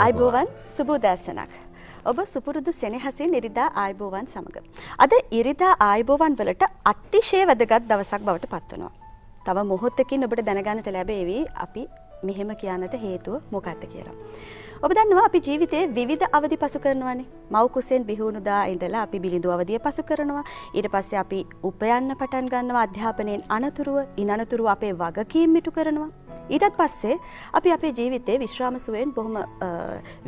අයිබෝවන් සුබෝදෑසනක් ඔබ සුපුරුදු සෙනෙහසින් ඉරිදා අයිබෝවන් සමග අද ඉරිදා අයිබෝවන් වලට අතිශය වැදගත් දවසක් බවට පත් වෙනවා. තව මොහොතකින් ඔබට දැනගන්නට ලැබෙවි අපි මෙහෙම කියන්නට හේතුව මොකක්ද කියලා. ඔබ දන්නවා අපි ජීවිතේ විවිධ අවදි පසු කරනවානේ. මව් කුසෙන් බිහුණුදා ඉඳලා අපි බිලිඳු අවදිය පසු කරනවා. ඊට පස්සේ අපි උපයන්න පටන් ගන්නවා අධ්‍යාපනයෙන් අනතුරුව, ඉනනතුරුව අපේ වගකීම් මිටු කරනවා. ඊටත් පස්සේ අපි අපේ ජීවිතේ විශ්‍රාම සුවයෙන් බොහොම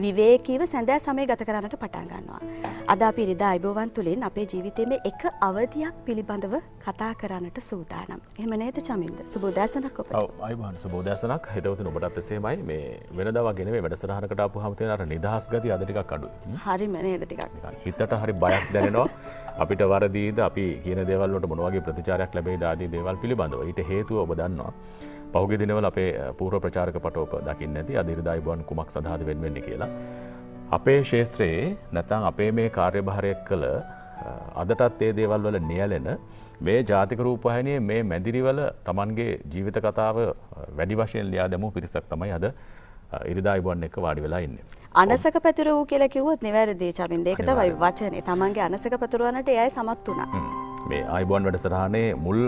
විවේකීව සැඳෑ සමය ගත කරන්නට පටන් ගන්නවා. අද අපි ඉරිදා අයිබෝවන් තුලින් අපේ ජීවිතයේ මේ එක අවදියක් පිළිබඳව කතා කරන්නට සූදානම්. එහෙම නේද චමින්ද? සුබෝදෑසනක් ඔබට. ඔව් අයිබෝවන් සුබෝදෑසනක්. හෙදවතුන් ඔබට එසේමයි මේ වෙනදා වගේ නෙමෙයි වැඩසටහනකට අපහම තියෙන අර නිදහස් ගතිය අද ටිකක් අඩුයි. හරිම නේද ටිකක්. හිතට හරි බයක් දැනෙනවා. අපිට වරදීද අපි කියන දේවල් වලට මොන වගේ ප්‍රතිචාරයක් ලැබෙයිද ආදී දේවල් පිළිබඳව. ඊට හේතුව ඔබ දන්නවා. පහුගිය දිනවල අපේ පූර්ව ප්‍රචාරක පටෝප දකින්නේ නැති අද ඉරිදා අයිබෝවන් කුමක් සඳහාද වෙන්නේ කියලා. අපේ ශාස්ත්‍රයේ නැත්නම් අපේ මේ කාර්යභාරය කළ අදටත් ඒ දේවල් වල නියැලෙන මේ ජාතික රූපවාහිනියේ මේ මැදිරිවල Tamanගේ ජීවිත කතාව වැඩි වශයෙන් ලියා දැමූ පිරිසක් තමයි අද ඉරිදා අයිබෝවන් එක වාඩි වෙලා ඉන්නේ. අනසක පතුරු වූ කියලා කිව්වොත් නෙවැරදි චමින්ද. ඒක තමයි වචනේ. Tamanගේ අනසක පතුරවන්නට එයයි සමත් වුණා. මේ අයිබෝවන් වැඩසටහනේ මුල්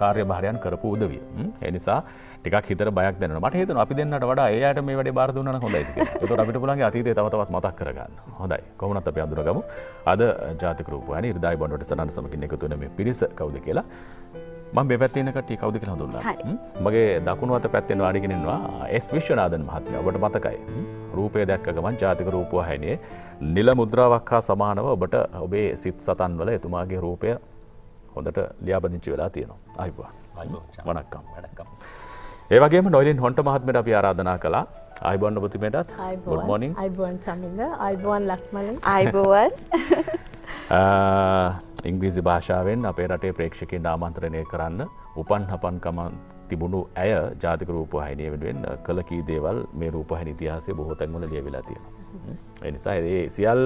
කාර්යභාරයන් කරපු උදවිය. ඒ නිසා ටිකක් හිතට බයක් දැනෙනවා. මට හිතෙනවා අපි දෙන්නට වඩා ඒ අයට මේ වැඩේ බාර දුන්නා නම් හොඳයි කියලා. ඒකට අපිට පුළුවන් අතීතේ තව තවත් මතක් කරගන්න. හොඳයි. කොහොම වුණත් අපි අඳුරගමු. අද ජාතික රූපවාහිනිය ඉරිදා අයිබෝවන් වැඩසටහන සමගින් එකතු වෙන මේ පිරිස කවුද කියලා. මම මේ පැත්තේ ඉන්න කට්ටිය කවුද කියලා හඳුන්වන්න. මගේ දකුණු අත පැත්තෙන් වාඩි කෙනෙක් ඉන්නවා එස් විශ්වනාදන් මහත්මයා. ඔබට මතකයි. රූපය දැක්ක ගමන් ජාතික රූපවාහිනියේ නිල මුද්‍රාවක් හා සමානව ඔබට ඔබේ සිත් සතන් වල එතුමාගේ රූපය හොඳට ලියාපදිංචි වෙලා තියෙනවා. ආයිබෝවන්. ආයිබෝවන්. වණක්කම්. වණක්කම්. ඒ වගේම නොයිලින් හොන්ට මහත්මයට අපි ආරාධනා කළා. ආයිබෝවන් ඔබතුමීටත්. Good morning. ආයිබෝවන් චමින්ද. ආයිබෝවන් ලක්මලන්. ආයිබෝවන්. ඉංග්‍රීසි භාෂාවෙන් අපේ රටේ ප්‍රේක්ෂකයන් ආමන්ත්‍රණය කරන්න උපන් හපන්කම තිබුණු ඇය ජාතික රූපවාහිනිය වෙනුවෙන් කළ කී දේවල් මේ රූපවාහිනී ඉතිහාසයේ බොහෝ තැන්වල ලියවිලා තියෙනවා. ඒ නිසා ඒ සියල්ල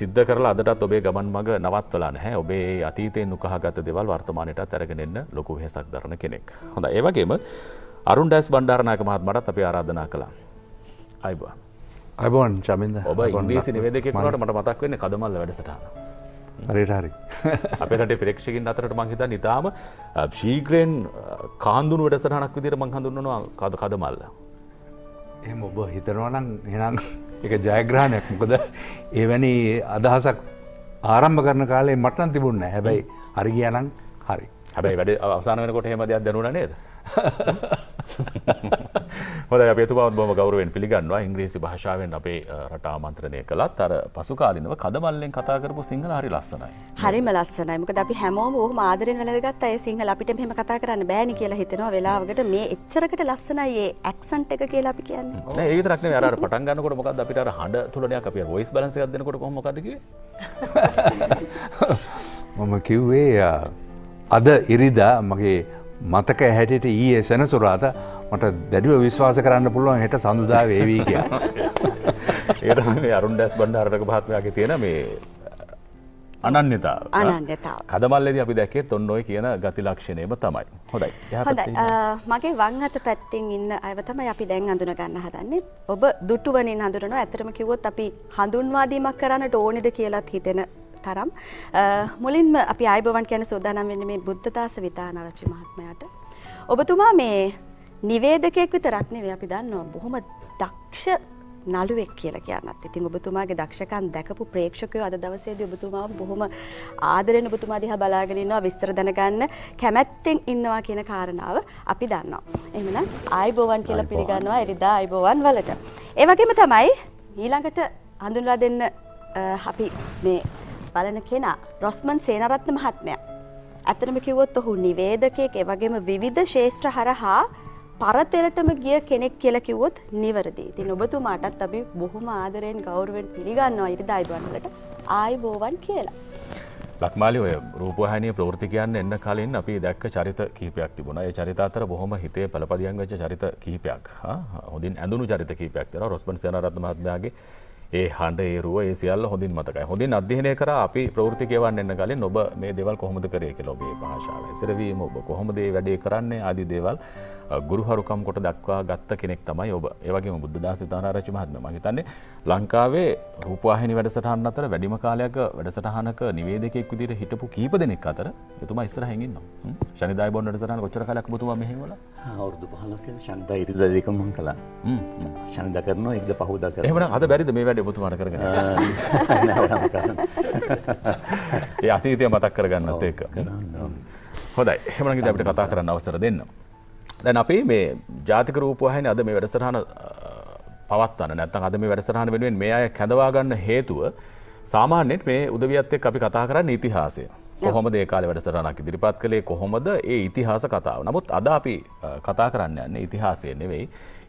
සිද්ධ කරලා අදටත් ඔබේ ගමන් මඟ නවත්වලා නැහැ. ඔබේ අතීතයෙන් උකහාගත් දේවල් වර්තමානයටත් අරගෙන එන්න ලොකු වෙහසක් දරන කෙනෙක්. හොඳයි. ඒ වගේම අරුන් ඩැස් බණ්ඩාරනායක මහත්මයාටත් අපි ආරාධනා කළා. ආයිබෝවන්. ආයිබෝවන් චමින්ද. ඔබ ඉංග්‍රීසි නිවේදකයෙක් වුණාට මට මතක් වෙන්නේ කදමල්ල වැඩසටහන. හරියට හරි. අපේ රටේ ප්‍රේක්ෂකින් අතරට මම හිතන්නේ ඊටාම ශීඝ්‍රයෙන් කාන්දුණු වැඩසටහනක් විදිහට මම හඳුන්වනවා කදමල්ල. එහෙම ඔබ හිතනවා නම් එහෙනම් ඒක ජයග්‍රහණයක්. මොකද එවැනි අදහසක් ආරම්භ කරන කාලේ මට නම් තිබුණේ නැහැ. හැබැයි හරි ගියා නම් හරි. හැබැයි වැඩ අවසන් වෙනකොට එහෙම දෙයක් දැනුණා නේද? හොඳයි. අපි එතුමාවත් බොහොම ගෞරවයෙන් පිළිගන්නවා. ඉංග්‍රීසි භාෂාවෙන් අපේ රට ආමන්ත්‍රණය කළත් අර පසුකාලීනව කදමල්ලෙන් කතා කරපු සිංහල හරි ලස්සනයි. හරිම ලස්සනයි. මොකද අපි හැමෝම ඕකම ආදරෙන් වැළඳගත්තා. ඒ සිංහල අපිට මෙහෙම කතා කරන්න බෑනේ කියලා හිතනවා වෙලාවකට. මේ එච්චරකට ලස්සනයි ඒ ඇක්සන්ට් එක කියලා අපි කියන්නේ. නෑ ඒ විතරක් නෙවෙයි. අර පටන් ගන්නකොට මොකද්ද අපිට අර හඬ තුලනයක් අපි වොයිස් බැලන්ස් එකක් දෙනකොට කොහොම මොකද්ද කිව්වේ? මම කිව්වේ අද ඉරිදා මගේ මතක හැටියට ඊයේ සෙනසුරාද මට දැඩිව විශ්වාස කරන්න පුළුවන් හෙට සඳුදා වේවි කියලා. ඒ තමයි මේ අරුන් ඩැස් බණ්ඩාරනායක මහත්මයාගේ තියෙන මේ අනන්‍යතාව. අනන්‍යතාව. කදමල්ලේදී අපි දැක්කෙත් ඔන්න ඔය කියන ගති ලක්ෂණයම තමයි. හොඳයි. හොඳයි. මගේ වම් අත පැත්තෙන් ඉන්න අයව තමයි අපි දැන් අඳුන ගන්න හදන්නේ. ඔබ දුටුවනින් හඳුනනවා. ඇත්තටම කිව්වොත් අපි හඳුන්වා දීමක් කරන්නට ඕනේද කියලාත් හිතෙන තරම්. මුලින්ම අපි අයිබෝවන් කියන සෝදානම් වෙන්නේ මේ බුද්ධදාස විතානාරච්චි මහත්මයාට. ඔබතුමා මේ නිවේදකයෙක් විතරක් නෙවෙයි අපි දන්නවා බොහොම දක්ෂ නළුවෙක් කියලා කියනත්. ඉතින් ඔබතුමාගේ දක්ෂකම් දැකපු ප්‍රේක්ෂකයෝ අද දවසේදී ඔබතුමාව බොහොම ආදරෙන් ඔබතුමා දිහා බලාගෙන ඉන්නවා විස්තර දැනගන්න කැමැත්තෙන් ඉන්නවා කියන කාරණාව අපි දන්නවා. එහෙමනම් අයිබෝවන් කියලා පිළිගන්නවා එරිදා අයිබෝවන් වලට. ඒ වගේම තමයි ඊළඟට හඳුන්වලා දෙන්න අපි මේ බලන කෙනා රොස්මන් සේනරත්න මහත්මයා. ඇත්තටම කිව්වොත් ඔහු නිවේදකයෙක්, ඒ වගේම විවිධ ශාස්ත්‍ර හරහා පරතරටම ගිය කෙනෙක් කියලා කිව්වොත් නිවැරදි. ඉතින් ඔබතුමාටත් අපි බොහොම ආදරයෙන් ගෞරවයෙන් පිළිගන්නවා ඉරිදා අයිබෝවන් වලට ආයිබෝවන් කියලා. ලක්මාලි ඔය රූපවාහිනිය ප්‍රවෘත්ති කියන්නේ එන්න කලින් අපි දැක්ක චරිත කීපයක් තිබුණා. ඒ චරිත අතර බොහොම හිතේ පළපදියම් වෙච්ච චරිත කීපයක්. හොඳින් ඇඳුණු චරිත කීපයක් තියෙනවා. රොස්මන් සේනරත්න මහත්මයාගේ ඒ හඬ ඒරුව ඒ සියල්ල හොඳින් මතකයි. හොඳින් අධ්‍යයනය කරලා අපි ප්‍රවෘත්ති කියවන්න එන්න කලින් ඔබ මේ දේවල් කොහොමද කරේ කියලා ඔබේ භාෂාවෙන් ඉස්සරවීම ඔබ කොහොමද මේ වැඩේ කරන්නේ ආදී දේවල් ගුරුහරුකම් කොට දක්වා ගත්ත කෙනෙක් තමයි ඔබ. ඒ වගේම බුද්ධදාස සිතානාරච්චි මහත්මයා මම හිතන්නේ ලංකාවේ රූපවාහිනී වැඩසටහන් අතර වැඩිම කාලයක වැඩසටහනක නිවේදකයෙක් විදිහට හිටපු කීප දෙනෙක් අතර එතුමා ඉස්සරහින් ඉන්නවා. ශනිදායි බොන්න වැඩසටහන කොච්චර කාලයක් ඔබතුමා මෙහෙම වුණා? අවුරුදු 15ක ශනිදා ඉරිදා දෙකම මම කළා. ශනිදා කරනවා ඉරිදා පහුදා කරනවා. එහෙමනම් අද බැරිද මේ වැඩේ ඔබතුමාට කරගන්න? නෑ නෑ කරන්න. ඒ අතීතය මතක් කරගන්නත් ඒක. හොඳයි. එහෙමනම් ඉතින් අපිට කතා කරන්න අවසර දෙන්න. දැන් අපි මේ ජාතික රූපවාහිනිය අද මේ වැඩසටහන පවත්වන්න නැත්නම් අද මේ වැඩසටහන වෙනුවෙන් මේ අය කැඳවා ගන්න හේතුව සාමාන්‍යයෙන් මේ උදවියත් එක්ක අපි කතා කරන්නේ ඉතිහාසය. කොහොමද ඒ කාලේ වැඩසටහනක් ඉදිරිපත් කළේ, කොහොමද ඒ ඉතිහාස කතාව. නමුත් අද අපි කතා කරන්න යන්නේ ඉතිහාසය නෙවෙයි.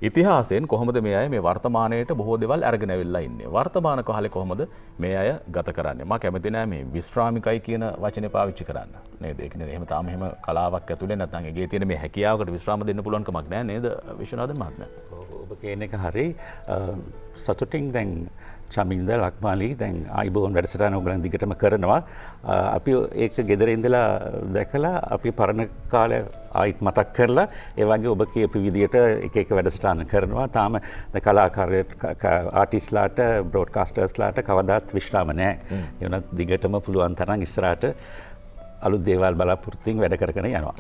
ඉතිහාසයෙන් කොහොමද මේ අය මේ වර්තමානයේට බොහෝ දේවල් අරගෙන අවිල්ලා ඉන්නේ. වර්තමාන කාලේ කොහොමද මේ අය ගත කරන්නේ. මම කැමති නෑ මේ විශ්‍රාමිකයි කියන වචනේ පාවිච්චි කරන්න. නේද? ඒක නේද? එහෙම තාම එහෙම කලාවක් ඇතුලේ නැත්නම් ඒකේ තියෙන මේ හැකියාවකට විශ්‍රාම දෙන්න පුළුවන් කමක් නෑ නේද? විශ්වනාදන් මහත්මයා. ඔබ කියන එක හරි සතුටින් දැන් චමින්ද ලක්මාලි දැන් ආයිබෝන් වැඩසටහන ඔයගලන් දිගටම කරනවා. අපි ඒක ගෙදර ඉඳලා දැකලා අපි පරණ කාලේ ආයිත් මතක් කරලා ඒ වගේ ඔබ කියපු විදිහට එක එක වැඩසටහන කරනවා. තාම කලාකාරයෝ ආටිස්ට්ලාට බ්‍රෝඩ්කාස්ටර්ස්ලාට කවදාත් විශ්‍රාම නැහැ. ඒ වුණත් දිගටම පුළුවන් තරම් ඉස්සරහට අලුත් දේවල් බලාපොරොත්තුෙන් වැඩ කරගෙන යනවා.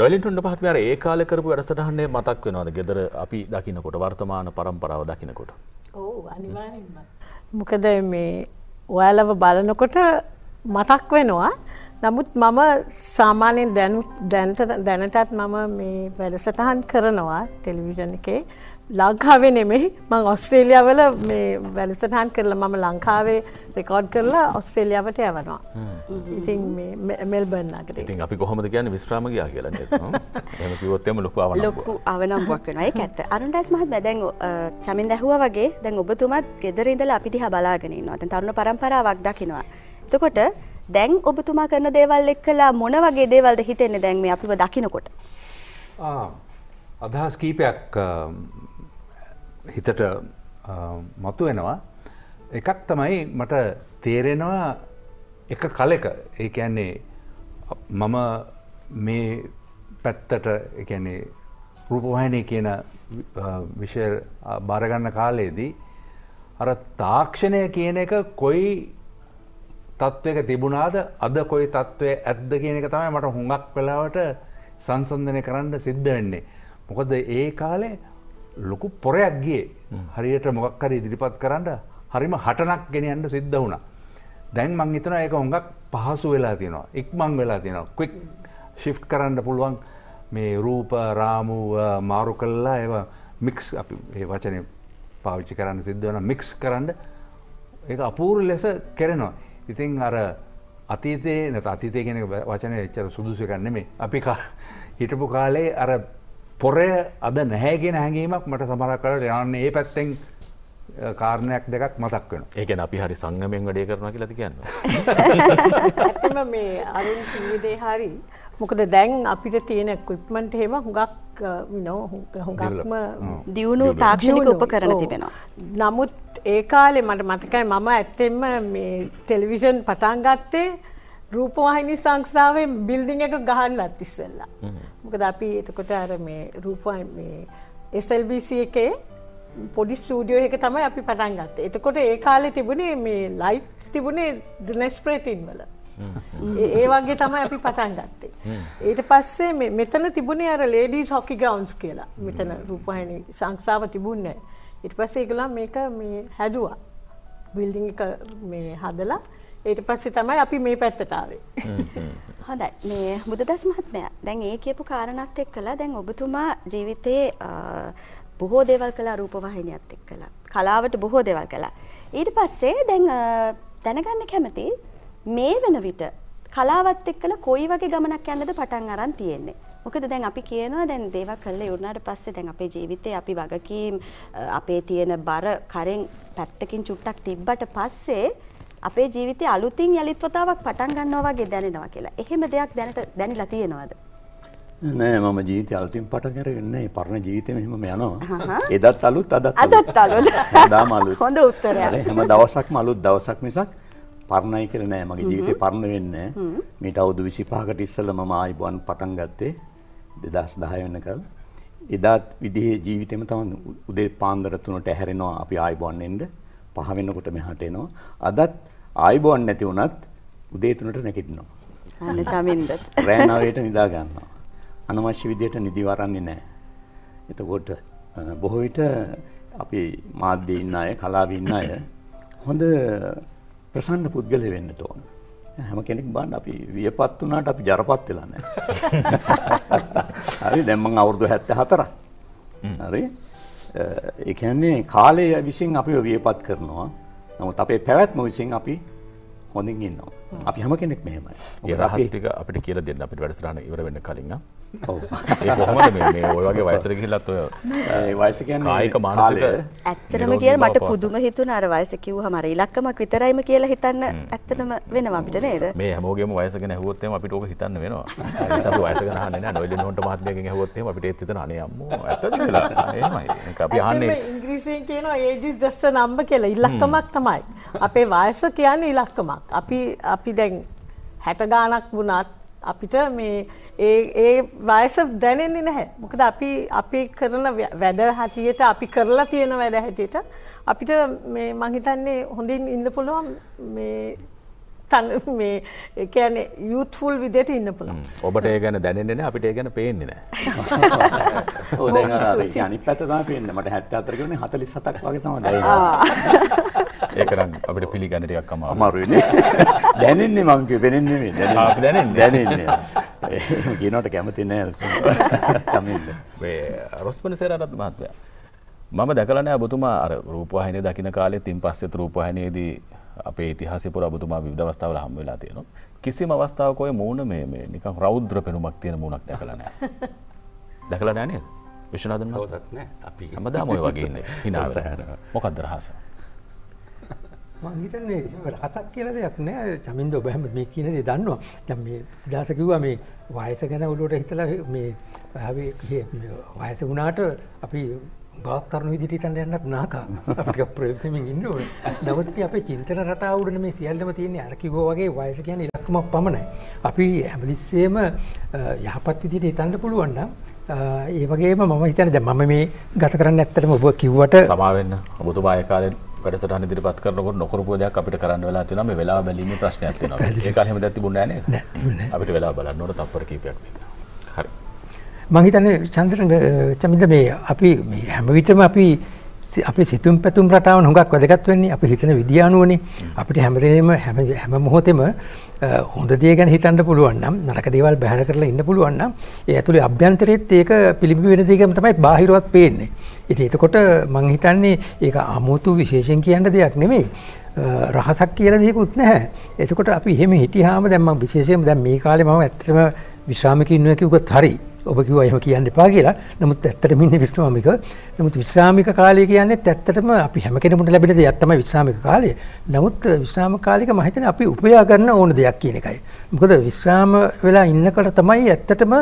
නොලින්ටුන්න පහත්මයා ඒ කාලේ කරපු වැඩසටහනේ මතක් වෙනවද ගෙදර අපි දකින්නකොට වර්තමාන පරම්පරාව දකින්නකොට? මොකද මේ ඔයාලව බලනකොට මතක් වෙනවා. නමුත් මම සාමාන්‍යයෙන් දැනටත් මම මේ වැඩසටහන් කරනවා ටෙලිවිෂන් එකේ. ලංකාවේ නෙමෙයි, මම ඔස්ට්‍රේලියාවල මේ වැඩසටහන් කරලා මම ලංකාවේ රෙකෝඩ් කරලා ඔස්ට්‍රේලියාවට යවනවා. ඉතින් මේ මෙල්බර්න් නගරේ. ඉතින් අපි කොහොමද කියන්නේ විශ්‍රාම ගියා කියලා නේද? එහෙම කිව්වොත් එහෙම ලොකු ආවනම්. ලොකු ආවනම්ක් වෙනවා. ඒක ඇත්ත. අරුණදාස් මහත්මයා දැන් චමින්ද ඇහුවා වගේ දැන් ඔබතුමාත් ගෙදර ඉඳලා අපි දිහා බලාගෙන ඉන්නවා. දැන් තරුණ පරම්පරාවක් දකිනවා. එතකොට දැන් ඔබතුමා කරන දේවල් එක්කලා මොන වගේ දේවල්ද හිතෙන්නේ දැන් මේ අපිව දකිනකොට? අදහස් කීපයක් හිතට මතු වෙනවා. එකක් තමයි මට තේරෙනවා එක කලෙක ඒ කියන්නේ මම මේ පැත්තට ඒ කියන්නේ රූපවාහිනිය කියන විෂය බාර ගන්න කාලේදී අර තාක්ෂණය කියන එක කොයි තත්වයක තිබුණාද, අද කොයි තත්වයේ ඇද්ද කියන එක තමයි මට හුඟක් වෙලාවට සංසන්දනය කරන්න සිද්ධ වෙන්නේ. මොකද ඒ කාලේ ලොකු පොරයක් ගියේ. හරියට මොකක් හරි ඉදිරිපත් කරන්න හරිම හටනක් ගෙනියන්න සිද්ධ වුණා. දැන් මම හිතනවා ඒක හුඟක් පහසු වෙලා තියෙනවා. ඉක්මන් වෙලා තියෙනවා. ක්වික් ෂිෆ්ට් කරන්න පුළුවන් මේ රූප රාමු මාරු කළා ඒවා මික්ස් අපි මේ වචනේ පාවිච්චි කරන්න සිද්ධ වෙනවා. මික්ස් කරන්න ඒක අපූර්ව ලෙස කරනවා. ඉතින් අර අතීතේ නැත්නම් අතීතය කියන වචනේ එච්චර සුදුසු එකක් නෙමෙයි. අපි හිටපු කාලේ අර පොරය අද නැහැ කියන හැඟීමක් මට සමහරක් වෙලාවට යන්නේ ඒ පැත්තෙන් කාරණයක් දෙකක් මතක් වෙනවා. ඒ කියන්නේ අපි හරි සංගමයෙන් වැඩේ කරනවා කියලාද කියන්නේ? ඇත්තම මේ අරුණ කිවිදේ හරි. මොකද දැන් අපිට තියෙන equipment එහෙම හුඟක් හුඟක්ම දියුණු තාක්ෂණික උපකරණ තිබෙනවා. නමුත් ඒ කාලේ මට මතකයි මම ඇත්තෙන්ම මේ ටෙලිවිෂන් පටන් ගත්තේ රූපවාහිනී සංස්ථාවේ බිල්ඩින් එක ගහන්නත් ඉස්සෙල්ලා. මොකද අපි එතකොට අර මේ රූපවාහිනී SLBC එකේ පොඩි ස්ටුඩියෝ එකක තමයි අපි පටන් ගත්තේ. එතකොට ඒ කාලේ තිබුණේ මේ ලයිට් තිබුණේ ඩිනස්ප්‍රේටින් වල. ඒ වගේ තමයි අපි පටන් ගත්තේ. ඊට පස්සේ මේ මෙතන තිබුණේ අර ලේඩීස් හොකි ග්‍රවුන්ඩ්ස් කියලා. මෙතන රූපවාහිනී සංස්ථාව තිබුණේ. ඊට පස්සේ ඒගොල්ලෝ මේක මේ හැදුවා. බිල්ඩින් එක මේ හදලා ඊට පස්සේ තමයි අපි මේ පැත්තට ආවේ. හොඳයි. මේ බුදුදාස මහත්මයා දැන් ඒ කියපු කාරණාත් එක්කලා දැන් ඔබතුමා ජීවිතේ බොහෝ දේවල් කළා රූපවාහිනියත් එක්කලා. කලාවට බොහෝ දේවල් කළා. ඊට පස්සේ දැන් දැනගන්න කැමති මේ වෙන විට කලාවත් එක්කලා කොයි වගේ ගමනක් යන්නද පටන් අරන් තියෙන්නේ? මොකද දැන් අපි කියනවා දැන් දේවල් කළේ වුණාට පස්සේ දැන් අපේ ජීවිතේ අපි වගකීම් අපේ තියෙන බර කරෙන් පැත්තකින් චුට්ටක් තිබ්බට පස්සේ අපේ ජීවිතේ අලුතින් යලිත් වතාවක් පටන් ගන්නවා වගේ දැනෙනවා කියලා. එහෙම දෙයක් දැනට දැනලා තියෙනවද? නෑ, මම ජීවිතේ අලුතින් පටන් අරගෙන නෑ. පරණ ජීවිතේම එහෙමම යනවා. එදත් අලුත් අදත් අලුත්. අදත් අලුත්. හැමදාම අලුත්. හොඳ උත්තරයක්. හැම දවසක්ම අලුත් දවසක් මිසක් පරණයි කියලා නෑ. මගේ ජීවිතේ පරණ වෙන්නේ නෑ. මේට අවුරුදු 25කට ඉස්සෙල්ලා මම ආයිබෝන් පටන් ගත්තේ. 2010 වෙනකල් එදාත් විදිහේ ජීවිතේම තමයි උදේ පාන්දර 3ට හැරෙනවා අපි ආයි බොන්න එන්න පහ වෙනකොට මෙහාට එනවා අදත් ආයි බොන්න නැති වුණත් උදේ 3ට නැගිටිනවා අනේ චමින්ද රෑ 9ට නිදා ගන්නවා අනවශ්‍ය විදිහට නිදි වරන්නේ නැහැ එතකොට බොහෝ විට අපි මාධ්‍යයේ ඉන්න අය කලාවේ ඉන්න අය හොඳ ප්‍රසන්න පුද්ගලයෙක් වෙන්න ඕන හැම කෙනෙක් බලන්න අපි වියපත් වුණාට අපි ජරපත් වෙලා නැහැ. හරි දැන් මම අවුරුදු 74ක්. හරි. ඒ කියන්නේ කාලය විසින් අපිව වියපත් කරනවා. නමුත් අපේ පැවැත්ම විසින් අපි හොඳින් ඉන්නවා. අපි හැම කෙනෙක් මෙහෙමයි. ඒ රහස් ටික අපිට කියලා දෙන්න අපිට වැඩසටහන ඉවර වෙන්න කලින් ආ. ඔව්. ඒක කොහොමද මේ ඔය වගේ වයසට ගිහිල්ලත් ඔය ඒ වයස කියන්නේ කායික මානසික ඇත්තටම කියලා මට පුදුම හිතුණා අර වයස කිව්වම අර ඉලක්කමක් විතරයිම කියලා හිතන්න ඇත්තටම වෙනවා අපිට නේද? මේ හැමෝගෙම වයස ගැන ඇහුවොත් එහෙම අපිට ඕක හිතන්න වෙනවා. ඒ නිසා අපි වයස ගැන අහන්නේ නැහැ. නොයලි නෝන්ට මහත්මයාගෙන් ඇහුවොත් එහෙම අපිට ඒත් හිතන අනේ අම්මෝ ඇත්තද කියලා. එහෙමයි. ඒක අපි අහන්නේ මේ ඉංග්‍රීසියෙන් කියනවා age is just a number කියලා ඉලක්කමක් තමයි. අපේ වයස කියන්නේ ඉලක්කමක්. අපි දැන් 60 ගානක් වුණත් අපිට මේ ඒ වයස දැනෙන්නේ නැහැ. මොකද අපි කරන වැඩ හැටියට අපි කරලා තියෙන වැඩ හැටියට අපිට මේ මං හිතන්නේ හොඳින් ඉන්න පුළුවන් මේ මේ කියන්නේ youthful විදියට ඉන්න පුළුවන්. ඔබට ඒ ගැන දැනෙන්නේ නැහැ අපිට ඒ ගැන පේන්නේ නැහැ. ඔව් දැන් අනිත් පැත්ත තමයි පේන්නේ. මට 74 කියන්නේ 47ක් වගේ තමයි දැනෙන්නේ. ඒක නම් අපිට පිළිගන්න ටිකක් අමාරුයි නේ. දැනෙන්නේ මම කිව්වේ වෙනෙන්නේ නෙමෙයි. දැනෙන්නේ. කියනකට කැමති නෑ. කමින්ද. මේ රොස්පනසේරාරත් මහත්තයා. මම දැකලා නෑ ඔබතුමා අර රූපවාහිනිය දකින්න කාලේ තින් පස්සෙත් රූපවාහිනියේදී අපේ ඉතිහාසය පුරා ඔබතුමා විවිධ අවස්ථාවල හම් වෙලා තියෙනවා. කිසිම අවස්ථාවක ඔය මූණ මේ නිකන් රෞද්‍ර පෙනුමක් තියෙන මූණක් දැකලා නෑ. දැකලා නෑ නේද? විශ්වනාදන් මහත්තයාත් නෑ. අපි හැමදාම ඔය වගේ ඉන්නේ. හිනාවර. මොකක්ද රහස? මම හිතන්නේ රහසක් කියලා දෙයක් නෑ චමින්ද ඔබ හැම මේ කියන දේ දන්නවා දැන් මේ ඉදාස කිව්වා මේ වයස ගැන ඔලුවට හිතලා මේ වයස වුණාට අපි භාග කරන විදිහට හිතන්න යන්නත් නාකා අපිට ප්‍රවේශමින් ඉන්න ඕනේ නමුත් අපේ චින්තන රටාව උඩනේ මේ සියල්ලම තියෙන්නේ අර කිව්වා වගේ වයස කියන්නේ ඉලක්කමක් පමණයි අපි හැමලිස්සෙම යහපත් විදිහට හිතන්න පුළුවන් නම් ඒ වගේම මම හිතන්නේ දැන් මම මේ ගත කරන්නේ ඇත්තටම ඔබ කිව්වට සමා වෙන්න ඔබතුමා ඒ කාලේ වැඩසටහන ඉදිරිපත් කරනකොට නොකරපු දෙයක් අපිට කරන්න වෙලා තියෙනවා මේ වෙලාව බැලීමේ ප්‍රශ්නයක් තියෙනවා. ඒක අර හැම දෙයක් තිබුණේ නැහැ නේද? නැහැ. අපිට වෙලාව බලන්න ඕන තප්පර කීපයක් මේක. හරි. මම හිතන්නේ චන්දරංග චමින්ද මේ අපි මේ හැම විටම අපි අපේ සිතුම් පැතුම් රටාව හුඟක් වැදගත් වෙන්නේ අපි හිතන විදිය අනුවනේ. අපිට හැමදේම හැම මොහොතෙම හොඳ දේ ගැන හිතන්න පුළුවන් නම් නරක දේවල් බැහැර කරලා ඉන්න පුළුවන් නම් ඒ ඇතුලේ අභ්‍යන්තරයේත් ඒක පිළිඹු වෙන දේ ගැන තමයි බාහිරවත් පේන්නේ. ඉතින් එතකොට මම හිතන්නේ ඒක අමුතු විශේෂයෙන් කියන්න දෙයක් නෙමෙයි රහසක් කියලා දෙයක්වත් නැහැ. එතකොට අපි එහෙම හිටියාම දැන් මම විශේෂයෙන්ම දැන් මේ කාලේ මම ඇත්තටම විශ්‍රාමික ඉන්නවා කිව්වොත් හරි. ඔබ කිව්වා එහෙම කියන්න එපා කියලා. නමුත් ඇත්තටම ඉන්නේ විශ්‍රාමික. නමුත් විශ්‍රාමික කාලය කියන්නේ ඇත්තටම අපි හැම කෙනෙකුට ලැබෙන දෙයක් තමයි විශ්‍රාමික කාලය. නමුත් විශ්‍රාම කාලික මම හිතන්නේ අපි උපයා ගන්න ඕන දෙයක් කියන එකයි. මොකද විශ්‍රාම වෙලා ඉන්නකොට තමයි ඇත්තටම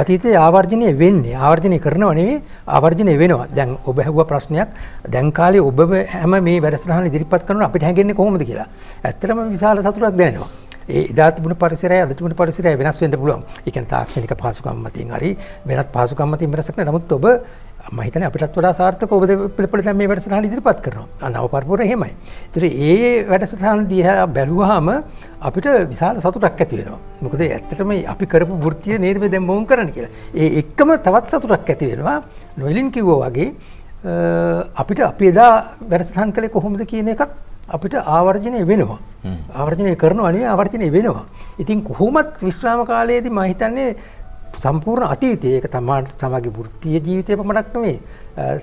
අතීතයේ ආවර්ජනය වෙන්නේ. ආවර්ජනය කරනව නෙවෙයි ආවර්ජනය වෙනවා. දැන් ඔබ අහුවා ප්‍රශ්නයක්. දැන් කාලේ ඔබ හැම මේ වැඩසටහන ඉදිරිපත් කරනවා අපිට හැංගෙන්නේ කොහොමද කියලා. ඇත්තටම විශාල සතුටක් දැනෙනවා. ඒ එදා තිබුණු පරිසරය අද තිබුණු පරිසරය වෙනස් වෙන්න පුළුවන්. ඒ කියන්නේ තාක්ෂණික පහසුකම් මතින් හරි වෙනත් පහසුකම් මතින් වෙනසක් නැහැ. නමුත් ඔබ මම හිතන්නේ අපිටත් වඩා සාර්ථකව ඔබ පිළිපොළ දැන් මේ වැඩසටහන ඉදිරිපත් කරනවා. නවපරපුර එහෙමයි. ඒතර ඒ වැඩසටහන දිහා බැලුවාම අපිට විශාල සතුටක් ඇති වෙනවා. මොකද ඇත්තටම අපි කරපු වෘත්තිය නේද මේ දැන් මොම් කරන්න කියලා. ඒ එක්කම තවත් සතුටක් ඇති වෙනවා. නොයලින් කිව්වා වගේ අපිට අපි එදා වැඩසටහන් කළේ කොහොමද කියන එකත් අපිට ආවර්ජනය වෙනවා. ආවර්ජනය කරනවා නෙවෙයි ආවර්ජනය වෙනවා. ඉතින් කොහොමත් විශ්‍රාම කාලයේදී මම හිතන්නේ සම්පූර්ණ අතීතයේ ඒක තමගේ වෘත්තීය ජීවිතය පමණක් නෙවෙයි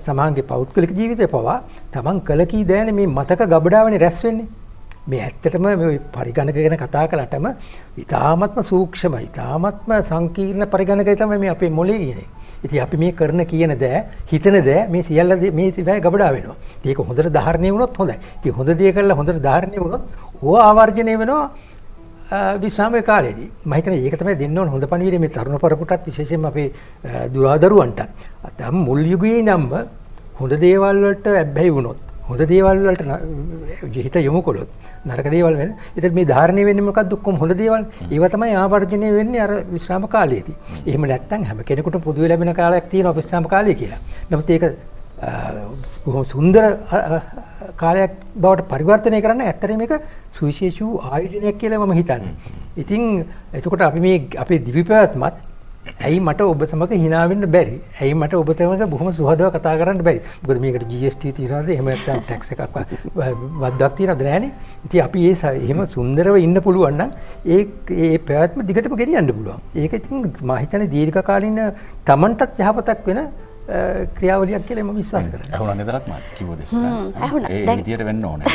සමාජයේ පෞද්ගලික ජීවිතය පවා තමන් කළ කී දෑනේ මේ මතක ගබඩාවනේ රැස් වෙන්නේ. මේ ඇත්තටම මේ පරිගණක ගැන කතා කළාටම ඉතාමත්ම සූක්ෂමයි. ඉතාමත්ම සංකීර්ණ පරිගණකයි තමයි මේ අපේ මොළේ ඉන්නේ. ඉතින් අපි මේ කරන කියන දෑ හිතන දෑ මේ සියල්ල මේ ඉතින් ගබඩා වෙනවා. ඉතින් ඒක හොඳට ධාරණය වුණොත් හොඳයි. ඉතින් හොඳ දේ කරලා හොඳට ධාරණය වුණොත් ඕවා ආවර්ජනය වෙනවා විශ්‍රාමයේ කාලෙදී. මම හිතන්නේ ඒක තමයි දෙන්න ඕන හොඳ පණිවිඩය මේ තරුණ පරපුරටත් විශේෂයෙන්ම අපේ දුරාදරුවන්ට. අතම් මුල් යුගයේ ඉඳන්ම හොඳ දේවල් වලට ඇබ්බැහි වුණොත් හොඳ දේවල් වලට හිත යොමු කළොත් නරක දේවල් වෙන. ඒත් මේ ධාරණය වෙන්නේ මොකද්ද? ඔක්කොම හොඳ දේවල්. ඒව තමයි ආවර්ජණය වෙන්නේ අර විශ්‍රාම කාලයේදී. එහෙම නැත්නම් හැම කෙනෙකුටම පුදුවේ ලැබෙන කාලයක් තියෙනවා විශ්‍රාම කාලය කියලා. නමුත් ඒක බොහොම සුන්දර කාලයක් බවට පරිවර්තනය කරන්න ඇත්තටම මේක සුවිශේෂී ආයෝජනයක් කියලා මම හිතන්නේ. ඉතින් එතකොට අපි මේ අපේ දිවිපැවැත්මත් ඇයි මට ඔබ සමග hina වෙන්න බැරි? ඇයි මට ඔබ සමග බොහොම සුහදව කතා කරන්න බැරි? මොකද මේකට GST තියනවාද? එහෙම නැත්නම් ටැක්ස් එකක් වද්දක් තියනද නැහනේ. ඉතින් අපි ඒ එහෙම සුන්දරව ඉන්න පුළුවන් නම් ඒ පැවැත්ම දිගටම ගෙනියන්න පුළුවන්. ඒක ඉතින් මම හිතන්නේ දීර්ඝ කාලින Tamanටත් යහපතක් වෙන ක්‍රියාවලියක් කියලා මම විශ්වාස කරනවා. අහුණා නේදක් මා කිව්වද? අහුණා. ඒ විදියට වෙන්න ඕනේ.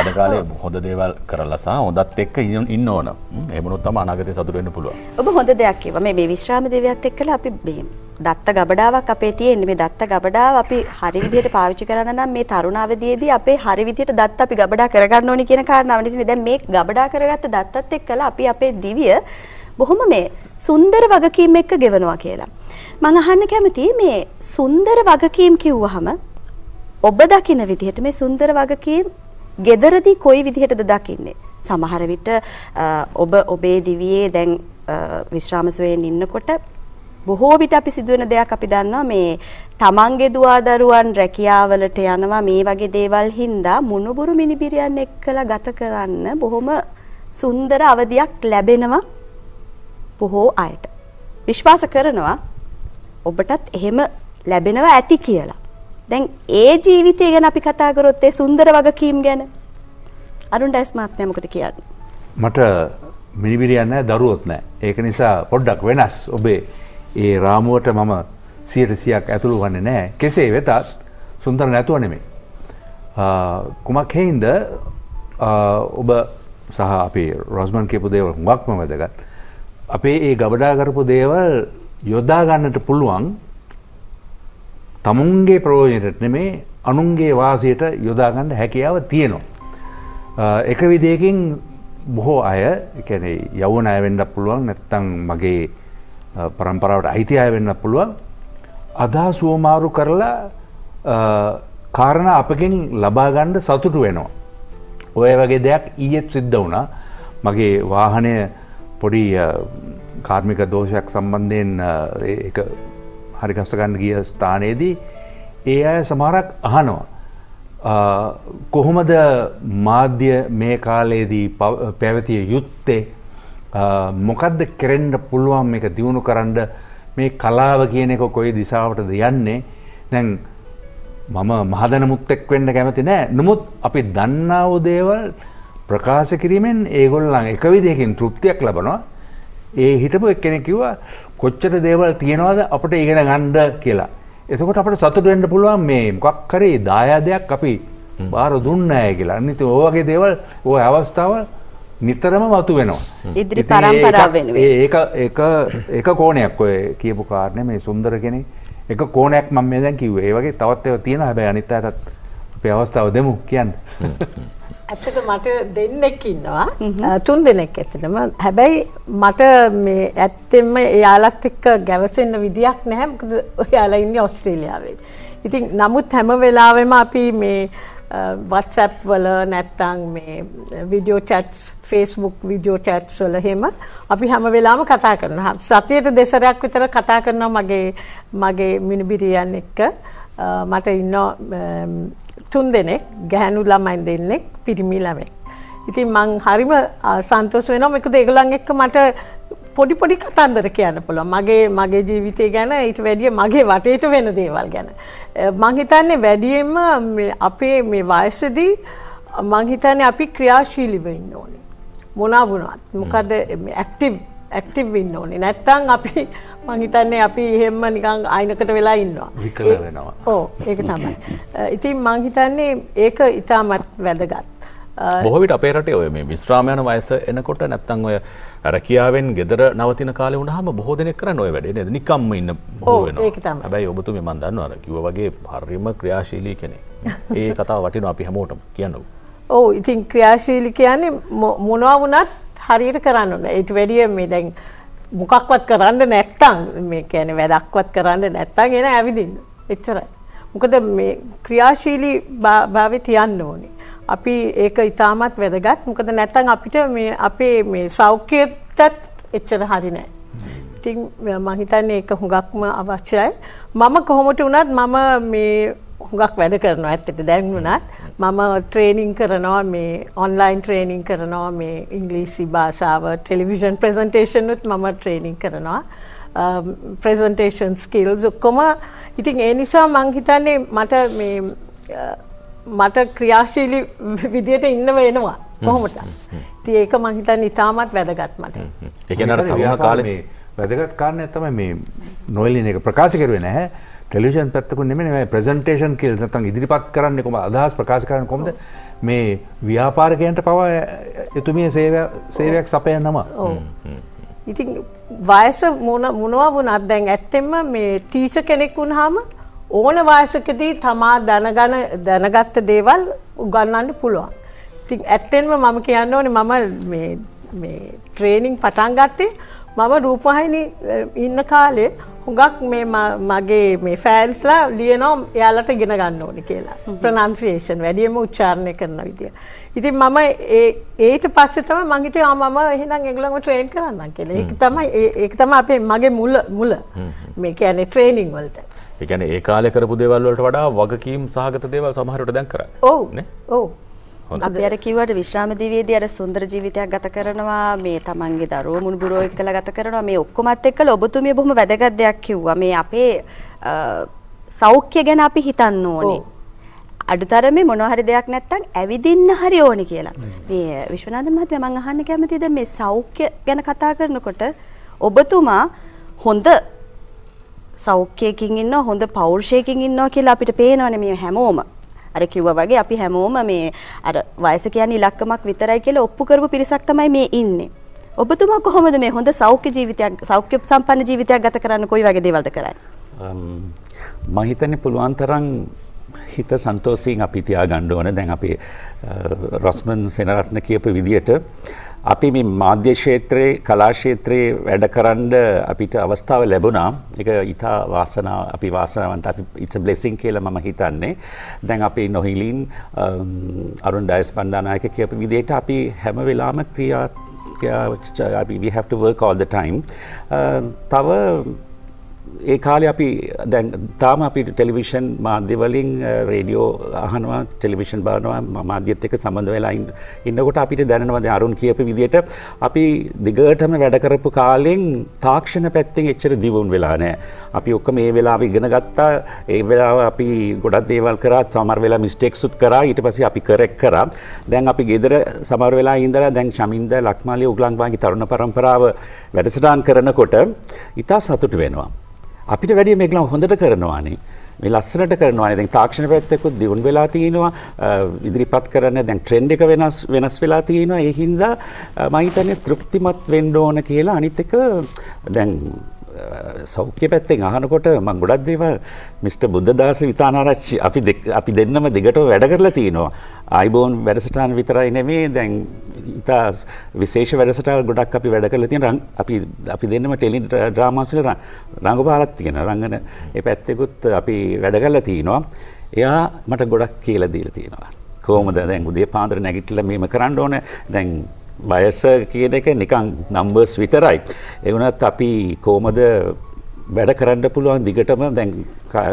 අද කාලේ හොඳ දේවල් කරලා සහ හොඳත් එක්ක ඉන්න ඕන. එහෙම වුණොත් තමයි අනාගතේ සතුට වෙන්න පුළුවන්. ඔබ හොඳ දෙයක් කියවා. මේ විශ්‍රාම දේවියත් එක්කලා අපි මේ දත්ත ගබඩාවක් අපේ තියෙන්නේ. මේ දත්ත ගබඩාව අපි හරි විදියට පාවිච්චි කරනවා නම් මේ තරුණ අවදියේදී අපේ හරි විදියට දත් අපි ගබඩා කරගන්න ඕනේ කියන කාරණාව නේද? දැන් මේ ගබඩා කරගත්ත දත්තත් එක්කලා අපි අපේ දිවිය බොහොම මේ සුන්දර වගකීම් එක්ක ගෙවනවා කියලා. මම අහන්න කැමතියි මේ සුන්දර වගකීම් කිව්වහම ඔබ දකින විදිහට මේ සුන්දර වගකීම් gederදී කොයි විදිහටද දකින්නේ? සමහර විට ඔබ ඔබේ දිවියේ දැන් විශ්‍රාම සුවයෙන් ඉන්නකොට බොහෝ විට අපි සිදුවෙන දෙයක් අපි දන්නවා මේ තමන්ගේ දුවා දරුවන් රැකියාවලට යනවා මේ වගේ දේවල් හින්දා මුණුබුරු මිනිබිරියන් එක්කලා ගත කරන්න බොහොම සුන්දර අවධියක් ලැබෙනවා බොහෝ අයට. විශ්වාස කරනවා ඔබටත් එහෙම ලැබෙනවා ඇති කියලා. දැන් ඒ ජීවිතය ගැන අපි කතා කරොත් ඒ සුන්දර වගකීම් ගැන අරුණ ඩයිස් මහත්මයා මොකද කියන්නේ? මට මිනිබිරියක් නැහැ, දරුවොත් නැහැ. ඒක නිසා පොඩ්ඩක් වෙනස්. ඔබේ ඒ රාමුවට මම 100%ක් ඇතුළු වෙන්නේ නැහැ. කෙසේ වෙතත් සුන්දර නැතුව නෙමෙයි. කුමක් හේඳ ඔබ සහ අපේ රොස්මන් කියපු දේවල් හුඟක්ම වැදගත්. අපේ ඒ ගබඩා කරපු දේවල් යොදා ගන්නට පුළුවන් තමුන්ගේ ප්‍රයෝජනයට නෙමේ අනුන්ගේ වාසියට යොදා ගන්න හැකියාව තියෙනවා. එක විදියකින් බොහෝ අය කියන්නේ යවුණ අය වෙන්න පුළුවන්, නැත්තම් මගේ પરම්පරාවට අයිති අය වෙන්න පුළුවන්. අදහස් වමාරු කරලා කාරණා අපකින් ලබා ගන්න සතුටු වෙනවා. ඔය වගේ දෙයක් ඊයේත් සිද්ධ වුණා. මගේ වාහනය පොඩි කාර්මික දෝෂයක් සම්බන්ධයෙන් ඒක හරි ගස්ස ගන්න ගිය ස්ථානයේදී ඒ අය සමහරක් අහනවා කොහොමද මාධ්‍ය මේ කාලයේදී පැවතිය යුත්තේ, මොකද්ද කරන්න පුළුවන් මේක දියුණු කරන්න, මේ කලාව කියන එක කොයි දිශාවටද යන්නේ. දැන් මම මහදන මුත්තෙක් වෙන්න කැමති නෑ, නමුත් අපි දන්නා වූ දේවල් ප්‍රකාශ කිරීමෙන් ඒගොල්ලන් එක විදිහකින් තෘප්තියක් ලබනවා. ඒ හිටපු එක්කෙනෙක් කිව්වා කොච්චර දේවල් තියෙනවද අපිට ඉගෙන ගන්නද කියලා. එතකොට අපිට සතුටු වෙන්න පුළුවන් මේ මොකක් හරි දායාදයක් අපි බාර දුන්නාය කියලා. අනිත් ඒ වගේ දේවල් ওই අවස්ථාවල් නිතරම වතු වෙනවා. ඉදිරි පරම්පරාව වෙනුවෙන්. ඒක කෝණයක් ඔය කියපු කාරණේ මේ සුන්දර කෙනේ. එක කෝණයක් මම මේ දැන් කිව්වේ. ඒ වගේ තවත් ඒවා තියෙනවා. හැබැයි අනිත් අයටත් අපි අවස්ථාව දෙමු කියන්නේ. ඇත්තට මට දෙන්නෙක් ඉන්නවා, 3 දෙනෙක් ඇත්තටම. හැබැයි මට මේ ඇත්තෙන්ම එයාලත් එක්ක ගැවසෙන්න විදියක් නැහැ, මොකද ඔයාලා ඉන්නේ ඕස්ට්‍රේලියාවේ. ඉතින් නමුත් හැම වෙලාවෙම අපි මේ WhatsApp වල නැත්තම් මේ video chats, Facebook video chats වල එහෙම අපි හැම වෙලාවම කතා කරනවා. සතියට 2 සැරයක් විතර කතා කරනවා මගේ මිනිබිරියන් එක්ක. මට ඉන්නවා 3 දෙනෙක්, ගැහණු ළමයි 2 දෙනෙක්, පිරිමි ළමෙක්. ඉතින් මං හරිම සන්තෝෂ වෙනවා, මොකද ඒගොල්ලන් එක්ක මට පොඩි පොඩි කතන්දර කියන්න පුළුවන්. මගේ ජීවිතය ගැන, ඊට වැඩිය මගේ වටේට වෙන දේවල් ගැන. මං හිතන්නේ වැඩියෙන්ම අපේ මේ වයසේදී මං හිතන්නේ අපි ක්‍රියාශීලීව ඉන්න ඕනේ. මොනවා වුණත් මොකද ඇක්ටිව් වෙන්න ඕනේ. නැත්තම් අපි මං හිතන්නේ අපි එහෙම නිකන් අයිනකට වෙලා ඉන්නවා. විකල වෙනවා. ඔව් ඒක තමයි. ඉතින් මං හිතන්නේ ඒක ඉතාමත් වැදගත්. බොහෝ විට අපේ රටේ ඔය මේ විශ්‍රාම යන වයස එනකොට නැත්තම් ඔය රැකියාවෙන් ගෙදර නවතින කාලේ වුණාම බොහෝ දෙනෙක් කරන ඔය වැඩේ නේද? නිකම්ම ඉන්න බොහෝ වෙනවා. ඒක තමයි. හැබැයි ඔබතුමී මං දන්නවා අර කිව්වා වගේ හරිම ක්‍රියාශීලී කෙනෙක්. ඒ කතාව වටිනවා අපි හැමෝටම කියන්නකෝ. ඔව් ඉතින් ක්‍රියාශීලී කියන්නේ මොනවා වුණත් හරියට කරන්න ඕනේ. ඊට වැඩිය මේ දැන් මොකක්වත් කරන්න නැත්තම් මේ කියන්නේ වැඩක්වත් කරන්න නැත්තම් එන ඇවිදින්න. එච්චරයි. මොකද මේ ක්‍රියාශීලී භාවය තියන්න ඕනේ. අපි ඒක ඉතාමත් වැදගත්. මොකද නැත්නම් අපිට මේ අපේ මේ සෞඛ්‍යයත් එච්චර හරි නැහැ. ඉතින් මම හිතන්නේ ඒක හුඟක්ම අවශ්‍යයි. මම කොහොමද වුණත් මම මේ හුඟක් වැඩ කරනවා ඇත්තට දැන් වුණත් මම ට්‍රේනින් කරනවා මේ ඔන්ලයින් ට්‍රේනින් කරනවා මේ ඉංග්‍රීසි භාෂාව ටෙලිවිෂන් ප්‍රසන්ටේෂන් උත් මම ට්‍රේනින් කරනවා ප්‍රසන්ටේෂන් ස්කිල්ස් ඔක්කොම ඉතින් ඒ නිසා මම හිතන්නේ මට ක්‍රියාශීලී විදියට ඉන්න වෙනවා කොහොමද ඉතින් ඒක මම හිතන්නේ ඉතාමත් වැදගත් මට ඒ කියන්නේ අර තවම කාලේ වැදගත් කාරණේ තමයි මේ නොයලින් එක ප්‍රකාශ කරුවේ නැහැ टेलीविजन पत्तको नीमें प्रेजेंटेशन के इदिरीपात कराने को अदास प्रकाश कराने को मे व्यापार के अंत पावा तुम्हें सेवा सेवा सपय नम आई थिंक वयस मुन मुनवा वुना देंगे अत्यम मे टीचर के कुन्हाम ओन वयस के दी थमा दानगान दानगास्त देवाल उगानाने पुलवा थिंक अत्यम मम के यानो ने मम मे मे ट्रेनिंग पटांगाते मम रूपवाहिनी इन काले හුඟක් මේ මගේ මේ ෆෑන්ස්ලා ලියනවා එයාලට ඉගෙන ගන්න ඕනේ කියලා. ප්‍රොනන්සියේෂන් වැඩිම උච්චාරණය කරන විදිය. ඉතින් මම ඒට පස්සේ තමයි මං හිතුවා මම එහෙනම් ඒගොල්ලන්ව ට්‍රේන් කරන්නම් කියලා. ඒක තමයි අපේ මගේ මුල. මේ කියන්නේ ට්‍රේනින් වලට. ඒ කියන්නේ ඒ කාලේ කරපු දේවල් වලට වඩා වගකීම් සහගත දේවල් සමහර විට දැන් කරන්නේ. ඔව් නේ. ඔව්. අපි අර කිව්වට විශ්‍රාම දිවියේදී අර සුන්දර ජීවිතයක් ගත කරනවා මේ තමන්ගේ දරුවෝ මුණුබුරෝ එක්කලා ගත කරනවා මේ ඔක්කොමත් එක්කලා ඔබතුමිය බොහොම වැදගත් දෙයක් කිව්වා මේ අපේ සෞඛ්‍ය ගැන අපි හිතන්න ඕනේ අඩුතරමේ මොනවා හරි දෙයක් නැත්තම් ඇවිදින්න හරි ඕනේ කියලා මේ විශ්වනාද මහත්මයා මම අහන්න කැමතියි දැන් මේ සෞඛ්‍ය ගැන කතා කරනකොට ඔබතුමා හොඳ සෞඛ්‍යයකින් ඉන්නවා හොඳ පෞරුෂයකින් ඉන්නවා කියලා අපිට පේනවනේ මේ හැමෝම अरे किवा वगे अभी हेमोम में अरे वयस के इलाकमक वितराय के ओप्पु करबो पिरिसक तमय में इन्ने ओबतुमा कोहमद में होंद सौख्य जीवितक सौख्य संपन्न जीवितक गत करन कोई वगे देवल द कराय महितने पुलवान तरंग हित संतोषिंग අපි තියාගන්න ඕනේ දැන් අපි රොස්මන් සේනරත්න කියපු විදියට අපි මේ මාධ්‍ය ක්ෂේත්‍රයේ කලා ක්ෂේත්‍රයේ වැඩකරන අපිට අවස්ථාව ලැබුණා ඒක ඊතා වාසනාව අපි වාසනාවන්ත අපි it's a blessing කියලා මම හිතන්නේ දැන් අපි නොහිලින් අරුණ ඩයස් බණ්ඩාරනායක කියපු විදියට අපි හැම වෙලාවම ක්‍රියා we have to work all the time තව ඒ කාලේ අපි දැන් තාම අපි ටෙලිවිෂන් මාධ්‍ය වලින් රේඩියෝ අහනවා ටෙලිවිෂන් බලනවා මාධ්‍යත් එක්ක සම්බන්ධ වෙලා ඉන්නකොට අපිට දැනෙනවා දැන් අරුණ කියපු විදිහට අපි දිගටම වැඩ කරපු කාලෙන් තාක්ෂණ පැත්තෙන් එච්චර දියුණු වෙලා නැහැ. අපි ඔක්කොම මේ වෙලාව ඉගෙන ගත්තා. ඒ වෙලාව අපි ගොඩක් දේවල් කරා සමහර වෙලා මිස්ටේක්ස් උත් කරා ඊට පස්සේ අපි කරෙක් කරා. දැන් අපි ගෙදර සමහර වෙලා ඉඳලා දැන් ශමින්ද ලක්මාලිය උගලන්වාගේ තරුණ පරම්පරාව වැඩසටහන් කරනකොට ඉතා සතුටු වෙනවා. අපිට වැඩි මේගොල්ලෝ හොඳට කරනවානේ මේ ලස්සනට කරනවානේ දැන් තාක්ෂණ පැත්තකුත් දියුණු වෙලා තියෙනවා ඉදිරිපත් කරන දැන් ට්‍රෙන්ඩ් එක වෙනස් වෙලා තියෙනවා ඒ හින්දා මම හිතන්නේ තෘප්තිමත් වෙන්න ඕන කියලා අනිත් එක දැන් සෞඛ්‍ය පැත්තෙන් අහනකොට මම ගොඩක් දේවල් මිස්ටර් බුද්ධදාස විතානාරච්චි අපි දෙන්නම දෙකටම වැඩ කරලා තිනවා ආයිබෝන් වැඩසටහන විතරයි නෙමෙයි දැන් ඉතා විශේෂ වැඩසටහන් ගොඩක් අපි වැඩ කරලා තියෙන අපි දෙන්නම ටෙලි ඩ්‍රාමාස් වල රංගපාලත් තියෙනවා රංගන ඒ පැත්තෙකුත් අපි වැඩ කරලා තිනවා එයා මට ගොඩක් කියලා දීලා තිනවා කොහොමද දැන් උදේ පාන්දර නැගිටලා මේම කරන්න ඕන දැන් බයස කියන එක නිකන් නම්බර්ස් විතරයි ඒ වුණත් අපි කොහොමද වැඩ කරන්න පුළුවන් දිගටම දැන්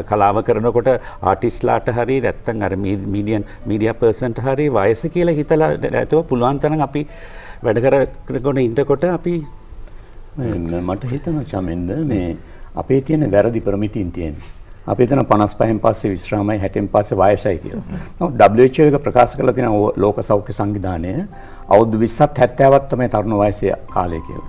කලාව කරනකොට ආටිස්ට්ලාට හරි නැත්නම් අර මීඩියා පර්සන්ට හරි වයස කියලා හිතලා නැතුව පුළුවන් තරම් අපි වැඩ කරගෙන ඉන්නකොට අපි මට හිතෙනවා චමෙන්ද මේ අපේ තියෙන වැරදි ප්‍රමිතින් තියෙනවා අපි හිතන 55න් පස්සේ විශ්‍රාමයි 60න් පස්සේ වයසයි කියලා. නමුත් WHO එක ප්‍රකාශ කරලා තියෙන ලෝක සෞඛ්‍ය සංවිධානය අවුරුදු 20ත් 70ත් තමයි තරුණ වයසේ කාලය කියලා.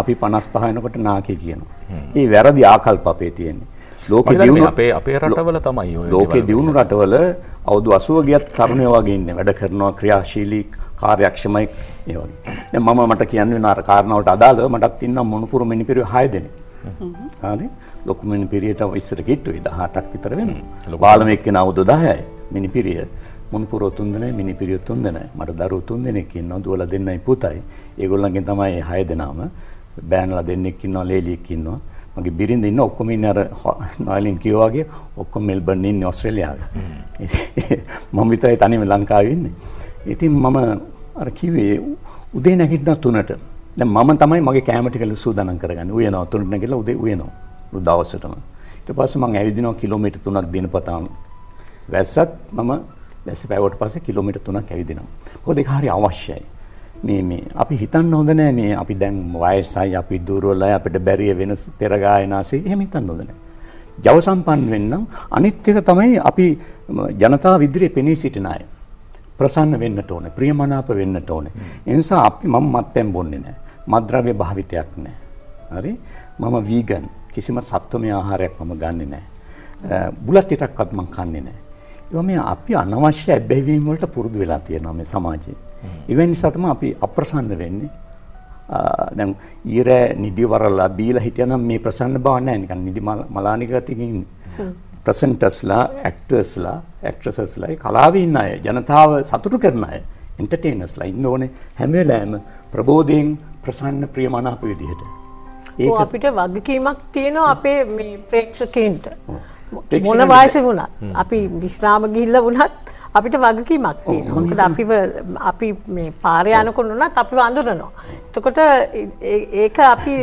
අපි 55 වෙනකොට නාකි කියනවා. මේ වැරදි ආකල්ප අපේ තියෙන්නේ. අපේ රටවල තමයි ඔය. ලෝකේ දියුණු රටවල අවුරුදු 80 ගියත් තරුණයෝ වගේ ඉන්නේ. වැඩ කරනවා ක්‍රියාශීලී කාර්යක්ෂමයි ඒ වගේ. දැන් මම මට කියන්න වෙන අර කාරණාවට අදාළව මටත් ඉන්න මොනුපුර මිනිපිරිය 6 දෙනෙක්. හරි. ලොකු මිනිපිරියට ඉස්සර කිට්ටුයි 18ක් විතර වෙනවා. බාලමෙක් කෙනාවුද 10යි මිනිපිරිය. මුණුපුරෝ 3 දෙනයි මිනිපිරිය 3 දෙනයි. මට දරුවෝ 3 දෙනෙක් ඉන්නවා. දුවලා දෙන්නයි පුතයි. ඒගොල්ලන්ගෙන් තමයි 6 දෙනාම බෑනලා දෙන්නෙක් ඉන්නවා, ලේලියෙක් ඉන්නවා. මගේ බිරිඳ ඉන්න ඔක්කොම ඉන්නේ අර නාලින් කියෝ වගේ ඔක්කොම මෙල්බන් ඉන්නේ ඕස්ට්‍රේලියාවේ. මම විතරයි තනියම ලංකාවේ ඉන්නේ. ඉතින් මම අර කිව්වේ උදේ නැගිටින 3ට. දැන් මම තමයි මගේ කැම ටික සූදානම් කරගන්නේ. උයනවා 3ට නැගිටලා උදේ උයනවා. උදේ දවසටම. ඊට පස්සේ මම ඇවිදිනවා කිලෝමීටර් 3ක් දිනපතාම. වැස්සත් මම වැස්ස පැවුවට පස්සේ කිලෝමීටර් 3ක් ඇවිදිනවා. මොකද ඒක හරිය අවශ්‍යයි. මේ අපි හිතන්න හොඳ නෑ මේ අපි දැන් වයසයි අපි දුර්වලයි අපිට බැරිය වෙන පෙර ගායනාසී එහෙම හිතන්න හොඳ නෑ. ජව සම්පන්න වෙන්න අනිත් එක තමයි අපි ජනතාව ඉදිරියේ පෙනී සිටින අය. ප්‍රසන්න වෙන්නට ඕනේ, ප්‍රියමනාප වෙන්නට ඕනේ. ඒ නිසා අපි මම මත්පැන් බොන්නේ නෑ. මත්ද්‍රව්‍ය භාවිතයක් නෑ. හරි? මම වීගන්. කිසිම සත්වමය ආහාරයක් මම ගන්නෙ නෑ. බුලත් ටිකක්වත් මම කන්නේ නෑ. ඒවා මේ අපි අනවශ්‍ය ඇබ්බැහිවීම් වලට පුරුදු වෙලා තියෙනවා මේ සමාජයේ. ඉවෙන් සතම අපි අප්‍රසන්න වෙන්නේ දැන් ඊර නිදිවරලා බීලා හිටියනම් මේ ප්‍රසන්න බව නැහැ නිකන් නිදි මලානිකතියකින් ඉන්නේ ප්‍රසන්ටස්ලා ඇක්ටර්ස්ලා ඇක්ට්‍රසස්ලා කලාවේ ඉන්න අය ජනතාව සතුටු කරන අය එන්ටර්ටේනර්ස්ලා ඉන්න ඕනේ හැම වෙලාවෙම ප්‍රබෝධයෙන් ප්‍රසන්න ප්‍රියමනාප විදිහට ඒක අපිට වගකීමක් තියෙනවා අපේ මේ ප්‍රේක්ෂකයන්ට මොන වයසේ වුණත් අපි විශ්‍රාම ගිහිල්ලා වුණත් අපිට වගකීමක් තියෙනවා. මොකද අපි මේ පාරේ යනකොට උනත් අපිව අඳුරනවා. එතකොට ඒක අපි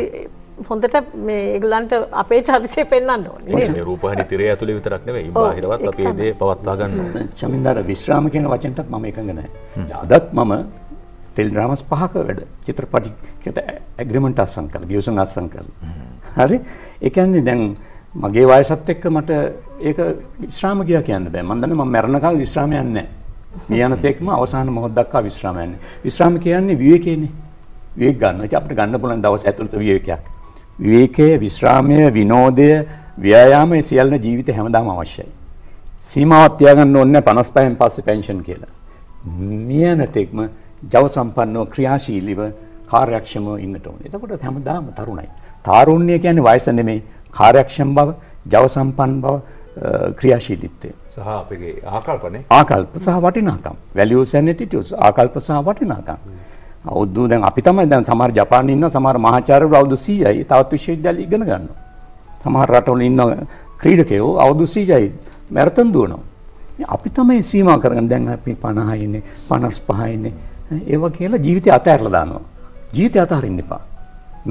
හොඳට මේ ඒගොල්ලන්ට අපේ චරිතය පෙන්වන්න ඕනේ. මේ රූපහානි තිරය ඇතුලේ විතරක් නෙවෙයි බාහිරවත් අපි මේ දේ පවත්වා ගන්න ඕනේ. චමින්දාර විශ්‍රාම කියන වචනටත් මම එකඟ නැහැ. අදත් මම ටෙලිඩ්‍රාමස් 5ක වැඩ චිත්‍රපටිකට ඇග්‍රීමන්ට් අත්සන් කළා. ගිවිසුම් අත්සන් කළා. හරි? ඒ කියන්නේ දැන් මගේ වයසත් එක්ක මට ඒක විශ්‍රාම ගියා කියන්න බෑ. මම දන්නේ මම මැරෙනකල් විශ්‍රාම යන්නේ නැහැ. මේ යන තෙක්ම අවසාන මොහොත දක්වා විශ්‍රාම යන්නේ. විශ්‍රාම කියන්නේ විවේකයනේ. විවේක ගන්න. ඒක අපිට ගන්න පුළුවන් දවස් ඇතුළත විවේකයක්. විවේකය, විශ්‍රාමය, විනෝදය, ව්‍යායාමය සියල්ල ජීවිතේ හැමදාම අවශ්‍යයි. සීමාවක් තියාගන්න ඕනේ 55න් පස්සේ පෙන්ෂන් කියලා. මේ යන තෙක්ම ජව සම්පන්නව ක්‍රියාශීලීව කාර්යක්ෂමව ඉන්නට ඕනේ. එතකොට හැමදාම තරුණයි. තාරුණ්‍ය කියන්නේ වයස නෙමෙයි. कार्यक्षम भाव जव संपन्न भाव क्रियाशीलित्व सह आपके आकल्प सह वटिनाकम वैल्यूज एंड एटीट्यूड्स आकल्प सह वटिनाकम औदु देन අපි තමයි දැන් සමහර ජපානයේ ඉන්න සමහර මහාචාර්යවරු අවුරුදු 100යි තවත් විශ්වවිද්‍යාලෙ ඉගෙන ගන්නවා සමහර රටවල ඉන්න ක්‍රීඩකයෝ අවුරුදු 100යි මැරතන් දුවනවා අපි තමයි සීමා කරගෙන දැන් අපි 50 ඉන්නේ 55 ඉන්නේ ඒවා කියලා ජීවිතය අතහැරලා දානවා ජීවිතය අතහරින්න එපා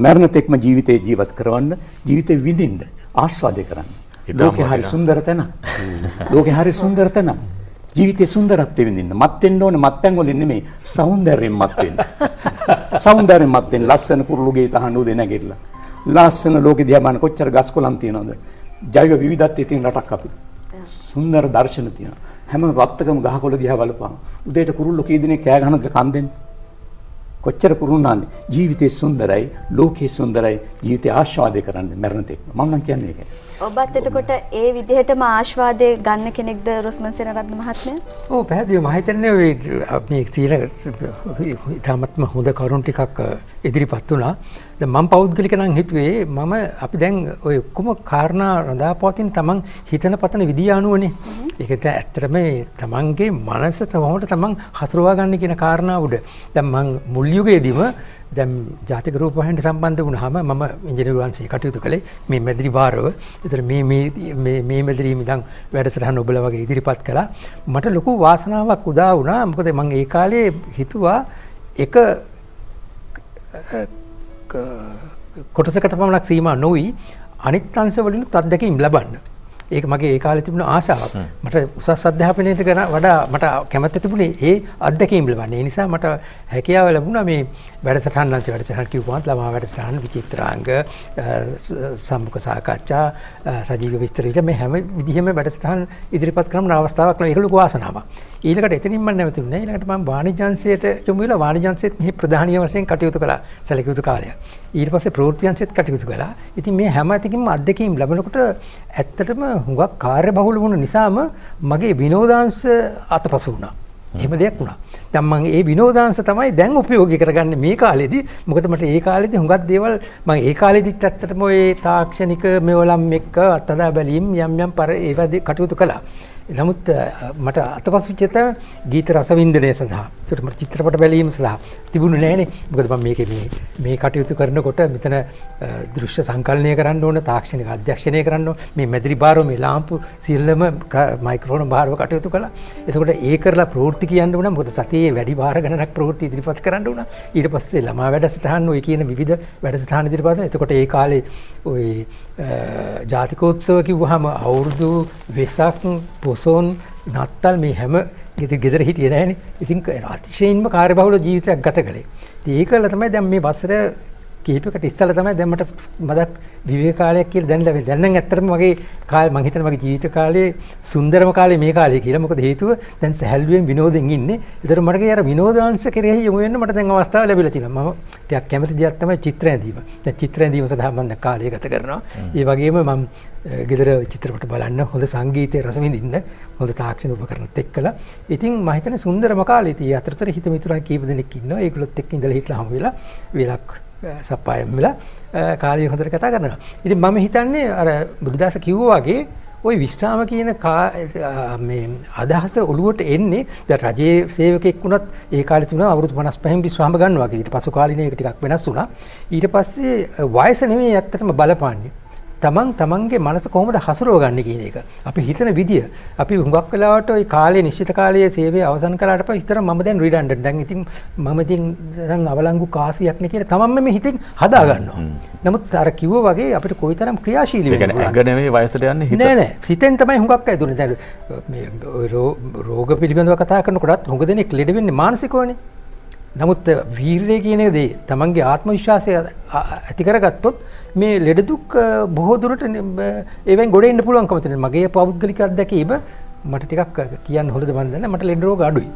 මරණත් එක්ම ජීවිතේ ජීවත් කරවන්න ජීවිතේ විඳින්න ආස්වාදේ කරන්න ලෝකේ හරි සුන්දර තැන ලෝකේ හරි සුන්දර තැන ජීවිතේ සුන්දරත්වය විඳින්න මත් වෙන්න ඕනේ මත්පැන් වලින් නෙමෙයි సౌందර්යයෙන් මත් වෙන්න సౌందර්යයෙන් මත් වෙන්න ලස්සන කුරුළුගේ තහන උදේ නැගිටලා ලස්සන ලෝකේ දිහා බලන කොච්චර ගස් කොළන් තියෙනවද ජෛව විවිධත්වයේ තියෙන රටක් අපි සුන්දර දර්ශන තියෙනවා හැම වත්තකම ගහකොළ දිහා බලපහම උදේට කුරුල්ලෝ කී දිනේ කෑ ගහනද කන් දෙන්නේ කොච්චර කුරුණානේ ජීවිතේ සුන්දරයි ලෝකේ සුන්දරයි ජීවිතේ ආස්වාදේ කරන්න මරණ තෙක් මම නම් කියන්නේ ඒකයි ඔබත් එතකොට ඒ විදිහටම ආස්වාදේ ගන්න කෙනෙක්ද රොස්මන් සේනරත්න මහත්මයා ඔව් පැහැදිලිව මම හිතන්නේ ඔය මේ තියෙන ඉතාමත්ම හොඳ කරුණු ටිකක් ඉදිරිපත් වුණා දැන් මම පෞද්ගලික නම් හිතුවේ මම අපි දැන් ඔය ඔක්කොම කාරණා රඳාපවතින තමන් හිතන පතන විදිය අනුවනේ ඒක ඇත්තටම තමන්ගේ මනස තමවට තමන් හසුරවා ගන්න කියන කාරණාව උඩ දැන් මම මුල් යුගයේදීම දැන් ජාතික රූපවාහිනියට සම්බන්ධ වුණාම මම ඉංජිනේරු වංශයේ කටයුතු කළේ මේ මැදිරි භාරව. ඒතර මේ මැදිරි ඉඳන් වැඩසටහන ඔබලා වගේ ඉදිරිපත් කළා. මට ලොකු වාසනාවක් උදා වුණා. මොකද මම ඒ කාලේ හිතුවා එක කොටසකට පමණක් සීමා නොවි අනිත් අංශ වලිනුත් අත්දැකීම් ලබන්න. ඒක මගේ ඒ කාලේ තිබුණ ආශාවක්. මට උසස් අධ්‍යාපනයට වඩා මට කැමැත්ත තිබුණේ ඒ අත්දැකීම් ලබන්නේ. ඒ නිසා මට හැකියාව ලැබුණා මේ වැඩසටහන් නැති වැඩසටහන් කිව්වොත් ළමා වැඩසටහන් විචිත්‍රාංග සම්මුඛ සාකච්ඡා සජීව විස්තර විතර මේ හැම විදිහම වැඩසටහන් ඉදිරිපත් කරන අවස්ථාවක් නෙවෙයි. ඒක ලොකු වාසනාවක්. ඊළඟට එතනින් මම නැවතුනේ. ඊළඟට මම වාණිජංශයට යොමු වෙලා වාණිජංශෙත් මෙහි ප්‍රධානීය වශයෙන් කටයුතු කළා. සැලකියුතු කාලයක්. ඊට පස්සේ ප්‍රවෘත්ති අංශෙත් කටයුතු කළා. ඉතින් මේ හැම එකකින්ම අත්දැකීම් ලැබනකොට ඇත්තටම හුඟක් කාර්යබහුල වුණ නිසාම මගේ විනෝදාංශ අතපසු වුණා. එහෙම දෙයක් වුණා. දැන් මම මේ විනෝදාංශ තමයි දැන් ප්‍රයෝගික කරගන්නේ මේ කාලෙදී. මොකද මට ඒ කාලෙදී හුඟක් දේවල් මම ඒ කාලෙදිත් ඇත්තටම ওই තාක්ෂණික මෙවලම් එක්ක අත්දැක බැලීම් යම් යම් පරිවද කටයුතු කළා. නමුත් මට අතපසු චිත්‍ර ගීත රස වින්දනය සඳහා ඒකට මට චිත්‍රපට බැලීම සඳහා තිබුණේ නැහනේ. මොකද මම මේකේ මේ කටයුතු කරනකොට මෙතන දෘශ්‍ය සංකලනය කරන්න ඕන, තාක්ෂණික අධ්‍යක්ෂණය කරන්න ඕන, මේ මැදිරි බාරෝ මේ ලාම්පු සිල්ලම මයික්‍රොෆෝන බාරව කටයුතු කළා. ඒකට ඒ කරලා ප්‍රවෘත්ති කියන්න ඕන. මොකද සතියේ වැඩි බාර ගණනක් ප්‍රවෘත්ති ඉදිරිපත් කරන්න ඕන. ඊට පස්සේ ළමා වැඩසටහන් ඔය කියන විවිධ වැඩසටහන් ඉදිරිපත් කරනවා. ඒකට ඒ කාලේ ඔය ජාතිකෝත්සව කිව්වහම අවුරුදු වෙසක් පොසොන් නත්තල් මේ හැම ගෙදර හිටියේ නැහනේ. ඉතින් අතිශයින්ම කාර්යබහුල ජීවිතයක් ගත කළේ. ඉතින් ඒකල තමයි දැන් මේ වසර කීපයකට ඉස්සෙල්ලා තමයි දැන් මට මදක් විවේක කාලයක් කියලා දැන් ලැබෙන්නේ. දැන් නම් ඇත්තටම මගේ කාලය මම හිතන මගේ ජීවිත කාලයේ සුන්දරම කාලය මේ කාලය කියලා. මොකද හේතුව දැන් සැහැල්ලුවෙන් විනෝදෙන් ඉන්නේ. ඒතර මට අර විනෝදාංශ කෙරෙහි යොමු වෙන්න මට දැන් අවස්ථාව ලැබිලා තියෙනවා. මම ටිකක් කැමති දෙයක් තමයි චිත්‍ර ඇඳීම. දැන් චිත්‍ර ඇඳීම සඳහා මම දැන් කාලය ගත කරනවා. ඒ වගේම මම ගෙදර චිත්‍රපට බලන්න, හොඳ සංගීතයේ රස විඳින්න, හොඳ තාක්ෂණික උපකරණත් එක්කලා. ඉතින් මම හිතන්නේ සුන්දරම කාලය. ඉතින් අතරතර හිත මිතුරන් කීප දෙනෙක් ඉන්නවා. ඒගොල්ලොත් එක්ක ඉඳලා හිටලා හමු වෙලා වේලක් සප්පායම් වෙලා කාලය හොඳට කතා කරනවා. ඉතින් මම හිතන්නේ අර බුදුදාස කිව්වා වගේ ওই විස්්‍රාම කියන මේ අදහස ඔළුවට එන්නේ දැන් රජයේ සේවකෙක් වුණත් ඒ කාලේ තුන අවුරුදු 55 විස්්‍රාම ගන්නවා කියලා. ඊට පසු කාලිනේ ඒක ටිකක් වෙනස් වුණා. ඊට පස්සේ වයස නෙමෙයි ඇත්තටම බලපාන්නේ. තමන්ගේ මනස කොහොමද හසුරව ගන්න කියන එක. අපි හිතන විදිය අපි හුඟක් වෙලාවට ওই කාලයේ නිශ්චිත කාලයේ සේවය අවසන් කළාට පස්සේ හිතන මම දැන් රිඩන්ඩන්ට්. දැන් ඉතින් මම දැන් අවලංගු කාසියක් නේ කියලා තමන්ම මේ හිතෙන් හදා ගන්නවා. නමුත් අර කිව්වා වගේ අපිට කොයිතරම් ක්‍රියාශීලී වෙන්න පුළුවන්ද? ඒක නෙමෙයි වයසට යන්නේ හිත. නෑ නෑ. හිතෙන් තමයි හුඟක් ඇදුනේ. දැන් මේ රෝග පිළිබඳව කතා කරනකොටත් හුඟ දෙනෙක් ලෙඩ වෙන්නේ මානසිකවනේ. නමුත් වීරය කියන දේ තමන්ගේ ආත්ම විශ්වාසය ඇති කරගත්තොත් මේ ලෙඩ දුක් බොහෝ දුරට ඒවෙන් ගොඩ එන්න පුළුවන්කම තියෙනවා. මගේ පෞද්ගලික අත්දැකීම මට ටිකක් කියන්න හොඳද මන් දන්නේ. මට ලෙඩ රෝග අඩුයි.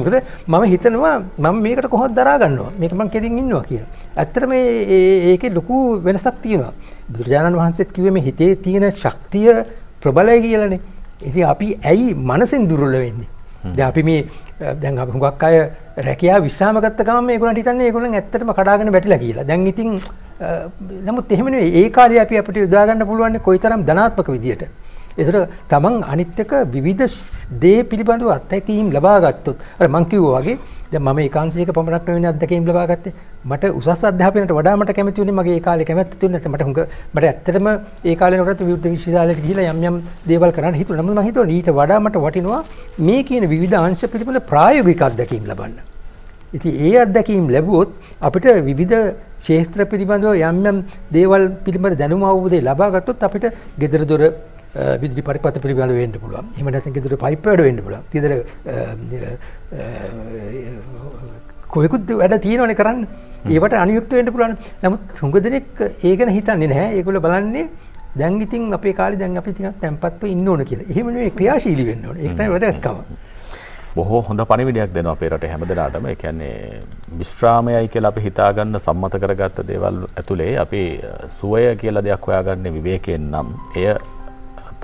මොකද මම හිතනවා මම මේකට කොහොමද දරා ගන්නවා, මේක මම කෙලින් ඉන්නවා කියලා. ඇත්තටම ඒකේ ලොකු වෙනසක් තියෙනවා. බුදුරජාණන් වහන්සේත් කිව්වේ මේ හිතේ තියෙන ශක්තිය ප්‍රබලයි කියලානේ. ඉතින් අපි ඇයි මනසෙන් දුර්වල වෙන්නේ? දැන් අපි මේ දැන් අපි හුඟක් අය රැකියා විශ්‍රාම ගත්ත ගමන් මේගොල්ලන්ට හිතන්නේ ඒගොල්ලන් ඇත්තටම කඩාගෙන වැටිලා කියලා. දැන් ඉතින් නමුත් එහෙම නෙවෙයි. ඒ කාලේ අපි අපිට යොදා ගන්න පුළුවන් කොයිතරම් ධනාත්මක විදියට. ඒතර තමන් අනිත් එක විවිධ දේ පිළිබඳව අත්දැකීම් ලබා ගත්තොත් අර මම කිව්වා වගේ දැන් මම ඒකාංශයක පමණක් නෙවෙයි අත්දැකීම් ලබා ගත්තේ. මට උසස් අධ්‍යාපනයට වඩා මට කැමති වුණේ මගේ ඒ කාලේ කැමැත්ත තිබුණ නැත්නම් මට මට ඇත්තටම ඒ කාලේ නටත් විවිධ විශ්වවිද්‍යාලයට ගිහිලා යම් යම් දේවල් කරන්න හිතුණා. නමුත් මම හිතුවා ඊට වඩා මට වටිනවා මේ කියන විවිධ අංශ පිළිබඳ ප්‍රායෝගික අත්දැකීම් ලබන්න. ඉතින් ඒ අත්දැකීම් ලැබුවොත් අපිට විවිධ ක්ෂේත්‍ර පිළිබඳව යම් යම් දේවල් පිළිබඳ දැනුම අවබෝධය ලබා ගත්තොත් අපිට ගෙදර දොර විදුලි පරිපථ පිළිබඳව වෙන්න පුළුවන්. එහෙම නැත්නම් ගෙදර පයිප් වැඩ වෙන්න පුළුවන්. ගෙදර කොයිකුත් වැඩ තියෙනවනේ කරන්න. ඒවට අනුයුක්ත වෙන්න පුළුවන්. නමුත් හුඟ දෙනෙක් ඒ ගැන හිතන්නේ නැහැ. ඒගොල්ලෝ බලන්නේ දැන් ඉතින් අපේ කාලේ දැන් අපි ටිකක් තැම්පත්ව ඉන්න ඕන කියලා. එහෙම නෙවෙයි, ක්‍රියාශීලී වෙන්න ඕනේ. ඒක තමයි වැදගත්කම. බොහෝ හොඳ පණිවිඩයක් දෙනවා අපේ රටේ හැමදෙනාටම. ඒ කියන්නේ විශ්‍රාමයයි කියලා අපි හිතාගන්න සම්මත කරගත්ත දේවල් ඇතුලේ අපි සුවය කියලා දෙයක් හොයාගන්නේ විවේකයෙන් නම් එය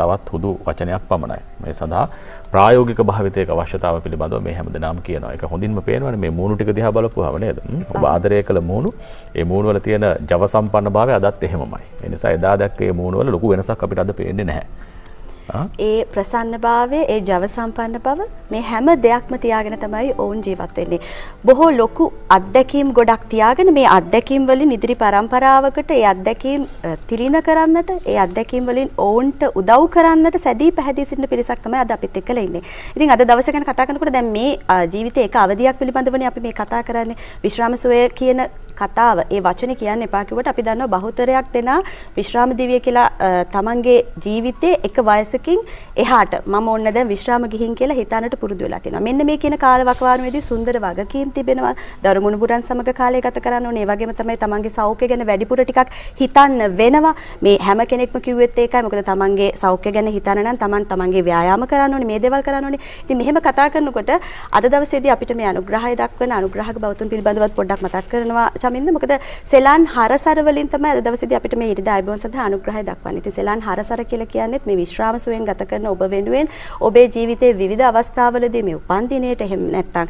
තවත් හුදු වචනයක් පමණයි. මේ සඳහා ප්‍රායෝගික භාවිතයක අවශ්‍යතාව පිළිබඳව මේ හැමදෙනාම කියනවා. ඒක හොඳින්ම පේනවනේ මේ මූණු ටික දිහා බලපුවාම නේද? ඔබ ආදරය කළ මූණු, ඒ මූණ වල තියෙන ජව සම්පන්නභාවය අදත් එහෙමමයි. ඒ නිසා එදා දැක්කේ මූණ වල ලොකු වෙනසක් අපිට අද පේන්නේ නැහැ. ඒ ප්‍රසන්න භාවය, ඒ ජව සම්පන්න බව මේ හැම දෙයක්ම තියාගෙන තමයි ඔවුන් ජීවත් වෙන්නේ. බොහෝ ලොකු අත්දැකීම් ගොඩක් තියාගෙන මේ අත්දැකීම් වලින් ඉදිරි පරම්පරාවකට ඒ අත්දැකීම් තිරින කරන්නට, ඒ අත්දැකීම් වලින් ඔවුන්ට උදව් කරන්නට සැදී පැහැදී සිටින පිරිසක් තමයි අද අපිත් එක්කලා ඉන්නේ. ඉතින් අද දවස ගැන කතා කරනකොට දැන් මේ ජීවිතේ එක අවධියක් පිළිබඳවනේ අපි මේ කතා කරන්නේ. විශ්‍රාම සුවය කියන කතාව, ඒ වචනේ කියන්න එපා කිව්වට අපි දන්නවා බහුතරයක් දෙනා විශ්‍රාම දිවිය කියලා තමන්ගේ ජීවිතයේ එක වයසකින් එහාට මම ඕන්න දැන් විශ්‍රාම ගිහින් කියලා හිතන්නට පුරුදු වෙලා තිනවා. මෙන්න මේ කියන කාලවකවානුවේදී සුන්දර වගකීම් තිබෙනවා. දරුමුණු පුරන් සමග කාලය ගත කරන්න ඕනේ. ඒ වගේම තමයි තමන්ගේ සෞඛ්‍ය ගැන වැඩිපුර ටිකක් හිතන්න වෙනවා. මේ හැම කෙනෙක්ම කිව්වෙත් ඒකයි. මොකද තමන්ගේ සෞඛ්‍ය ගැන හිතන්න නම් තමන්ගේ ව්‍යායාම කරන්න ඕනේ, මේ දේවල් කරන්න ඕනේ. ඉතින් මෙහෙම කතා කරනකොට අද දවසේදී අපිට මේ අනුග්‍රහය දක්වන අනුග්‍රහක බවතුන් පිළිබඳවත් පොඩ්ඩක් මතක් කරනවා. සමින්ද මොකද සෙලන් හරසර වලින් තමයි අද දවසේදී අපිට මේ ඉරිදා අයබෝන් සඳහා අනුග්‍රහය දක්වන්නේ. ඉතින් සෙලන් හරසර කියලා කියන්නේත් මේ විශ්‍රාම සුවෙන් ගත කරන ඔබ වෙනුවෙන් ඔබේ ජීවිතයේ විවිධ අවස්ථාවලදී මේ උපන් දිනේට එහෙම නැත්නම්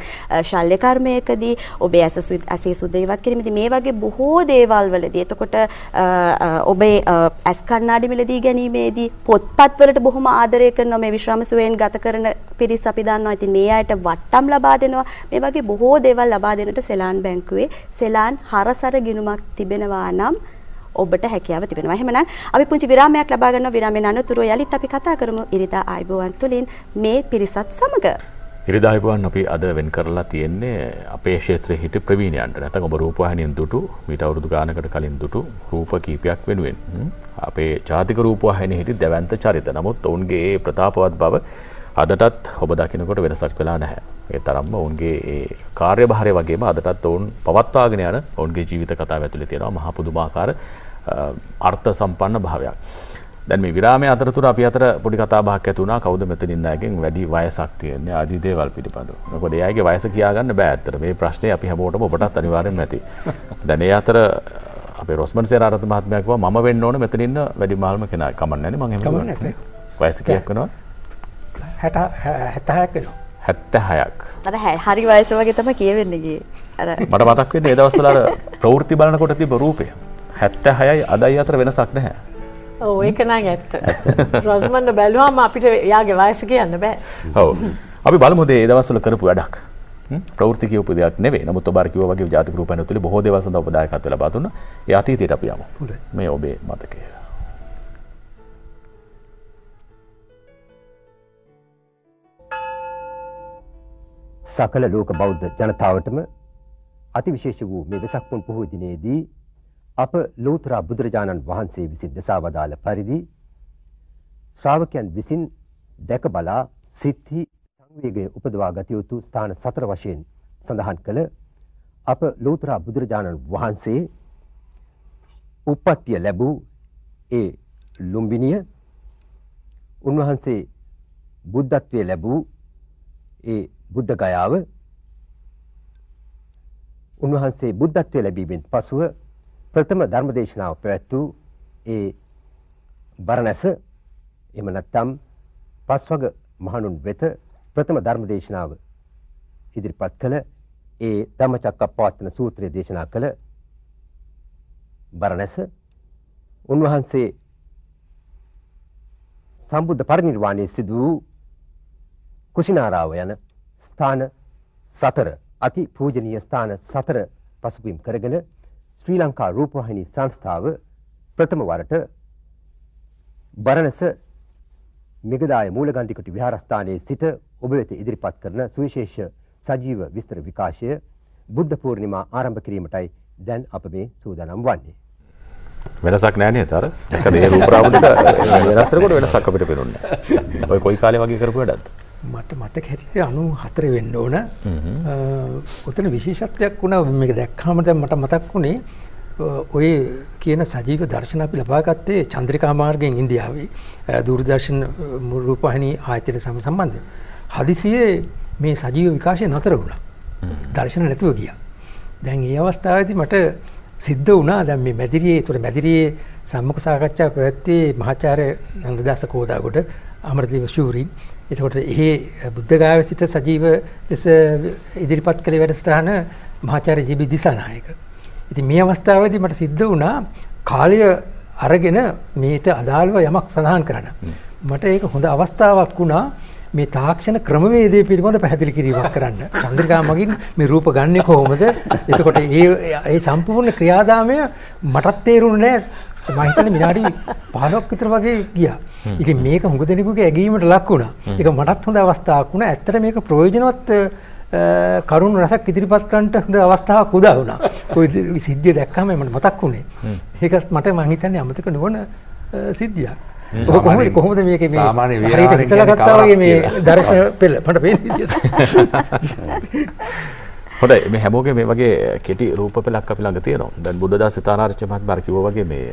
ශල්‍ය කර්මයකදී ඔබේ ඇසේ සුදේවත් කිරීමදී මේ වගේ බොහෝ දේවල් වලදී එතකොට ඔබේ ඇස් කණ්ණාඩි මිලදී ගැනීමේදී පොත්පත් වලට බොහොම ආදරය කරන මේ විශ්‍රාම සුවෙන් ගත කරන පිරිස අපි දන්නවා. ඉතින් මේ අයට වට්ටම් ලබා දෙනවා. මේ වගේ බොහෝ දේවල් ලබා දෙනට සෙලාන් බැංකුවේ සෙලාන් හරසර ගිණුමක් තිබෙනවා නම් ඔබට හැකියාව තිබෙනවා. එහෙමනම් අපි පුංචි විරාමයක් ලබා ගන්නවා. විරාමයෙන් අනතුරුව යලිත් අපි කතා කරමු ඉරිදා ආයුබෝවන් තුලින් මේ පිරිසත් සමග. ඉරිදා ආයුබෝවන් අපි අද වෙන් කරලා තියෙන්නේ අපේ ක්ෂේත්‍රයේ හිට ප්‍රවීණයන්ට. නැත්නම් ඔබ රූපවාහිනියෙන් දුටු මීට අවුරුදු ගානකට කලින් දුටු රූප කීපයක් වෙනුවෙන් අපේ ජාතික රූපවාහිනියේ හිට දවැන්ත චරිත. නමුත් ඔවුන්ගේ ප්‍රතාපවත් බව අදටත් ඔබ දකින්නකොට වෙනසක් වෙලා නැහැ. ඒ තරම්ම ඔවුන්ගේ ඒ කාර්යභාරය වගේම අදටත් ඔවුන් පවත්වාගෙන යන ඔවුන්ගේ ජීවිත කතාව ඇතුලේ තියෙනවා මහ පුදුමාකාර අර්ථ සම්පන්න භාවයක්. දැන් මේ විරාමයේ අතරතුර අපි අතර පොඩි කතා බහක් ඇති වුණා. කවුද මෙතනින් නායකෙන් වැඩි වයසක් තියෙන ආදී දේවල් පිළිබඳව. මොකද එයාගේ වයස කියාගන්න බෑ ඇත්තට. මේ ප්‍රශ්නේ අපි හැමෝටම ඔබටත් අනිවාර්යෙන්ම ඇති. දැන් ඒ අතර අපේ රොස්මන් සේනාරත් මහත්මයා කිව්වා මම වෙන්න ඕන මෙතනින් ඉන්න වැඩිමාල්ම කෙනා. කමක් නැහැ නේ මම එහෙම කියනවා. වයස කීයක් වෙනවද? 76ක් වෙනවා. 76ක්. අර හරි වයස වගේ තමයි කියවෙන්නේ ගියේ. අර මට මතක් වෙන්නේ ඒ දවස්වල අර ප්‍රවෘත්ති බලනකොට තිබ්බ රූපය. 76යි අදයි අතර වෙනසක් නැහැ. ඔව් ඒක නම් ඇත්ත. රොස්මන්ව බැලුවාම අපිට යාගේ වයස කියන්න බෑ. ඔව්. අපි බලමු මේ දවස්වල කරපු වැඩක්. ප්‍රවෘත්ති කියපු දෙයක් නෙවෙයි. නමුත් ඔබ අර කිව්වා වගේ ජාතික රූපයන් ඇතුලේ බොහෝ දේවල් සඳහා ඔබ දායකත්වය ලබා දුන්නා. ඒ අතීතයට අපි යමු. මේ ඔබේ මතකය. සකල ලෝක බෞද්ධ ජනතාවටම අතිවිශේෂ වූ මේ වෙසක් පුන් පොහොය දිනේදී අප ලෝතර බුදුරජාණන් වහන්සේ විසින් දසවදාල පරිදි ශ්‍රාවකයන් විසින් දැක බලා සිත්හි සංවේගය උපදවා ගත යුතු ස්ථාන සතර වශයෙන් සඳහන් කළ අප ලෝතර බුදුරජාණන් වහන්සේ උප්පත්තිය ලැබූ ඒ ලුම්බිනිය, උන්වහන්සේ බුද්ධත්වයේ ලැබූ ඒ බුද්ධ ගයාව, උන්වහන්සේ බුද්ධත්වයේ ලැබීමෙන් පසුව ප්‍රථම ධර්මදේශනාව පැවැත් වූ ඒ බරණැස, එහෙම නැත්නම් පස්වග මහණුන් වෙත ප්‍රථම ධර්මදේශනාව ඉදිරිපත් කළ ඒ ධම්මචක්කප්පවත්තන සූත්‍රය දේශනා කළ බරණැස, උන්වහන්සේ සම්බුද්ධ පරිනිර්වාණය සිදු වූ කුසිනාරාව යන ස්ථාන සතර, අති පූජනීය ස්ථාන සතර පසුබිම් කරගෙන ශ්‍රී ලංකා රූපවාහිනී සංස්ථාව ප්‍රථම වරට බරණැස මිගදාය මූලගන්ධිකුටි විහාරස්ථානයේ සිට ඔබ වෙත ඉදිරිපත් කරන සුවිශේෂ සජීව විස්තර විකාශය බුද්ධ පූර්ණිමා ආරම්භ කිරීමටයි දැන් අප මේ සූදානම් වන්නේ. වෙනසක් නැහැ නේද? අර ඒක ඒ රූපරාමුදට වෙනස්තරකට වෙනසක් අපිට පේන්නේ නැහැ. ඔය කොයි කාලේ වගේ කරපු වැඩක්ද? මට මතක හැටියට 94 වෙන්න ඕන. උතන විශේෂත්වයක් වුණා මේක දැක්කාම. දැන් මට මතක් වුණේ ඔය කියන සජීව දර්ශන අපි ලබා ගත්තේ චන්ද්‍රිකා මාර්ගයෙන් ඉන්දියාවේ දුරදර්ශන රූපවාහිනී ආයතනය සම්බන්ධව. හදිසියේ මේ සජීව විකාශය නතර වුණා. දර්ශන නැතුව ගියා. දැන් මේ අවස්ථාවේදී මට සිද්ධ වුණා දැන් මේ මැදිරියේ සම්මුඛ සාකච්ඡාව පැවැත්වුවේ මහාචාර්ය නන්දදාස කෝදාගොඩ අමරදේව ශූරීන්. එතකොට එහි බුද්ධගාය සිට සජීව ලෙස ඉදිරිපත් කළ වැඩසටහන මහාචාර්ය ජී.බී. දිසානායක. ඉතින් මේ අවස්ථාවේදී මට සිද්ධ වුණා කාලය අරගෙන මේට අදාළව යමක් සඳහන් කරන්න. මට ඒක හොඳ අවස්ථාවක් වුණා මේ තාක්ෂණ ක්‍රමවේදය පිළිබඳ පැහැදිලි කිරීමක් කරන්න. චන්ද්‍රිකා මගින් මේ රූප ගන්නෙ කොහොමද? එතකොට ඒ සම්පූර්ණ ක්‍රියාදාමය මටත් තේරුණේ නැහැ. මම හිතන්නේ විනාඩි 15ක් විතර වගේ ගියා. ඉතින් මේක හුඟ දෙනෙකුගේ ඇගීමට ලක් වුණා. ඒක මටත් හොඳ අවස්ථාවක් වුණා. ඇත්තට මේක ප්‍රයෝජනවත් කරුණු රසක් ඉදිරිපත් කරන්නට හොඳ අවස්ථාවක් උදා වුණා. කොයි සිද්ධිය දැක්කම මට මතක් වුණේ. ඒකත් මට මම හිතන්නේ අමතක නොවන සිද්ධියක්. ඔබ කොහොමද මේකේ මේ සාමාන්‍ය විහාරයෙන් ඉතලා ගත්තා වගේ මේ දර්ශන පෙළ මට පේන්නේ විදියට. හොඳයි මේ හැමෝගේ මේ වගේ කෙටි රූප පෙළක් අපි ළඟ තියෙනවා. දැන් බුද්ධදාස සිතානාරච්චි මහත්මයා කිව්වා වගේ මේ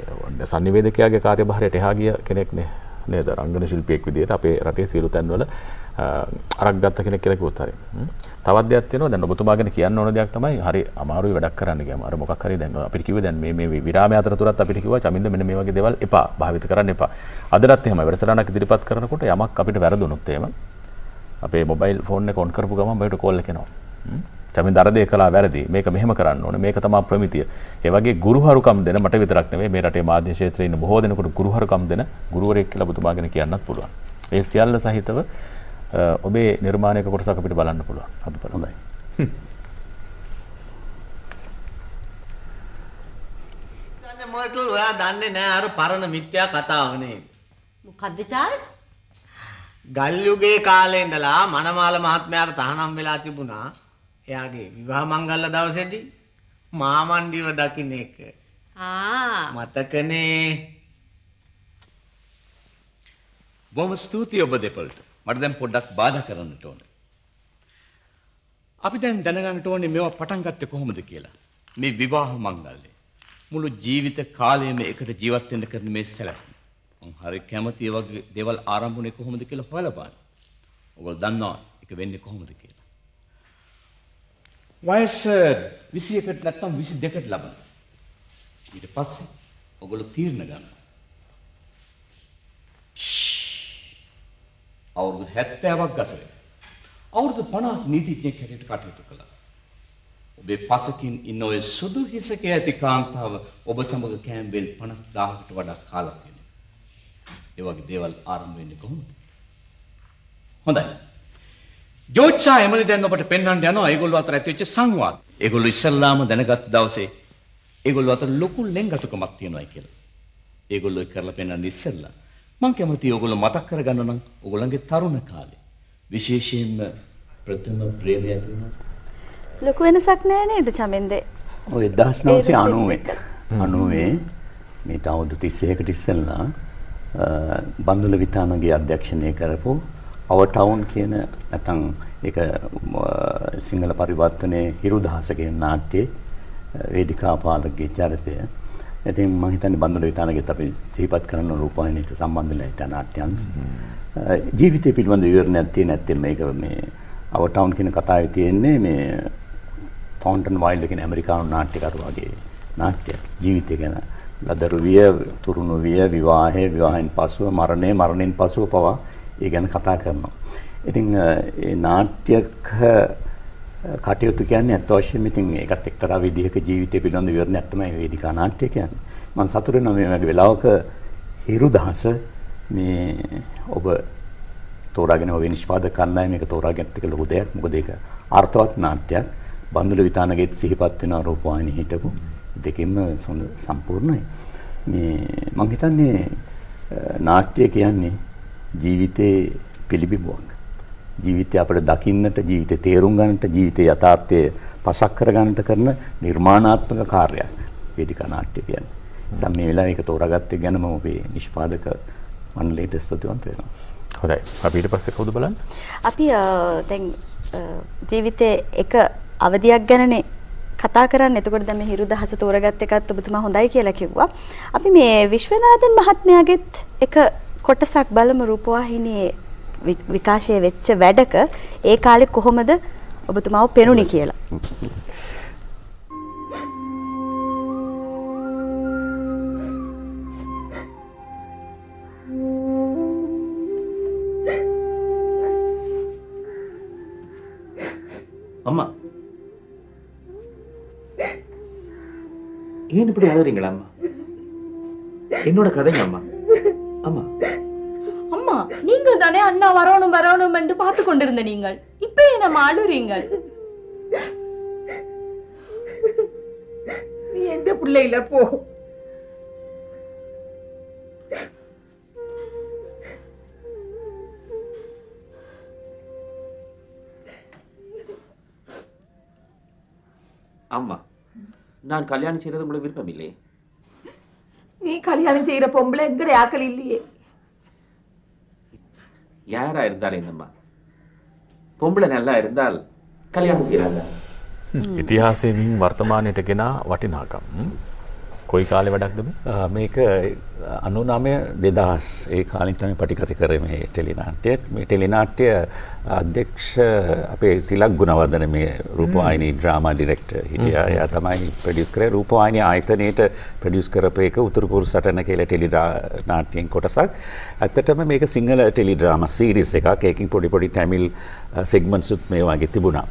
සම්නිවේදකයාගේ කාර්යභාරයට එහා ගිය කෙනෙක් නේ නේද රංගන ශිල්පියෙක් විදියට අපේ රටේ සියලු තැන්වල අරක් ගත්ත කෙනෙක් කියලා කිව්වොත් හරිය. තවත් දෙයක් තියෙනවා දැන් ඔබතුමා ගැන කියන්න ඕන දෙයක් තමයි හරි අමාරුයි වැඩක් කරන්න ගියාම අර මොකක් හරි දැන් අපිට කිව්වේ දැන් මේ විරාමය අතරතුරත් අපිට කිව්වා චමින්ද මෙන්න මේ වගේ දේවල් එපා භාවිත කරන්න එපා. අදටත් එහෙමයි වැඩසටහනක් ඉදිරිපත් කරනකොට යමක් අපිට වැරදුනොත් එහෙම අපේ මොබයිල් ෆෝන් එක ඔන් කරපු ගමන් බයට කෝල් එකක් එනවා. चमी दरदे कला व्यरदी मेक मेहम कराने मेक तमा प्रमितिय एवगे गुरुहर कम दिन मठ वितरकने मेरटे माध्य क्षेत्र बहुत दिन गुरुहर कम दिन गुरुवर किलबुतुमागन की अन्न पुलवा ये सियाल सहित उबे निर्माण के कुर्सा कपिट बल पुलवा अब पर परन मिथ्या कथा होने मुखद चार्ज गल्युगे काले इंदला मनमाल महात्म्यार तहनम मिला तिबुना එයාගේ විවාහ මංගල්‍ය දවසේදී මාමණ්ඩිව දකින්න එක මතකනේ. බොහොම ස්තුතියි ඔබ දෙපළට. මට දැන් පොඩ්ඩක් බාධා කරන්නට ඕනේ. අපි දැන් දැනගන්නට ඕනේ මේවා පටන් ගත්තේ කොහොමද කියලා. මේ විවාහ මංගල්‍ය මුළු ජීවිත කාලයම එකට ජීවත් වෙන්න කරන මේ සැලැස්ම. මං හරි කැමති ඒ වගේ දේවල් ආරම්භ වුණේ කොහොමද කියලා හොයලා බලන්න. ඔයගොල්ලෝ දන්නවා ඒක වෙන්නේ කොහොමද කියලා. වයස 21කට නැත්නම් 22කට ලබන. ඊට පස්සේ ඔයගොල්ලෝ තීරණ ගන්න. අවුරුදු 70ක් ගත වෙනවා. අවුරුදු 50ක් නීතිඥයෙක් හැටියට කටයුතු කළා. ඔබේ පසකින් ඉන්න ඔය සුදු හිසක ඇති කාන්තාව ඔබ සමග කැම්බෙල් 50000කට වඩා කාලයක් වෙනවා. ඒ වගේ දේවල් ආරම්භ වෙන්නේ කොහොමද? හොඳයි. ජෝත්සා එමලි දැන් ඔබට පෙන්වන්න යනවා ඒගොල්ලෝ අතර ඇති වෙච්ච සංවාද. ඒගොල්ලෝ ඉස්සල්ලාම දැනගත් දවසේ ඒගොල්ලෝ අතර ලොකු ලෙන්ගතුකමක් තියෙනවායි කියලා. ඒගොල්ලෝ කරලා පෙන්වන්න ඉස්සල්ලා මම කැමතියි ඔයගොල්ලෝ මතක් කරගන්න නම් ඔයගොල්ලන්ගේ තරුණ කාලේ විශේෂයෙන්ම ප්‍රථම ප්‍රේමය ඇති වෙනවා. ලොකු වෙනසක් නෑ නේද චමෙන්දේ? ඔය 1991 90 මේ අවුරුදු 31කට ඉස්සල්ලා බන්දුල විතානගේ අධ්‍යක්ෂණය කරපු अवर टाउन කියන නැත්නම් ඒක සිංහල පරිවර්තනයේ හිරුදහසගේ නාට්‍ය වේදිකාපාලකගේ චරිතය. ඉතින් මම හිතන්නේ බන්දුල විතානගෙත් අපි සිහිපත් කරන රූපවාහිනියට සම්බන්ධ වෙලා නාට්‍යංශ. ජීවිතේ පිළිබඳ විවරණයක් තියෙන නැත්නම් මේක මේ අව ටවුන් කියන කතාවේ තියෙන්නේ මේ ටොන්ටන් වයිල්ඩ් කියන ඇමරිකානු නාට්‍යකරුවාගේ නාට්‍ය ජීවිතය ගැන. ලදරු විය, තුරුණු විය, විවාහය, විවාහයෙන් පසුව මරණය, මරණයෙන් පසුව පවා ඒ ගැන කතා කරනවා. ඉතින් ඒ නාට්‍යක කටයුතු කියන්නේ අත් වශයෙන්ම ඉතින් ඒකත් එක්තරා විදිහක ජීවිතය පිළිබඳ විවරණයක් තමයි වේදිකා නාට්‍ය කියන්නේ. මම සතුටු වෙනවා මේ වගේ වෙලාවක හිරුදහස මේ ඔබ තෝරාගෙන ඔබේ නිෂ්පාදක කණ්ඩායම මේක තෝරාගෙන තික ලොකු දෙයක්. මොකද ඒක අර්ථවත් නාට්‍යයක්. බන්දුල විතානගේත් සිහිපත් වෙන රූපවාහිනිය හිටපු දෙකෙන්ම සම්පූර්ණයි. මේ මම හිතන්නේ නාට්‍ය කියන්නේ ජීවිතේ පිළිබිඹුවක්. ජීවිතය අපිට දකින්නට, ජීවිතේ තේරුම් ගන්නට, ජීවිතේ යථාර්ථය පසක් කර ගන්නට කරන නිර්මාණාත්මක කාර්යයක් වේදිකා නාට්‍ය කියන්නේ. සම මේ වෙලාවේ ඒක තෝරාගත්තේ ගැන මම ඔබේ නිෂ්පාදක මණ්ඩලයට ස්තුතිවන්ත වෙනවා. හොඳයි. අපි ඊට පස්සේ කවුද බලන්න? අපි දැන් ජීවිතේ එක අවධියක් ගැනනේ කතා කරන්නේ. එතකොට දැන් මේ හිරුදහස තෝරාගත් එකත් ඔබතුමා හොඳයි කියලා කිව්වා. අපි මේ විශ්වනාදන් මහත්මයාගෙත් එක කොටසක් බලමු රූපවාහිනියේ විකාශය වෙච්ච වැඩක ඒ කාලේ කොහොමද ඔබතුමාව පෙනුනේ කියලා. අම්මා. ஏன் இப்படி அழுறீங்களா அம்மா? என்னோட கதைங்க அம்மா. அம்மா அம்மா நீங்கள் தானே அண்ணா வரணும் வரணும் என்று பார்த்து கொண்டிருந்த நீங்கள் இப்போ என்ன மாளுறீங்கள்? நீ எந்த புள்ளையில போ. அம்மா நான் கல்யாணம் செய்யறது உங்களுக்கு விருப்பம் இல்லையே. நீ கல்யாணம் செய்யற பொம்பளை எங்கட ஆக்கள் இல்லையே. யாரா இருந்தாலும் என்னம்மா பொம்பளை நல்லா இருந்தால் கல்யாணம் செய்யறாங்க. இतिहासයෙන් වර්තමානයට ගෙන වටිනාකම් කොයි කාලේ වැඩක්ද මේ? මේක 99 2000 ඒ කාලෙන් තමයි පටිගත කරේ මේ ටෙලි නාට්‍යය. මේ ටෙලි නාට්‍ය අධ්‍යක්ෂ අපේ තිලක් ගුණවර්ධන මේ රූපවාහිනී ඩ්‍රාමා ඩිරෙක්ටර් හිටියා. එයා තමයි ප්‍රොඩියුස් කරේ. රූපවාහිනී ආයතනයේට ප්‍රොඩියුස් කරපු එක උතුරු පුරුෂ සටන කියලා ටෙලි නාට්‍යයෙන් කොටසක්. ඇත්තටම මේක සිංහල ටෙලි ඩ්‍රාමා සීරීස් එකක්. ඒකෙන් පොඩි පොඩි තමිල් සෙග්මන්ට්ස් උත් මේ වගේ තිබුණා.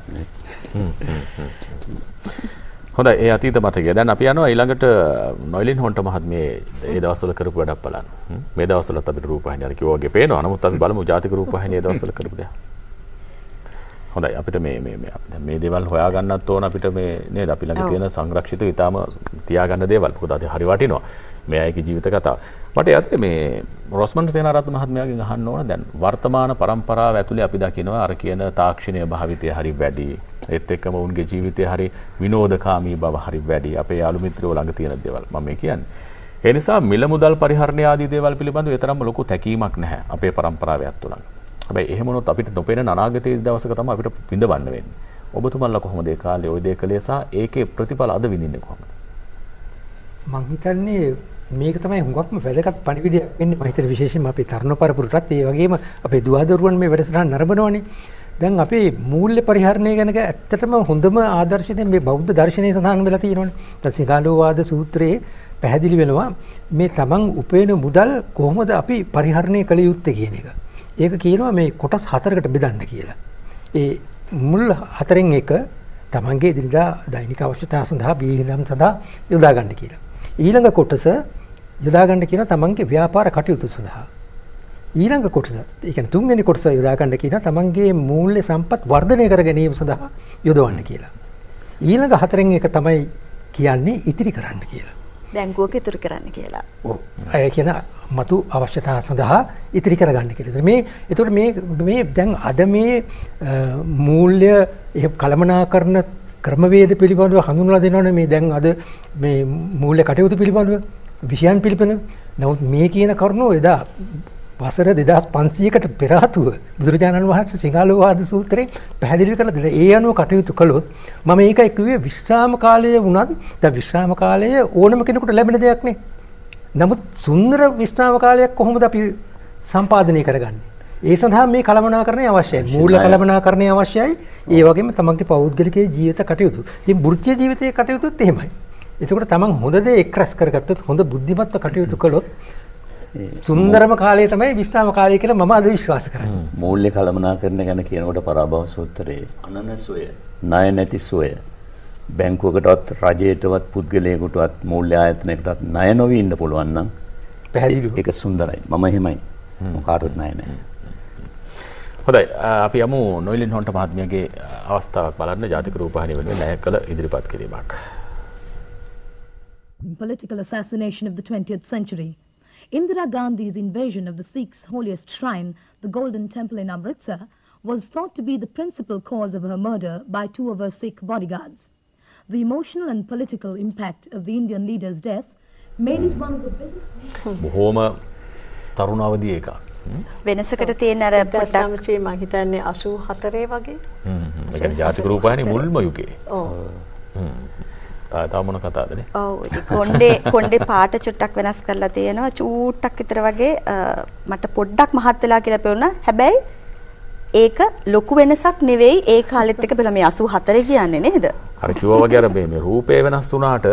හොඳයි ඒ අතීත මතකය. දැන් අපි යනවා ඊළඟට නොයිලින් හොන්ට මහත්මිය ඒ දවස්වල කරපු වැඩක් බලන්න. මේ දවස්වලත් අපිට රූපවාහිනිය අර කිව්වා වගේ පේනවා. නමුත් අපි බලමු ජාතික රූපවාහිනිය දවස්වල කරපු දේ. හොඳයි අපිට මේ දේවල් හොයා ගන්නත් ඕන අපිට මේ නේද අපි ළඟ තියෙන සංරක්ෂිත ඊටාම තියාගන්න දේවල්. පොකද අපි හරි වටිනවා. මේ අයගේ ජීවිත කතා. මට යත් මේ රොස්මන්ඩ් සේනාරත්න මහත්මයාගෙන් අහන්න ඕන දැන් වර්තමාන પરම්පරාව ඇතුලේ අපි දකිනවා අර කියන තාක්ෂණීය භාවිතය හරි වැඩි. ඒත් එක්කම උන්ගේ ජීවිතය හරි විනෝදකාමී බව හරි වැඩි අපේ යාළු මිත්‍රයෝ ළඟ තියෙන දේවල් මම මේ කියන්නේ. ඒ නිසා මිල මුදල් පරිහරණය ආදී දේවල් පිළිබඳව ඒතරම්ම ලොකු තැකීමක් නැහැ අපේ પરම්පරාවේ අතුලන්. හැබැයි එහෙම වුණොත් අපිට නොපෙනෙන අනාගතයේ දවසක තමයි අපිට විඳවන්න වෙන්නේ. ඔබතුමන්ලා කොහොමද ඒ කාලේ ওই දේ කළේ සහ ඒකේ ප්‍රතිඵල අද විඳින්නේ කොහොමද? මම හිතන්නේ මේක තමයි හුඟක්ම වැදගත් පණිවිඩයක් වෙන්නේ. මම හිතන විශේෂයෙන්ම අපේ තරුණ පරපුරටත් ඒ වගේම අපේ දුවදරුවන් මේ වැඩසටහන නරඹනවනේ. දැන් අපි මූල්‍ය පරිහරණය ගැන ඇත්තටම හොඳම ආදර්ශය මේ බෞද්ධ දර්ශනයේ සඳහන් වෙලා තියෙනවානේ. දැන් සිගාලෝවාද සූත්‍රයේ පැහැදිලි වෙනවා මේ තමන් උපයන මුදල් කොහොමද අපි පරිහරණය කළ යුත්තේ කියන එක. ඒක කියනවා මේ කොටස් හතරකට බෙදන්න කියලා. ඒ මුල් හතරෙන් එක තමන්ගේ දිනදා දෛනික අවශ්‍යතා සඳහා බිහිදම් සඳහා යොදා ගන්න කියලා. ඊළඟ කොටස යොදා ගන්න කියන තමන්ගේ ව්‍යාපාර කටයුතු සඳහා. ඊළඟ කොටස ඒ කියන්නේ තුන්වෙනි කොටස යොදා ගන්න කියන තමන්ගේ මූල්‍ය සම්පත් වර්ධනය කර ගැනීම සඳහා යොදවන්න කියලා. ඊළඟ හතරෙන් එක තමයි කියන්නේ ඉතිරි කරන්න කියලා. බැංකුවක ඉතුරු කරන්න කියලා. ඔව්. ඒ කියන්නේ මතු අවශ්‍යතා සඳහා ඉතිරි කර ගන්න කියලා. ඒතකොට මේ දැන් අද මේ මූල්‍ය කළමනාකරණ ක්‍රමවේද පිළිබඳව හඳුන්වලා දෙනවනේ මේ දැන් අද මේ මූල්‍ය කටයුතු පිළිබඳව විෂයන් පිළිබඳව. නමුත් මේ කියන කරුණෝ එදා වසර 2500කට පෙර ආතුව බුදුරජාණන් වහන්සේ සිංහලෝවාද සූත්‍රයෙන් පැහැදිලි කරලා දෙන ඒ අනුව කටයුතු කළොත් මම ඒකයි කිව්වේ විශ්‍රාම කාලයේ වුණත් දැන් විශ්‍රාම කාලය ඕනම කෙනෙකුට ලැබෙන දෙයක් නේ. නමුත් සුන්දර විශ්‍රාම කාලයක් කොහොමද අපි සම්පාදනය කරගන්නේ? ඒ සඳහා මේ කළමනාකරණය අවශ්‍යයි. මූල කළමනාකරණය අවශ්‍යයි. ඒ වගේම තමන්ගේ පෞද්ගලික ජීවිත කටයුතු. ඉතින් වෘත්තීය ජීවිතයේ කටයුතුත් එහෙමයි. එතකොට තමන් හොඳ දේ එක් රැස් කරගත්තොත් හොඳ බුද්ධිමත්ව කටයුතු කළොත් සුන්දරම කාලය තමයි විශ්‍රාම කාලය කියලා මම අද විශ්වාස කරන්නේ. මූල්‍ය කළමනාකරණය ගැන කියනකොට පරාභව සූත්‍රයේ අනනසෝය ණය නැති සෝය බැංකුවකටවත් රජයටවත් පුද්ගලයෙකුටවත් මූල්‍ය ආයතනයකටවත් ණය නොවී ඉන්න පුළුවන් නම් පැහැදිලි ඒක සුන්දරයි. මම එහෙමයි. මොකාටවත් ණය නැහැ. හොඳයි අපි යමු නොයිලින් හොන්ට මහත්මියගේ අවස්ථාවක් බලන්න ජාතික රූපවාහිනිය වෙනුවෙන් ණය කළ ඉදිරිපත් කිරීමක්. Political assassination of the 20th century. Indira Gandhi's invasion of the Sikhs' holiest shrine, the Golden Temple in Amritsar, was thought to be the principal cause of her murder by two of her Sikh bodyguards. The emotional and political impact of the Indian leader's death made it one of the biggest... Bohoma tarunavadi ekak. වෙනසකට තියෙන අර පොඩක් සමසේ මම හිතන්නේ 84 වගේ. ඒ කියන්නේ ජාතික රූපවාහිනිය මුල්ම යුගයේ. ඔව්. තාමන කතාවද නේ? ඔව්. කොණ්ඩේ පාට චුට්ටක් වෙනස් කරලා තියෙනවා. චූට්ටක් විතර වගේ මට පොඩ්ඩක් මහත් වෙලා කියලා පෙවුණා. හැබැයි ඒක ලොකු වෙනසක් නෙවෙයි ඒ කාලෙත් එක බලලා මේ 84 කියන්නේ නේද? හරි කිව්වා වගේ අර මේ රූපේ වෙනස් වුණාට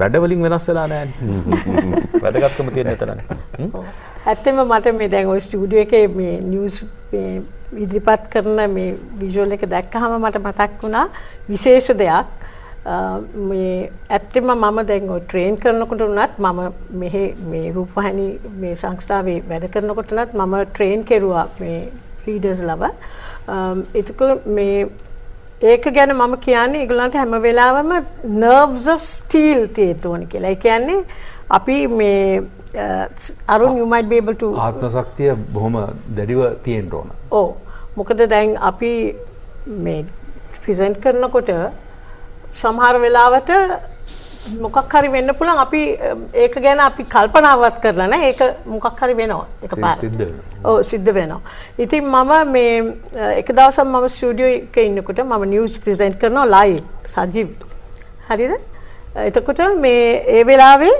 වැඩ වලින් වෙනස් වෙලා නැහැ. වැඩගත්කම තියෙන එතනනේ. ඇත්තම මට මේ දැන් ওই ස්ටුඩියෝ එකේ මේ නිවුස් මේ ඉදිරිපත් කරන මේ විජුවල් එක දැක්කහම මට මතක් වුණා විශේෂ දෙයක්. මේ ඇත්තම මම දැන් ඔය ට්‍රේන් කරනකොට උනත් මම මෙහි මේ රූපවාහිනි මේ සංස්ථාවේ වැඩ කරනකොට උනත් මම ට්‍රේන් කෙරුවා මේ ලීඩර්ස් ලව. ඒක මේ ඒක ගැන මම කියන්නේ ඒගොල්ලන්ට හැම වෙලාවෙම nerves of steel තියෙන්න ඕන කියලා. ඒ කියන්නේ අපි මේ Arun you might be able to ආත්ම ශක්තිය බොහොම දැඩිව තියෙන්න ඕන. ඔව්. මොකද දැන් අපි මේ ප්‍රෙසන්ට් කරනකොට සමහර වෙලාවට මොකක් හරි වෙන්න පුළුවන් අපි ඒක ගැන අපි කල්පනාවත් කරලා නැහැ. ඒක මොකක් හරි වෙනවා එකපාරට සිද්ධ වෙනවා. ඔව් සිද්ධ වෙනවා. ඉතින් මම මේ එක දවසක් මම ස්ටුඩියෝ එකේ ඉන්නකොට මම නිවුස් ප්‍රෙසෙන්ට් කරනවා ලයිව් සජීව්. හරිද? එතකොට මේ ඒ වෙලාවේ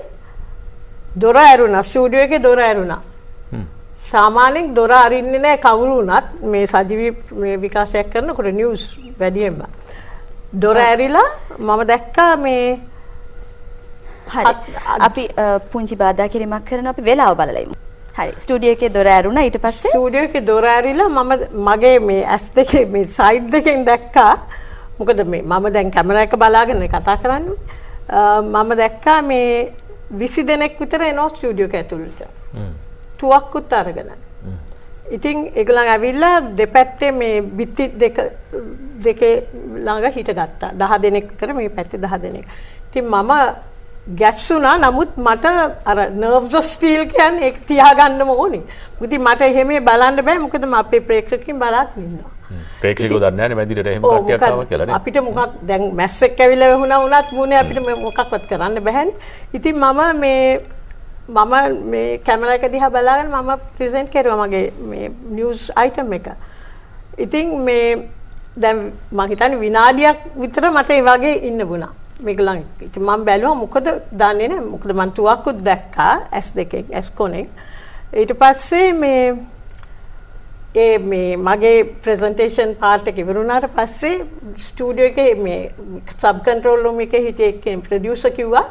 දොර ඇරුණා ස්ටුඩියෝ එකේ දොර ඇරුණා. සාමාන්‍යයෙන් දොර අරින්නේ නැහැ කවුරු වුණත් මේ සජීවී මේ විකාශයක් කරනකොට නිවුස් වැඩියෙන්ම. දොර ඇරිලා මම දැක්කා මේ අපි පුංචි බාධා කිරීමක් කරන අපි වෙලාව බලලයිමු. හරි ස්ටුඩියෝ එකේ දොර ඇරුණා ඊට පස්සේ ස්ටුඩියෝ එකේ දොර ඇරිලා මම මගේ මේ ඇස් දෙකේ මේ සයිඩ් දෙකෙන් දැක්කා මොකද මේ මම දැන් කැමරා එක බලාගෙන කතා කරන්නේ මම දැක්කා මේ 20 දෙනෙක් විතර එනවා ස්ටුඩියෝ එක ඇතුළට තුවක්කුත් අරගෙන ඉතින් ඒගොල්ලන් ඇවිල්ලා දෙපැත්තේ මේ බිත්ති දෙක දෙකේ ළඟ හිටගත්තා 10 දෙනෙක් විතර මේ පැත්තේ 10 දෙනෙක් ඉතින් මම ගැස්සුණා නමුත් මට අර නර්ව්ස් ඔෆ් ස්ටීල් කියන්නේ ඒක තියාගන්නම ඕනේ මොකද මට එහෙම බලන්න බෑ මොකද මම අපේ ප්‍රේක්ෂකකින් බලාගෙන ඉන්නවා ප්‍රේක්ෂකයෝ දන්නේ නැහැ මැදිරට එහෙම කට්ටියක් ආවා කියලා නේ අපිට මොකක් දැන් මැස්සෙක් ඇවිල්ලා වුණා උනත් මුනේ අපිට මොකක්වත් කරන්න බැහැනේ ඉතින් මම මේ කැමරා එක දිහා බලාගෙන මම ප්‍රෙසන්ට් කරුවා මගේ මේ නිවුස් අයිටම් එක ඉතින් මේ දැන් මම හිතන්නේ විනාඩියක් විතර මට ඒ වගේ ඉන්න වුණා මේගොල්ලන් ඉතින් මම බැලුවා මොකද දන්නේ නැහැ මොකද මම තුවක්කුත් දැක්කා S2 S-Connect ඊට පස්සේ මේ මගේ ප්‍රෙසන්ටේෂන් පාර්ට් එක ඉවර වුණාට පස්සේ ස්ටුඩියෝ එකේ මේ සබ් කන්ට්‍රෝල් රූම් එකේ හිටිය එක්කෙනෙක් ප්‍රොඩියුසර් කිව්වා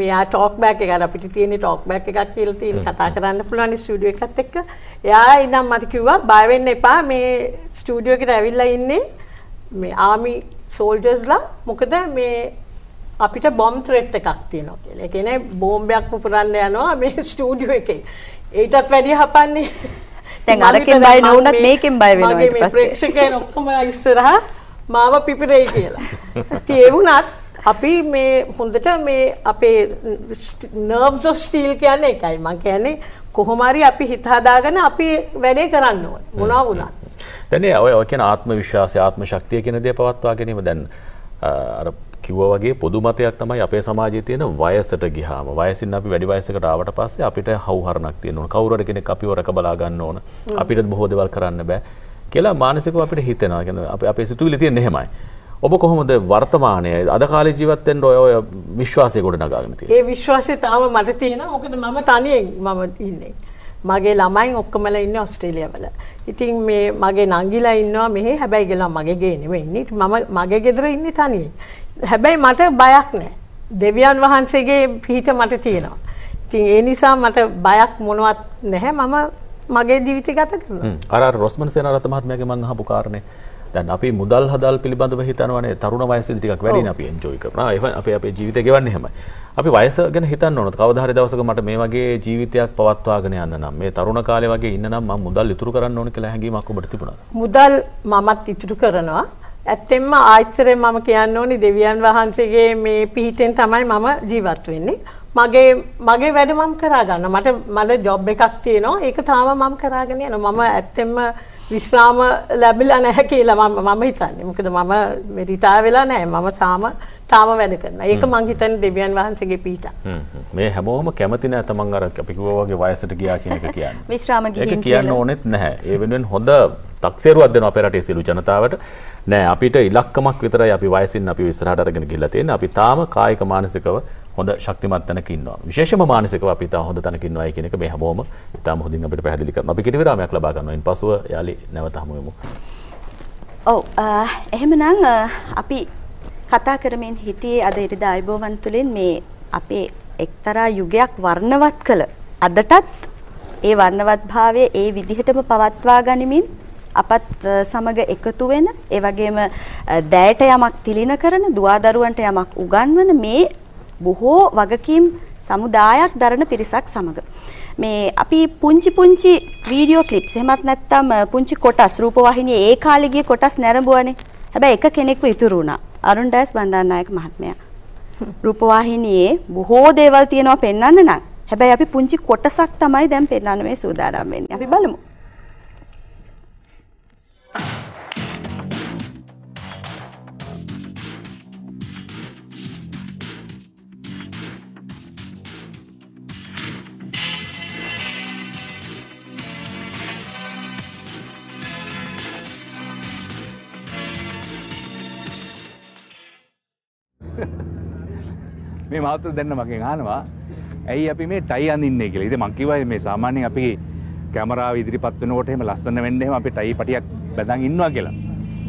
මෙයා ටොක් බෑක් එකක් අපිට තියෙන ටොක් බෑක් එකක් කියලා තියෙන කතා කරන්න පුළුවන් ස්ටුඩියෝ එකත් එක්ක එයා ඉඳන් මට කිව්වා බය වෙන්න එපා මේ ස්ටුඩියෝ එකට ඇවිල්ලා ඉන්නේ මේ ආමි සෝල්ජර්ස්ලා මොකද මේ අපිට බොම් ත්‍රෙට් එකක් තියෙනවා කියලා. ඒ කියන්නේ බෝම්බයක් පුපුරන්න යනවා මේ ස්ටුඩියෝ එකේ. ඒකටත් වැඩි හපන්නේ. දැන් අරකින් බය නොවුනත් මේකෙන් බය වෙනවා ඊට පස්සේ. මගේ ප්‍රේක්ෂකයන් ඔක්කොම ඉස්සරහා මාව පිපිරෙයි කියලා. ඉතින් ඒ වුණත් අපි මේ හොඳට මේ අපේ නර්ව්ස් ඔෆ් ස්ටීල් කියන්නේ එකයි. මම කියන්නේ කොහොම හරි අපි හිත හදාගෙන අපි වැඩේ කරන්න ඕනේ. මොනවා වුණත්. දැන් ඔය කියන ආත්මවිශ්වාසය ආත්මශක්තිය කියන දේ පවත්වා ගැනීම දැන් අර කිව්වා වගේ පොදු මතයක් තමයි අපේ සමාජයේ තියෙන වයසට ගියාම වයසින් අපි වැඩි වයසකට ආවට පස්සේ අපිට හවුහරණක් තියෙන ඕන කවුරු හරි කෙනෙක් අපිව රක බලා ගන්න ඕන අපිට බොහෝ දේවල් කරන්න බෑ කියලා මානසිකව අපිට හිතෙනවා කියන අපේ සිතුවිලි තියෙන එහෙමයි ඔබ කොහොමද වර්තමානයේ අද කාලේ ජීවත් වෙන්න ඔය විශ්වාසය ගොඩ නගාගෙන තියෙන්නේ ඒ විශ්වාසය තාම මට තියෙනවා මොකද මම තනියෙන් මම ඉන්නේ මගේ ළමයින් ඔක්කොමලා ඉන්නේ ඕස්ට්‍රේලියාවල ඉතින් මේ මගේ නංගිලා ඉන්නවා මෙහි හැබැයි ගිහලා මගේ ගේ නෙමෙයි ඉන්නේ මම මගේ ගෙදර ඉන්නේ තනියෙන් හැබැයි මට බයක් නැහැ. දෙවියන් වහන්සේගේ පිහිට මට තියෙනවා. ඉතින් ඒ නිසා මට බයක් මොනවත් නැහැ. මම මගේ ජීවිතය ගත කරනවා. අර රොස්මන් සේනාරත් මහත්මයාගේ මම අහපු කාරණේ. දැන් අපි මුදල් හදල් පිළිබඳව හිතනවානේ තරුණ වයසේදී ටිකක් වැඩිනේ අපි එන්ජොයි කරනවා. ඒ අපි අපේ ජීවිතය ගෙවන්නේ හැමයි. අපි වයස ගැන හිතන්න ඕනද? කවදා හරි දවසක මට මේ වගේ ජීවිතයක් පවත්වාගෙන යන්න නම් මේ තරුණ කාලේ වගේ ඉන්න නම් මම මුදල් ඉතුරු කරන්න ඕන කියලා හැඟීමක් ඔබට තිබුණාද? මුදල් මමත් ඉතුරු කරනවා. ඇත්තෙන්ම ආයතරේ මම කියන්න ඕනේ දෙවියන් වහන්සේගේ මේ පිහිටෙන් තමයි මම ජීවත් වෙන්නේ. මගේ වැඩ මම කරා ගන්නවා. මට ජොබ් එකක් තියෙනවා. ඒක තාම මම කරාගෙන යනවා. මම ඇත්තෙන්ම විශ්‍රාම ලැබිලා නැහැ කියලා මම හිතන්නේ. මොකද මම රිටයර් වෙලා නැහැ. මම තාම වැඩ කරනවා. ඒක මං හිතන්නේ දෙවියන් වහන්සේගේ පිහිට. මේ හැමෝම කැමති නැහැ තමන් අර අපි කිව්වා වගේ වයසට ගියා කියන එක කියන්නේ. විශ්‍රාම ගිහින් ඒක කියන්න ඕනෙත් නැහැ. ඒ වෙනුවෙන් හොඳ තක්සේරුවක් දෙනවා අපේ රටේ සියලු ජනතාවට. නෑ අපිට ඉලක්කමක් විතරයි අපි වයසින් අපි ඉස්සරහට අරගෙන ගිහිල්ලා තියෙන්නේ. අපි තාම කායික මානසිකව හොඳ ශක්තිමත් තැනක ඉන්නවා. විශේෂම මානසිකව අපි තාම හොඳ තැනක ඉන්නවායි කියන එක මේ හැමෝම තාම හොඳින් අපිට පැහැදිලි කරනවා. අපි කෙටි විරාමයක් ලබා ගන්නවා. ඉන්පසුව යාලි නැවත හමු වෙමු. ඔව් එහෙමනම් අපි කතා කරමින් හිටියේ අද ඉරිදා අයබෝවන් තුලින් මේ අපේ එක්තරා යුගයක් වර්ණවත් කළ අදටත් ඒ වර්ණවත් භාවය ඒ විදිහටම පවත්වා ගනිමින් අපත් සමග එකතු වෙන ඒ වගේම දැයට යමක් තිලින කරන දුවදරුවන්ට යමක් උගන්වන මේ බොහෝ වගකීම් සමුදායක් දරන පිරිසක් සමග මේ අපි පුංචි වීඩියෝ ක්ලිප්ස් එහෙමත් නැත්නම් පුංචි කොටස් රූපවාහිනියේ ඒ කාලේ ගිය කොටස් නැරඹුවානේ හැබැයි එක කෙනෙක්ව ඉතුරු වුණා අරුණ ඩයස් බණ්ඩාරනායක මහත්මයා රූපවාහිනියේ බොහෝ දේවල් තියෙනවා පෙන්වන්න නම් හැබැයි අපි පුංචි කොටසක් තමයි දැන් පෙන්වන්න මේ සූදානම් වෙන්නේ අපි බලමු මේ මහත්තුරු දැන් මගෙන් අහනවා ඇයි අපි මේ ටයි අඳින්නේ කියලා. ඉතින් මං කිව්වා මේ සාමාන්‍යයෙන් අපි කැමරාව ඉදිරිපත් වෙනකොට එහෙම ලස්සන වෙන්න එහෙම අපි ටයි පටියක් බඳන් ඉන්නවා කියලා.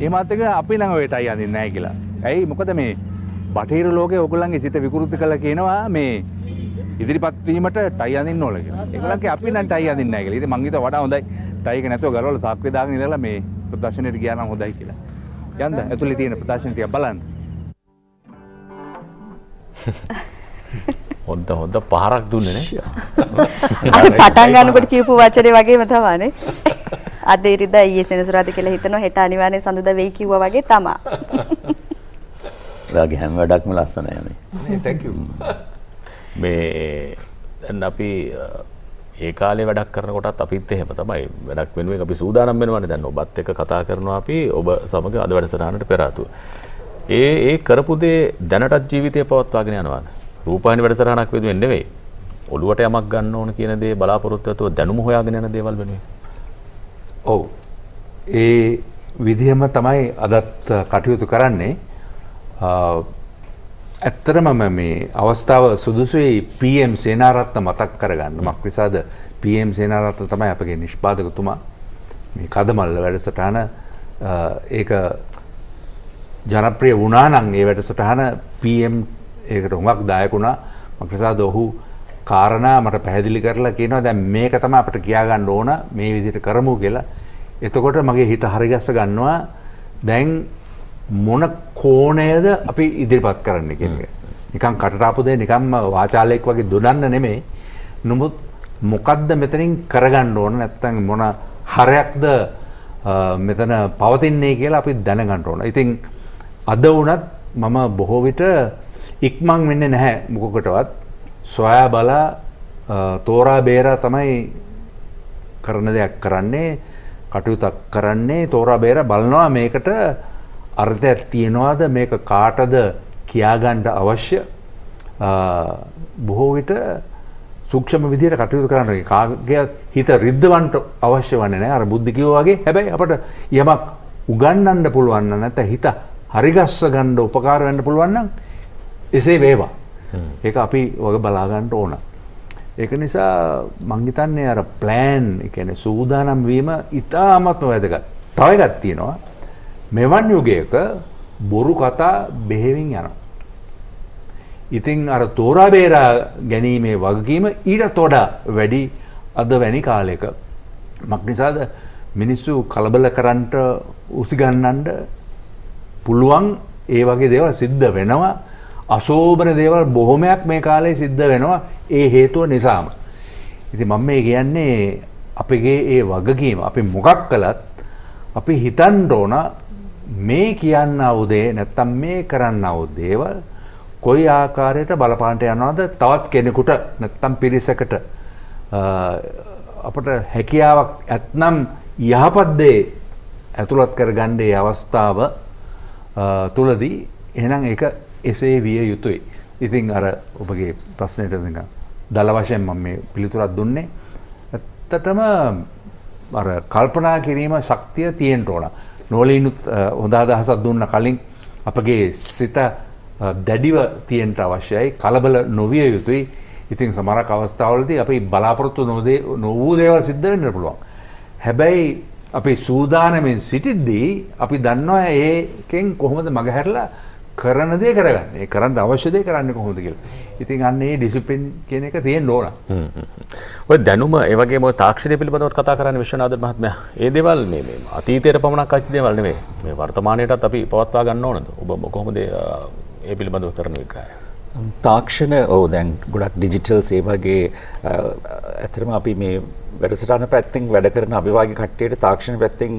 ඒ මාතක අපි ළඟ ඔය ටයි අඳින්නේ නැහැ කියලා. ඇයි මොකද මේ බටහිර ලෝකයේ ඔයගොල්ලන්ගේ සිත විකෘති කළා කියනවා මේ ඉදිරිපත් වීමට ටයි අඳින්න ඕන කියලා. ඒගොල්ලන්ගේ අපි නම් ටයි අඳින්නේ නැහැ කියලා. ඉතින් මං හිතුවා වඩා හොඳයි ටයි එක නැතුව ගරවල සාක්කුවේ දාගෙන ඉඳලා මේ ප්‍රදර්ශනයට ගියා නම් හොඳයි කියලා. යන්න ඇතුලේ තියෙන ප්‍රදර්ශන ටික බලන්න. හොඳ හොඳ පාරක් දුන්නේ නේ. අර පටන් ගන්නකොට කියපු වචනේ වගේම තමයි. අද ඉරිදා ඊයේ සෙනසුරාදා කියලා හිතනවා හෙට අනිවාර්යෙන් සඳුදා වෙයි කිව්වා වගේ තමයි. ඔයාගේ හැම වැඩක්ම ලස්සනයි මේ. Thank you. මේ දැන් අපි ඒ කාලේ වැඩක් කරනකොටත් අපිත් එහෙම තමයි වැඩක් වෙනුවෙන් අපි සූදානම් වෙනවානේ. දැන් ඔබත් එක්ක කතා කරනවා අපි ඔබ සමග අද වැඩසටහනට පෙර ආතුව. ඒ කරපු දේ දැනටත් ජීවිතේ පවත්වාගෙන යනවාද? රූපවාහිනී වැඩසටහනක් වෙනුවෙන් නෙවෙයි. ඔළුවට යමක් ගන්න ඕන කියන දේ බලාපොරොත්තු ඇතුව දැනුම හොයාගෙන යන දේවල් වෙනුවෙන්. ඔව්. ඒ විදිහම තමයි අදත් කටයුතු කරන්නේ. ඇත්තටම මේ අවස්ථාව සුදුසුයි PM සේනාරත්න මතක් කරගන්න. මක්නිසාද PM සේනාරත්න තමයි අපගේ නිෂ්පාදකතුමා මේ කදමල්ල වැඩසටහන ඒක ජනප්‍රිය වුණා නම් ඒ වැඩසටහන PM ඒකට හුඟක් දායක වුණා. මක්නිසාද ඔහු කාරණා මට පැහැදිලි කරලා කියනවා දැන් මේක තමයි අපිට කියා ගන්න ඕන මේ විදිහට කරමු කියලා. එතකොට මගේ හිත හරි ගැස්ස ගන්නවා දැන් මොන කෝණයද අපි ඉදිරිපත් කරන්න කියන එක. නිකන් කටට ආපු දේ නිකම්ම වාචාලයක් වගේ දොඩන්න නෙමෙයි. නමුත් මොකද්ද මෙතනින් කරගන්න ඕන නැත්නම් මොන හරයක්ද මෙතන පවතින්නේ කියලා අපි දැනගන්න ඕන. ඉතින් අද වුණත් මම බොහෝ විට ඉක්මන් වෙන්නේ නැහැ මොකකටවත්. සොයා බලා තෝරා බේරා තමයි කරන දෙයක් කරන්නේ, කටයුත්තක් කරන්නේ. තෝරා බේරා බලනවා මේකට අර්ථයක් තියනවාද, මේක කාටද කියාගන්න අවශ්‍ය. බොහෝ විට සූක්ෂම විදියට කටයුතු කරන්න කාගේ හිත රිද්දවන්න අවශ්‍ය වන්නේ නැහැ. අර බුද්ධ කිව්වා වගේ. හැබැයි අපට යමක් උගන්වන්න පුළුවන් නම් නැත්නම් හිත හරිගස්ස ගන්න උපකාර වෙන්න පුළුවන් නම් එසේ වේවා. ඒක අපි වගේ බලා ගන්න ඕන. ඒක නිසා මං හිතන්නේ අර plan, ඒ කියන්නේ සූදානම් වීම ඉතාමත්ම වැදගත්. තව එකක් තියෙනවා. මෙවන් යුගයක බොරු කතා බෙහෙවින් යනවා. ඉතින් අර තෝරා බේරා ගැනීමේ වගකීම ඊට වඩා වැඩි අද වැනි කාලයක. මක්නිසාද මිනිස්සු කලබල කරන්නට උසිගන්නන්න පුළුවන්. ඒ වගේ දේවල් සිද්ධ වෙනවා. අශෝභන දේවල් බොහොමයක් මේ කාලේ සිද්ධ වෙනවා ඒ හේතුව නිසාම. ඉතින් මම මේ කියන්නේ අපගේ ඒ වගකීම අපි මොකක් කළත් අපි හිතන්න ඕන මේ කියන්න අවුදේ නැත්තම් මේ කරන්න අවදේවල් කොයි ආකාරයට බලපාන්නට යනවද තවත් කෙනෙකුට නැත්තම් පිරිසකට. අපට හැකියාවක් ඇත්නම් යහපත් දේ ඇතුළත් කරගන්න ඒ අවස්ථාව තුලදී එහෙනම් ඒක එසේ විය යුතුයි. ඉතින් අර ඔබගේ ප්‍රශ්නෙට නිකන් දල වශයෙන් මම මේ පිළිතුරක් දුන්නේ. ඇත්තටම අර කල්පනා කිරීම ශක්තිය තියෙන්න ඕන. නොලීනුත් හොඳ අදහසක් දුන්න කලින් අපගේ සිත දැඩිව තියෙන්න අවශ්‍යයි. කලබල නොවිය යුතුයි. ඉතින් සමහර අවස්ථාවලදී අපි බලාපොරොත්තු නොවූ දේවල් සිද්ධ වෙන්න පුළුවන්. හැබැයි අපි සූදානමින් සිටිද්දී අපි දන්නවා ඒකෙන් කොහොමද මගහැරලා කරන දේ කරගන්න. ඒ කරන්න අවශ්‍ය දේ කරන්නේ කොහොමද කියලා. ඉතින් අන්න ඒ ඩිසිප්ලින් කියන එක තියෙන්න ඕන. ඔය දැනුම ඒ වගේම ඔය තාක්ෂණය පිළිබඳව කතා කරන්නේ විශ්වනාදන් මහත්මයා. ඒ දේවල් මේ අතීතයට පමණක් ආච්චි දේවල් නෙමෙයි. මේ වර්තමානයටත් අපි පවත්වා ගන්න ඕනද? ඔබ කොහොමද ඒ පිළිබඳව කරන විග්‍රහය? තාක්ෂණ ඔව් දැන් ගොඩක් ඩිජිටල්ස් ඒ වගේ අතරම අපි මේ වැඩසටහන පැත්තෙන් වැඩ කරන අභිවාගේ කට්ටියට තාක්ෂණ පැත්තෙන්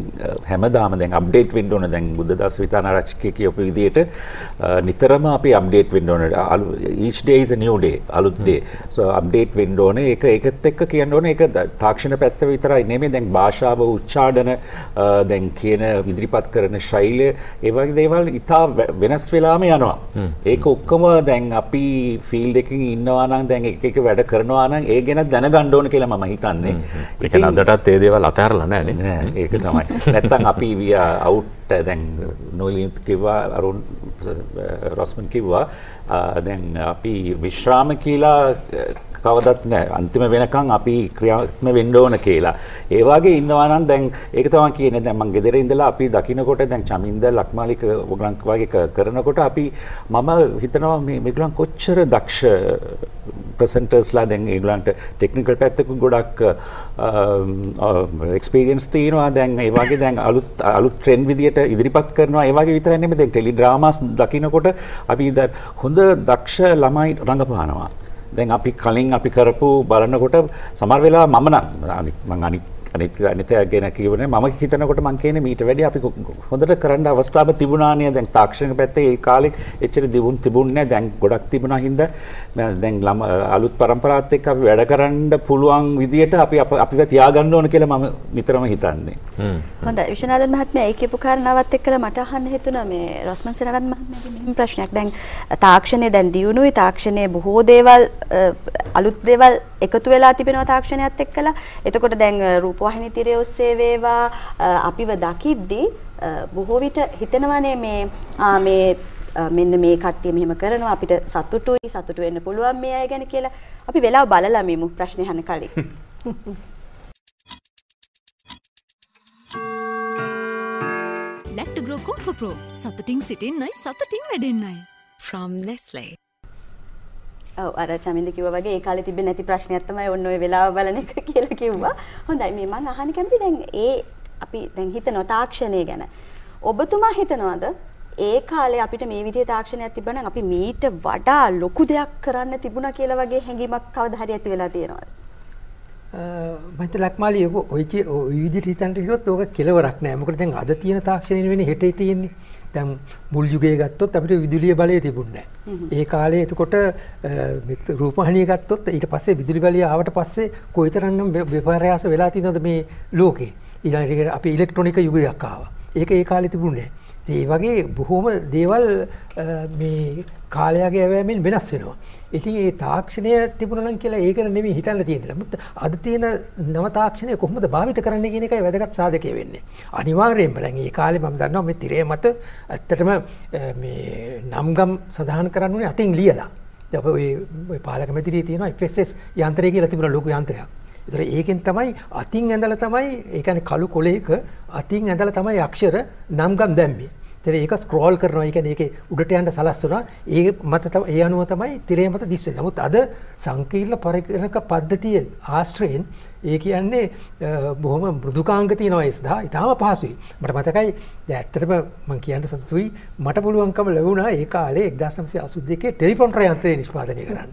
හැමදාම දැන් අප්ඩේට් වෙන්න ඕන. දැන් බුද්ධදාස විතානාරච්චිගේ කියපු විදිහට නිතරම අපි අප්ඩේට් වෙන්න ඕන. each day is a new day, අලුත් day. so අප්ඩේට් වෙන්න ඕන. ඒක ඒකත් එක්ක කියන්න ඕන. ඒක තාක්ෂණ පැත්ත විතරයි නෙමෙයි. දැන් භාෂාව, උච්චාරණ, දැන් කියන ඉදිරිපත් කරන ශෛලිය, ඒ වගේ දේවල් ඉතා වෙනස් වෙලාම යනවා. ඒක ඔක්කොම දැන් අපි ෆීල්ඩ් එකකින් ඉන්නවා නම් දැන් එක එක වැඩ කරනවා නම් ඒ ගැන දැනගන්න ඕන කියලා මම හිතන්නේ. ඒක නන්දටත් ඒ දේවල් අතහැරලා නැහැ නේ. ඒක තමයි. නැත්තම් අපි අවුට් දැන් නොලියුත් කිව්වා අරුන් रॉस्मन किवा दें आपी विश्राम कीला කවදත් නැහැ අන්තිම වෙනකන් අපි ක්‍රියාත්මක වෙන්න ඕන කියලා. ඒ වගේ ඉන්නවා නම් දැන් ඒක තමයි කියන්නේ දැන් මම ගෙදර ඉඳලා අපි දකින්නකොට දැන් චමින්ද ලක්මාලික ඔගලන්ක වගේ කරනකොට අපි මම හිතනවා මේ මේගොල්ලන් කොච්චර දක්ෂ ප්‍රසන්ටර්ස්ලා දැන් ඒගොල්ලන්ට ටෙක්නිකල් පැත්තක ගොඩක් එක්ස්පීරියන්ස් තියෙනවා. දැන් ඒ වගේ දැන් අලුත් ට්‍රෙන්ඩ් විදියට ඉදිරිපත් කරනවා. ඒ වගේ විතරයි නෙමෙයි දැන් ටෙලි ඩ්‍රාමාස් දකින්නකොට අපි හොඳ දක්ෂ ළමයි රඟපානවා. දැන් අපි කලින් අපි කරපු බලනකොට සමහර වෙලාව මම නම් මම අනිත් ගැන කියවනේ මම හිතනකොට මම කියන්නේ මීට වැඩි අපි හොඳට කරන්න අවස්ථාවක් තිබුණානේ. දැන් තාක්ෂණික පැත්තේ ඒ කාලේ එච්චර තිබුණේ නැහැ. දැන් ගොඩක් තිබුණා හින්දා දැන් අලුත් પરම්පරාවත් එක්ක අපි වැඩ කරන්න පුළුවන් විදියට අපිව තියාගන්න ඕන කියලා මම නිතරම හිතන්නේ. හොඳයි විශ්වනාදන් මහත්මයා ඒ කියපු කාරණාවත් එක්කලා මට අහන්න හිතුණා මේ රොස්මන් සේනාරත් මහත්මයාගේ මෙහෙම ප්‍රශ්නයක්. දැන් තාක්ෂණය දැන් දියුණුයි. තාක්ෂණයේ බොහෝ දේවල් අලුත් දේවල් එකතු වෙලා තිබෙනවා තාක්ෂණයත් එක්කලා. එතකොට දැන් රූපවාහිනී තිරය ඔස්සේ වේවා අපිව දකිද්දී බොහෝ විට හිතනවානේ මේ මෙන්න මේ කට්ටිය මෙහෙම කරනවා අපිට සතුටු වෙන්න පුළුවන් මේ අය ගැන කියලා. අපි වෙලාව බලලා මේමු ප්‍රශ්නේ අහන්න කලින්. Lactogro Comfort Pro සතුටින් සිටින්නයි සතුටින් වැඩෙන්නයි from Nestle. ඔව් අර චමින්ද කිව්වා වගේ ඒ කාලේ තිබෙන්නේ නැති ප්‍රශ්නයක් තමයි ඔන්න ඔය වෙලාව බලන එක කියලා කිව්වා. හොඳයි මේ මම අහන්න කැමති දැන් ඒ අපි දැන් හිතනවා තාක්ෂණය ගැන. ඔබතුමා හිතනවාද ඒ කාලේ අපිට මේ විදිහේ තාක්ෂණයක් තිබුණා නම් අපි මීට වඩා ලොකු දෙයක් කරන්න තිබුණා කියලා වගේ හැඟීමක් කවදා හරි ඇති වෙලා තියෙනවද? මට ලක්මාලි ඔය විදිහට හිතන්න කිව්වොත් ඕක කෙලවරක් නෑ. මොකද දැන් අද තියෙන තාක්ෂණය වෙන්නේ හෙටේ තියෙන්නේ. දැන් මුල් යුගයේ ගත්තොත් අපිට විදුලිය බලය තිබුණේ නැහැ. ඒ කාලේ එතකොට රූපවාහිනිය ගත්තොත් ඊට පස්සේ විදුලි බලය ආවට පස්සේ කොයිතරම්නම් විපර්යාස වෙලා තියෙනවද මේ ලෝකේ. ඊළඟට අපි ඉලෙක්ට්‍රොනික යුගයක් ආවා. ඒක ඒ කාලේ තිබුණේ නැහැ. ඒ වගේ බොහොම දේවල් මේ කාලයගේ යෑමෙන් වෙනස් වෙනවා. ඉතින් ඒ තාක්ෂණය තිබුණා නම් කියලා ඒක නෙමෙයි හිතන්න තියෙන්නේ. නමුත් අද තියෙන නව තාක්ෂණය කොහොමද භාවිත කරන්නේ කියන එකයි වැදගත් සාධකය වෙන්නේ. අනිවාර්යයෙන්ම දැන් මේ කාලේ මම දන්නවා මේ තිරය මත ඇත්තටම මේ නම්ගම් සදාහන් කරන්න උනේ අතින් ලියලා. දැන් ඔය පාලක මැදිරියේ තියෙනවා FSS යන්ත්‍රය කියලා තිබුණා ලොකු යන්ත්‍රයක්. ඒතර ඒකෙන් තමයි අතින් ඇඳලා තමයි ඒ කියන්නේ කළු කොලයක අතින් ඇඳලා තමයි අක්ෂර නම්ගම් දැම්මේ. තිරේ එක ස්ක්‍රෝල් කරනවා. ඒ කියන්නේ ඒකේ උඩට යන්න සලස්වනවා. ඒ මත තමයි ඒ අනුව තමයි තිරේ මත දිස් වෙන්නේ. නමුත් අද සංකීර්ණ පරිකරණක පද්ධතිය ආශ්‍රයෙන් ඒ කියන්නේ බොහොම මෘදුකාංග තියෙනවා. ඒ සදා ඉතාම පහසුයි. මට මතකයි දැන් ඇත්තටම මම කියන්න සතුටුයි මට පුළුවන්කම ලැබුණා ඒ කාලේ 1982 ටෙලිෆෝන් යන්ත්‍රය නිෂ්පාදනය කරන්න.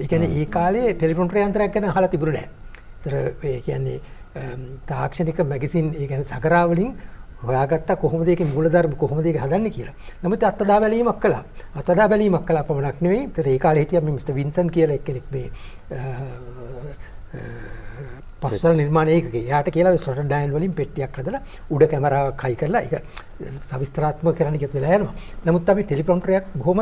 ඒ කියන්නේ ඒ කාලේ ටෙලිෆෝන් යන්ත්‍රයක් ගැන අහලා තිබුණේ නැහැ. ඒතර ඒ කියන්නේ තාක්ෂණික මැගසින් ඒ කියන්නේ සකරාවලින් හොයාගත්ත කොහොමද ඒකේ මූලධර්ම කොහොමද ඒක හදන්නේ කියලා. නමුත් අත්දැක බැලීමක් කළා. අත්දැක බැලීමක් කළා පමණක් නෙවෙයි. ඒතර ඒ කාලේ හිටියා මේ මිස්ටර් වින්සන් කියලා එක්කෙනෙක් මේ පස්සල් නිර්මාණ ඒකකේ. එයාට කියලා ස්ට්‍රැටන් ඩයන් වලින් පෙට්ටියක් හදලා උඩ කැමරාවක් හයි කරලා ඒක සවිස්තරාත්මක කරන්න කියත් වෙලා යනවා. නමුත් අපි ටෙලිප්‍රොම්ප්ටර් එකක් බොහොම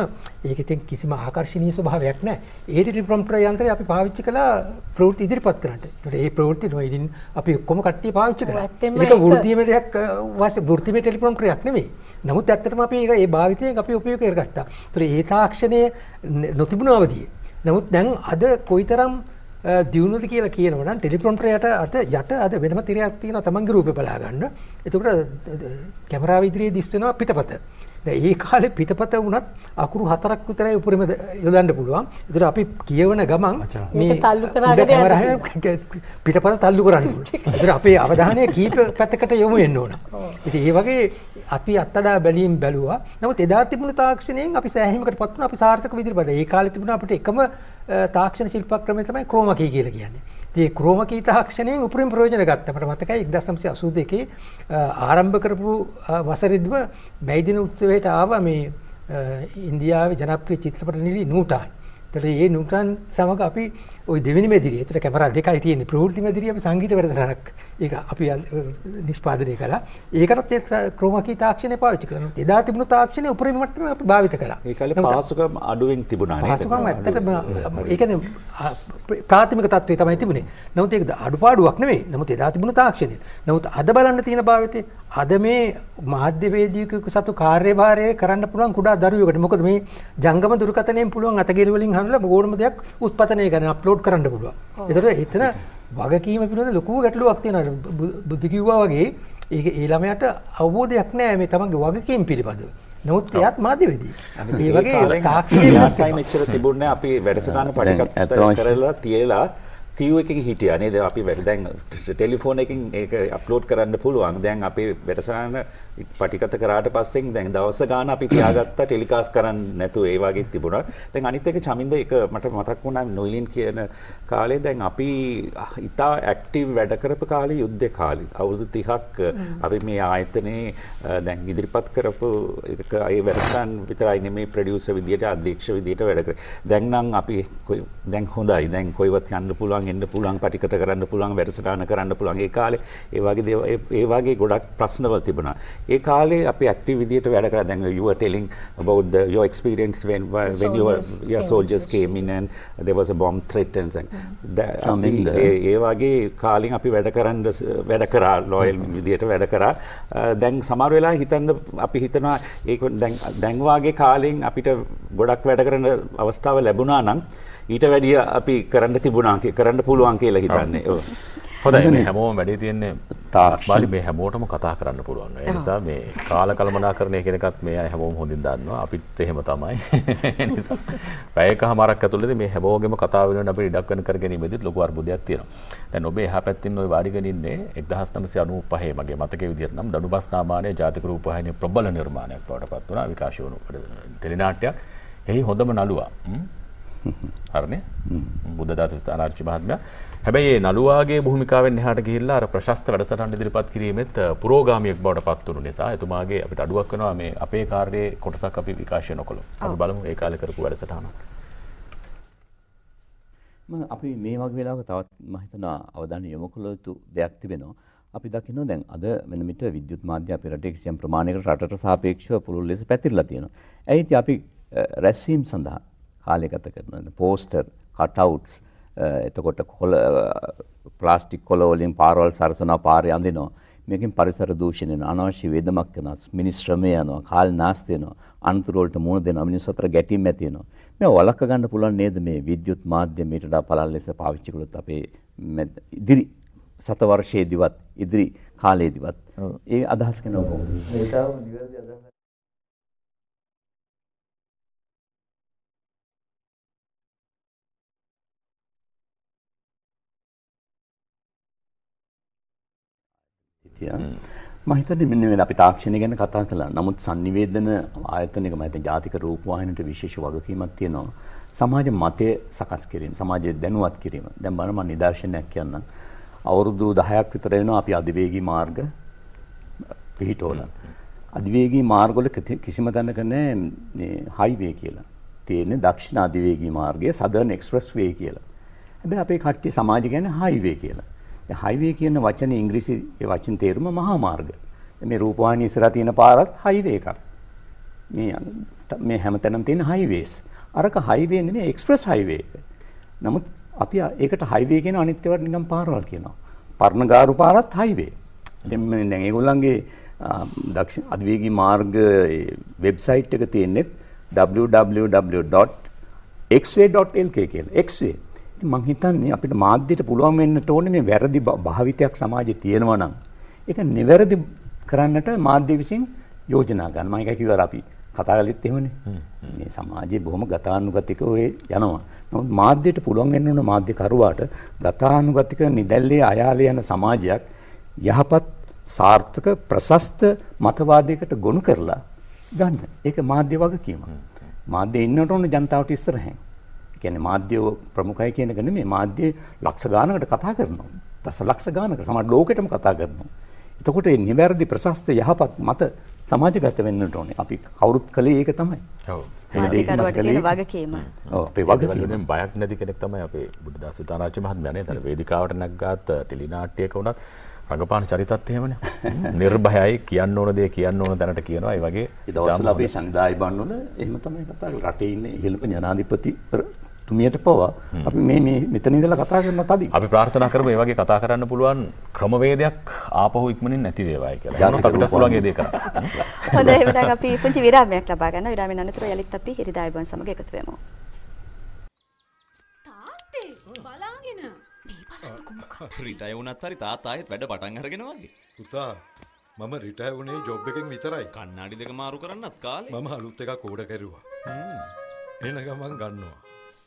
ඒකෙන් කිසිම ආකර්ශනීය ස්වභාවයක් නැහැ. ඒ ටෙලිප්‍රොම්ප්ටර් යන්ත්‍රය අපි පාවිච්චි කළා ප්‍රවෘත්ති ඉදිරිපත් කරන්න. ඒතර ඒ ප්‍රවෘත්ති නොයින් අපි ඔක්කොම කට්ටිය පාවිච්චි කරා. ඒක වෘත්තිමය දෙයක් වාසිය වෘත්තිමය ටෙලිප්‍රොම්ප්ටර් එකක් නෙමෙයි. නමුත් ඇත්තටම අපි ඒක ඒ භාවිතයෙන් අපි උපයෝග කරගත්තා. ඒතර ඒ තාක්ෂණයේ නොතිබුණු අවදී. නමුත් දැන් අද කොයිතරම් දියුණුද කියලා කියනවා නම් ටෙලිප්‍රොම්ප්ටර් යට අද වෙනම තිරයක් තියෙනවා තමන්ගේ රූපේ බලා ගන්න. එතකොට කැමරාව ඉදිරියේ දිස් වෙනවා පිටපත. දැන් ඒ කාලේ පිටපත වුණත් අකුරු 4ක් විතරයි උඩරම යොදන්න පුළුවන්. ඒතර අපි කියවන ගමන් මේ තල්ලු කරාගෙන පිටපත තල්ලු කරන්නේ. ඒතර අපේ අවධානය කීප පැත්තකට යොමු වෙන්න ඕන. ඉතින් මේ වගේ අපි අත්දැක බැලීම් බැලුවා. නමුත් එදා තිබුණු තාක්ෂණයෙන් අපි සෑහීමකටපත් වුණා. අපි සාර්ථක විදිහට ඒ කාලේ තිබුණා අපිට එකම තාක්ෂණ ශිල්පක්‍රමය තමයි ක්‍රෝමකී කියලා කියන්නේ. ඉතින් ක්‍රෝමකී තාක්ෂණයෙන් උපරිම ප්‍රයෝජන ගත්තා. මට මතකයි 1982 ආරම්භ කරපු වසරේදීම මේ දින උත්සවයට ආවා මේ ඉන්දියාවේ ජනප්‍රිය චිත්‍රපට නිලි නූටන්. ඒතර මේ නූටන් සමග අපි ඔය දෙවෙනි මෙදිරිය. ඒතර කැමරා දෙකයි තියෙන්නේ. ප්‍රවෘත්ති මෙදිරිය අපි සංගීත වැඩසටහනක්. ඒක අපි නිෂ්පාදනය කළා. ඒකටත් ඒ ක්‍රෝමා කී තාක්ෂණය පාවිච්චි කරනවා. එදා තිබුණු තාක්ෂණය උපරිම මට්ටමේ අපි භාවිත කළා. ඒ කාලේ පාසුකම් අඩුවෙන් තිබුණා නේද? පාසුකම් ඇත්තටම ඒ කියන්නේ ප්‍රාථමික තත්ත්වයේ තමයි තිබුණේ. නමුත් ඒක අඩුපාඩුවක් නෙමෙයි. නමුත් එදා තිබුණු තාක්ෂණය. නමුත් අද බලන්න තියෙන භාවිතේ අද මේ මාධ්‍ය වේදිකයෙකු සතු කාර්යභාරය කරන්න පුළුවන් කුඩා දරුවෙකුට. මොකද මේ ජංගම දුරකථනයෙන් පුළුවන් අතගිරි වලින් හඳුනලා ඕනම දෙයක් උත්පත්තිය ගන්න අප්ලෝඩ් කරන්න පුළුවන්. ඒතර හිතන වගකීම පිළිබඳ ලොකු ගැටලුවක් තියෙනවා. බුද්ධ කිව්වා වගේ ඒක ඒ ළමයාට අවබෝධයක් නැහැ මේ තමන්ගේ වගකීම් පිළිබඳව. නමුත් එයාත් මාධ්‍යවේදී. ඒ වගේ තාක්ෂණික ආසයි මෙච්චර තිබුණේ අපි වැඩසටහන පඩිකත් කරලා තියලා ටීවී එකේ හිටියා නේද? අපි දැන් ටෙලිෆෝන් එකකින් ඒක අප්ලෝඩ් කරන්න පුළුවන්. දැන් අපේ වැඩසටහන පටිගත කරාට පස්සෙන් දැන් දවස් ගාන අපි තියාගත්තා ටෙලිකාස්ට් කරන්න නැතුව ඒ වගේ තිබුණා. දැන් අනිත් එක චමින්ද එක මට මතක් වුණා නොයිලින් කියන කාලේ දැන් අපි ඉතා ඇක්ටිව් වැඩ කරපු කාලේ යුද්ධ කාලේ අවුරුදු 30ක් අපි මේ ආයතනයේ දැන් ඉදිරිපත් කරපු ඒක ඒ වැඩසටහන් විතරයි නෙමේ ප්‍රොඩියුසර් විදියට අධ්‍යක්ෂ විදියට වැඩ කරේ. දැන් නම් අපි දැන් හොඳයි. දැන් කොයිවත් යන්න පුළුවන්. එන්න පුළුවන් පටිගත කරන්න පුළුවන් වැඩසටහන කරන්න පුළුවන්. ඒ කාලේ ඒ වගේ ඒ වගේ ගොඩක් ප්‍රශ්නවල තිබුණා. ඒ කාලේ අපි ඇක්ටිව් විදියට වැඩ කරා. දැන් you were telling about the, your experience when you were your soldiers came in and there was a bomb threat and something. ඒ වගේ කාලෙන් අපි වැඩ කරා loyal විදියට වැඩ කරා. දැන් සමහර වෙලාව හිතන්න අපි හිතනවා ඒක දැන් වාගේ කාලෙන් අපිට ගොඩක් වැඩ කරන අවස්ථාව ලැබුණා නම් ඊට වැඩිය අපි කරන්න තිබුණා කරන්න පුළුවන් කියලා හිතන්නේ. හොඳයි මේ හැමෝම වැඩි තියෙන්නේ තාක්ෂණි මේ හැමෝටම කතා කරන්න පුළුවන්. ඒ නිසා මේ කාල කළමනාකරණය කියන එකත් මේ අය හැමෝම හොඳින් දන්නවා. අපිත් එහෙම තමයි. ඒ නිසා පැයකමාරක් ඇතුළතදී මේ හැමෝගෙම කතා වෙනුවෙන් අපිට ඉඩක් වෙන කර ගැනීමෙදිත් ලොකු අර්බුදයක් තියෙනවා. දැන් ඔබ එහා පැත්තෙන් ওই වාඩිගෙන ඉන්නේ 1995 මගේ මතකයේ විදිහට නම් දනුබස් නාමානයේ ජාතික රූපවාහිනියේ ප්‍රබල නිර්මාණයක් බවට පත් වුණා. විකාශය වුණු ටෙලිනාට්‍යයක්. එහි හොඳම නළුවා හරනේ බුද්ධදාස ස්ථානාරච්චි මහත්මයා. හැබැයි නළුවාගේ භූමිකාවෙන් එහාට ගිහිල්ලා අර ප්‍රශස්ත වැඩසටහන් ඉදිරිපත් කිරීමෙත් පුරෝගාමියෙක් බවට පත් වුණු නිසා එතුමාගේ අපිට අඩුවක් වෙනවා මේ අපේ කාර්යයේ කොටසක් අපි විකාශය නොකළොත්. අපි බලමු ඒ කාලේ කරපු වැඩසටහන. මම අපි මේ වගේ වෙලාවක තවත් මම හිතනවා අවධානය යොමු කළ යුතු දෙයක් තිබෙනවා. අපි දකිනවා දැන් අද වෙන මිට විද්‍යුත් මාධ්‍ය අපේ රටේ කිසියම් ප්‍රමාණයකට රටට සාපේක්ෂව පුළුල් ලෙස පැතිරලා තියෙනවා. ඇයි ඉතින් අපි රැස්වීම් සඳහා කාලය ගත කරන පෝස්ටර් කටවුට්ස් එතකොට ප්ලාස්ටික් කොළ වලින් පාරවල් සරසනවා පාරේ අඳිනවා. මේකෙන් පරිසර දූෂණය වෙනවා. අනවශ්‍ය වේදමක් වෙනවා. මිනිස් ශ්‍රමය යනවා. කාල නාස්ති වෙනවා. අනතුරු වලට මුහුණ දෙනවා. මිනිස් අතර ගැටීම් ඇති වෙනවා. මේ වළක්ව ගන්න පුළුවන් නේද මේ විද්‍යුත් මාධ්‍ය මේට වඩා පළල් ලෙස පාවිච්චි කළොත් අපේ ඉදිරි සතවර්ෂයේදීවත් ඉදිරි කාලයේදීවත් ඒ අදහස් කරනවා කොහොමද? ඒකම නිවැරදි අදහසක්. මම හිතන්නේ මෙන්න මේ අපි තාක්ෂණය ගැන කතා කළා. නමුත් sannivedana ආයතනයක මම හිතන්නේ ජාතික රූපවාහිනියට විශේෂ වගකීමක් තියෙනවා. සමාජ මතය සකස් කිරීම, සමාජයේ දැනුවත් කිරීම. දැන් බලන්න මම නිදර්ශනයක් කියන්නම්. අවුරුදු 10ක් විතර වෙනවා අපි අධිවේගී මාර්ග පිහිටවලා. අධිවේගී මාර්ගවල කිසිම තැනක නැහැ මේ හයිවේ කියලා. තියෙන්නේ දක්ෂිණ අධිවේගී මාර්ගය Southern Express Way කියලා. හැබැයි අපේ කට්ටිය සමාජය කියන්නේ හයිවේ කියලා. හයිවේ කියන වචනේ ඉංග්‍රීසි වචන තේරුම මහා මාර්ග. මේ රූපවාහිනිය ඉස්සරහ තියෙන පාරත් හයිවේ එකක්. මේ හැමතැනම තියෙන හයිවේස්. අරක හයිවේ නෙමෙයි එක්ස්ප්‍රස් හයිවේ එක. නමුත් අපි ඒකට හයිවේ කියන අනිත් ඒවාට නිකන් පාරවල් කියනවා. පර්ණගාරු පාරත් හයිවේ. දැන් මේ දැන් ඒගොල්ලන්ගේ දක්ෂිණ අධිවේගී මාර්ග වෙබ්සයිට් එක තියෙන්නේ www.xway.lk කියලා. xway මං හිතන්නේ අපිට මාධ්‍යයට පුළුවන් වෙන්න ඕනේ මේ වැරදි භාවිතයක් සමාජයේ තියෙනවා නම් ඒක නිවැරදි කරන්නට මාධ්‍ය විසින් යෝජනා ගන්න. මම ඒක කිව්වා අපි කතා කළෙත් එහෙමනේ. මේ සමාජයේ බොහොම ගතානුගතික ඔය යනවා. නමුත් මාධ්‍යයට පුළුවන් වෙන්න ඕන මාධ්‍ය කරුවාට ගතානුගතික නිදැල්ලේ අයාලේ යන සමාජයක් යහපත් සාර්ථක ප්‍රශස්ත මතවාදයකට ගොනු කරලා ගන්න. ඒක මාධ්‍ය වගකීමක්. මාධ්‍යයේ ඉන්නට ඕන ජනතාවට ඉස්සරහින් කියන්නේ මාධ්‍ය ප්‍රමුඛයි කියන එක නෙමෙයි. මාධ්‍ය ලක්ෂ ගානකට කතා කරනවා. දස ලක්ෂ ගානකට සමහර ලෝකෙටම කතා කරනවා. එතකොට මේ නිවැරදි ප්‍රශස්ත යහපත් මත සමාජගත වෙන්නට ඕනේ. අපි කවුරුත් කලේ ඒක තමයි. ඔව්. ආධිකාරවට තියෙන වගකීම. ඔව්. අපේ වගකීමෙන් බයක් නැති කෙනෙක් තමයි අපේ බුද්ධදාස විතාරාජ්‍ය මහත්මයා නේද? වේදිකාවට නැග්ගාත් ටෙලි නාට්‍යයක වුණත් රංගපාන චරිතත් එහෙමනේ. නිර්භයයි කියන්න ඕන දේ කියන්න ඕන දැනට කියනවා. ඒ වගේ ඒ දවස්වල අපේ සංවිධායය බන්නොල එහෙම තමයි කතා කරන්නේ. රටේ ඉන්නේ ඉහළම ජනාධිපති තුමියට පවා අපි මේ මෙතන ඉඳලා කතා කරන්න තදී අපි ප්‍රාර්ථනා කරමු මේ වගේ කතා කරන්න පුළුවන් ක්‍රමවේදයක් ආපහු ඉක්මනින් නැති වේවායි කියලා. නමුත් අපිට පුළුවන් ඒ දේ කරන්න. හොඳයි එහෙනම් අපි පුංචි විරාමයක් ලබා ගන්න. විරාමයෙන් අනතුරුව යලිත් අපි හිරිදායිබන් සමග එකතු වෙමු. තාත්තේ බලාගෙන මේ බලන්න කොහොමද රිටයර් වුණත් හරි තාත්තා ආයෙත් වැඩ පටන් අරගෙන වගේ. පුතා මම රිටයර් වුණේ ජොබ් එකෙන් විතරයි. කන්නාඩි දෙක මාරු කරන්නත් කාලේ. මම අලුත් එකක් ඕඩර් කරුවා. එන ගමන් ගන්නවා.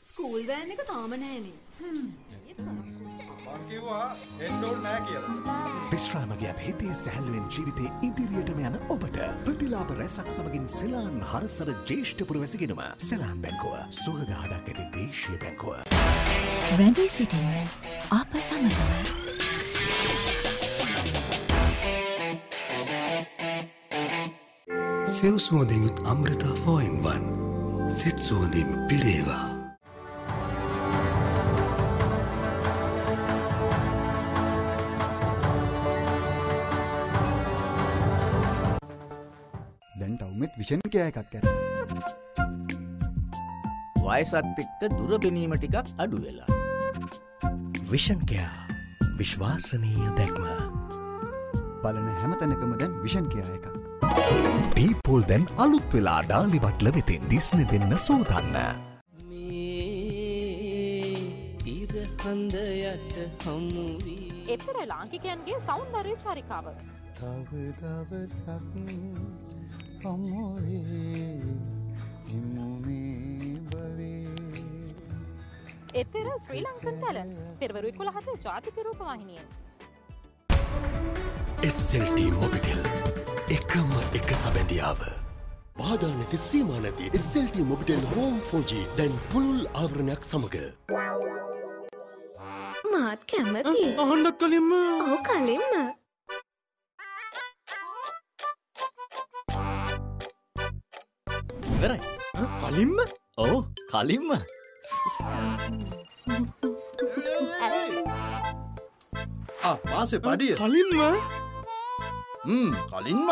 स्कूल वैन එක තාම නැහැනේ. මම කිව්වා එන්න ඕනේ නැහැ කියලා. විශ්‍රාම ගැප් හිතේ සැහැල්ලුවෙන් ජීවිතේ ඉදිරියටම යන ඔබට ප්‍රතිලාභ රැසක් සමගින් සෙලාන් හරසර ජේෂ්ඨ පුරවැසිගෙනුම සෙලාන් බැංකුව සුහදාඩක් ඇති දේශීය බැංකුව. රැඳී සිටින අප සමගම. සිව් සුවඳින් යුත් අමෘතා 4in1 සිත් සුවඳින් පිරේවා. विषन क्या है विषन क्या विश्वासनीय विषन क्या है people then අලුත් වෙලා ඩාලි බට්ල වෙතින් දිස්න දෙන්න සෝදන්න එතර ලාංකිකයන්ගේ සෞන්දර්ය චාරිකාව එතර ශ්‍රී ලංකන් ටැලන්ට්ස් පෙරවරු 11ට ජාතික රූපවාහිනියෙන් SLT මොබිටෙල් එකම එක සබැඳියාව බාධා නැති සීමා නැති SLT මොබිටෙල් හෝම් 4G දැන් පුළුල් ආවරණයක් සමග මාත් කැමති අහන්න කලින්ම ඕ කලින්ම ඉවරයි. කලින්ම? ඔව් කලින්ම. ආපස්සේ පඩිය. කලින්ම? කලින්ම.